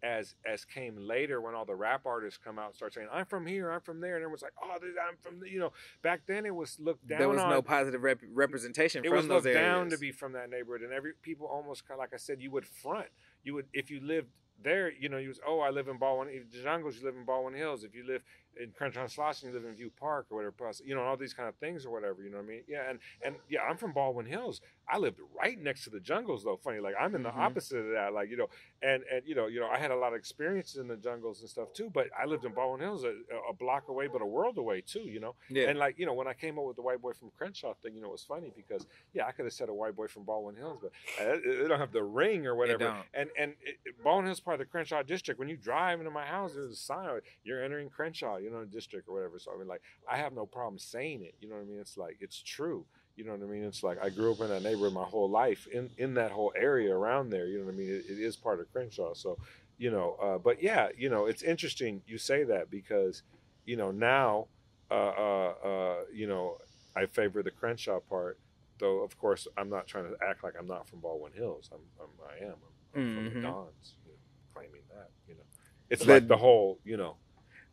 as as came later when all the rap artists come out and start saying, I'm from here, I'm from there. And everyone's like, oh, I'm from, the, you know, back then it was looked down on. There was on, no positive rep representation it from was those looked areas. Down to be from that neighborhood. And every people almost kind of, like I said, you would front. You would, if you lived there, you know, you was, oh, I live in Baldwin. If the jungles, you live in Baldwin Hills. If you live in Crenshaw-Slauson, you live in View Park or whatever, you know, and all these kind of things or whatever, you know what I mean? Yeah, and, and yeah, I'm from Baldwin Hills. I lived right next to the jungles, though, funny. Like, I'm in the mm-hmm. opposite of that, like, you know, and, and you know, you know, I had a lot of experiences in the jungles and stuff, too, but I lived in Baldwin Hills a, a block away, but a world away, too, you know? Yeah. And, like, you know, when I came up with the white boy from Crenshaw thing, you know, it was funny because, yeah, I could have said a white boy from Baldwin Hills, but they don't have the ring or whatever. And and it, Baldwin Hills part of the Crenshaw district. When you drive into my house, there's a sign, you're entering Crenshaw, you know, district or whatever. So I mean, like, I have no problem saying it. You know what I mean? It's like, it's true. You know what I mean? It's like, I grew up in that neighborhood my whole life, in, in that whole area around there. You know what I mean? It, it is part of Crenshaw. So, you know, uh, but yeah, you know, it's interesting you say that because, you know, now, uh, uh, uh, you know, I favor the Crenshaw part, though, of course, I'm not trying to act like I'm not from Baldwin Hills. I'm, I'm I am. I'm, I'm mm-hmm. from the Dons, you know, claiming that, you know. It's but, like the whole, you know.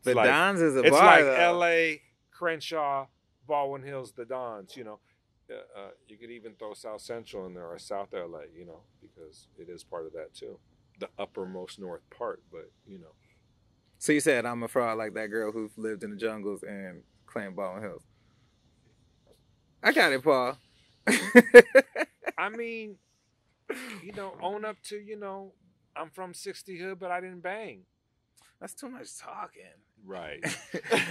The like, Dons is a it's bar. It's like though. L A, Crenshaw, Baldwin Hills, the Dons, you know. Uh, uh, you could even throw South Central in there or South L A, you know, because it is part of that too. The uppermost north part, but, you know. So you said I'm a fraud like that girl who lived in the jungles and claimed Baldwin Hills. I got it, Paul. I mean, you know, own up to, you know, I'm from sixty Hood, but I didn't bang. That's too much talking. Right.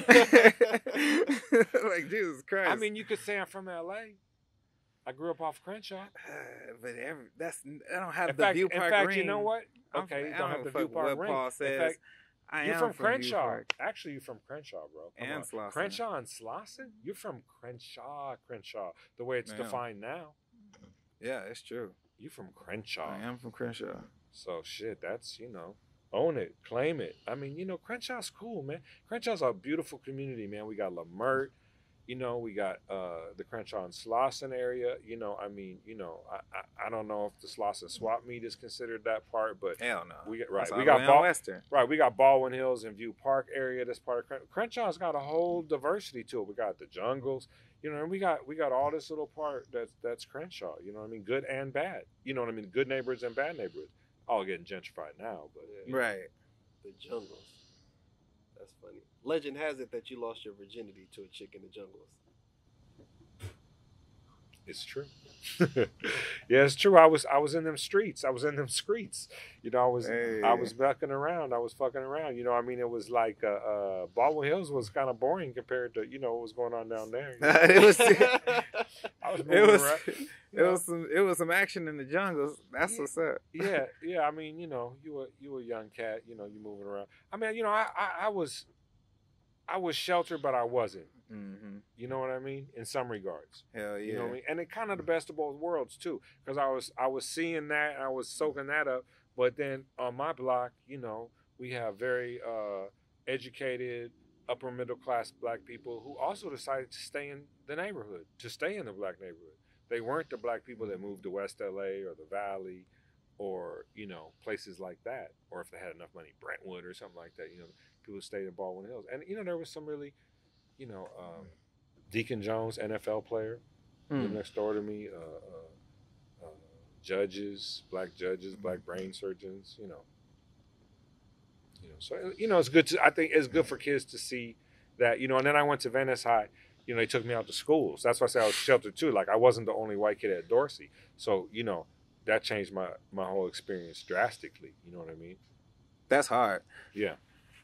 Like, Jesus Christ. I mean, you could say I'm from L A. I grew up off Crenshaw. Uh, but every, that's I don't have in the fact, View Park ring. In fact, ring. You know what? Okay, from, you don't, don't have the View Park ring. Paul says, in fact, I you're am from, from Crenshaw. Actually, you're from Crenshaw, bro. Come and Slauson. Crenshaw and Slauson? You're from Crenshaw, Crenshaw. The way it's Man. defined now. Yeah, it's true. You're from Crenshaw. I am from Crenshaw. So, shit, that's, you know. Own it. Claim it. I mean, you know, Crenshaw's cool, man. Crenshaw's a beautiful community, man. We got Leimert. You know, we got uh, the Crenshaw and Slauson area. You know, I mean, you know, I I, I don't know if the Slauson swap meet is considered that part, but hell no. We got right. That's we got Bal- Western. Right. We got Baldwin Hills and View Park area. That's part of Crenshaw. Crenshaw's got a whole diversity to it. We got the jungles. You know, and we got we got all this little part that's that's Crenshaw. You know what I mean? Good and bad. You know what I mean? Good neighborhoods and bad neighborhoods. All getting gentrified now, but yeah. Right. The jungles. That's funny. Legend has it that you lost your virginity to a chick in the jungles. It's true. Yeah, it's true. I was I was in them streets. I was in them streets. You know, I was hey. I was fucking around. I was fucking around. You know, I mean, it was like uh, uh, Baldwin Hills was kind of boring compared to, you know, what was going on down there. You know? It was. I was it was. Around. It was some it was some action in the jungles. That's yeah, what's up. Yeah, yeah. I mean, you know, you were you were a young cat. You know, you moving around. I mean, you know, I I, I was, I was sheltered, but I wasn't. Mm-hmm. You know what I mean? In some regards. Hell yeah. You know what I mean? And it kind of the best of both worlds too, because I was I was seeing that and I was soaking that up. But then on my block, you know, we have very uh, educated, upper middle class black people who also decided to stay in the neighborhood, to stay in the black neighborhood. They weren't the black people that moved to West L A or the Valley or, you know, places like that. Or if they had enough money, Brentwood or something like that. You know, people stayed in Baldwin Hills. And, you know, there was some really, you know, um, Deacon Jones, N F L player, mm. lived next door to me. Uh, uh, uh, judges, black judges, black brain surgeons, you know. You know, so, you know, it's good to, I think it's good for kids to see that, you know. And then I went to Venice High. You know, they took me out to schools. So that's why I say I was sheltered too. Like, I wasn't the only white kid at Dorsey. So, you know, that changed my, my whole experience drastically. You know what I mean? That's hard. Yeah.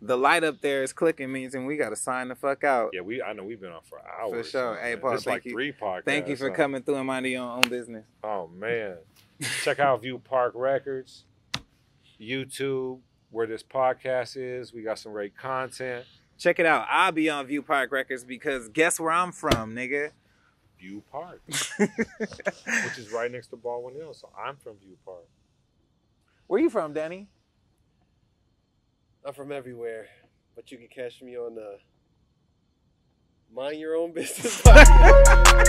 The light up there is clicking, means and we got to sign the fuck out. Yeah, we. I know we've been on for hours. For sure. Man. Hey, Paul, thank like you. Three podcasts, thank you for huh? coming through and minding your own business. Oh, man. Check out View Park Records, YouTube, where this podcast is. We got some great content. Check it out. I'll be on View Park Records because guess where I'm from, nigga? View Park. Which is right next to Baldwin Hills. So I'm from View Park. Where you from, Danny? I'm from everywhere. But you can catch me on the Mind Your Own Business podcast.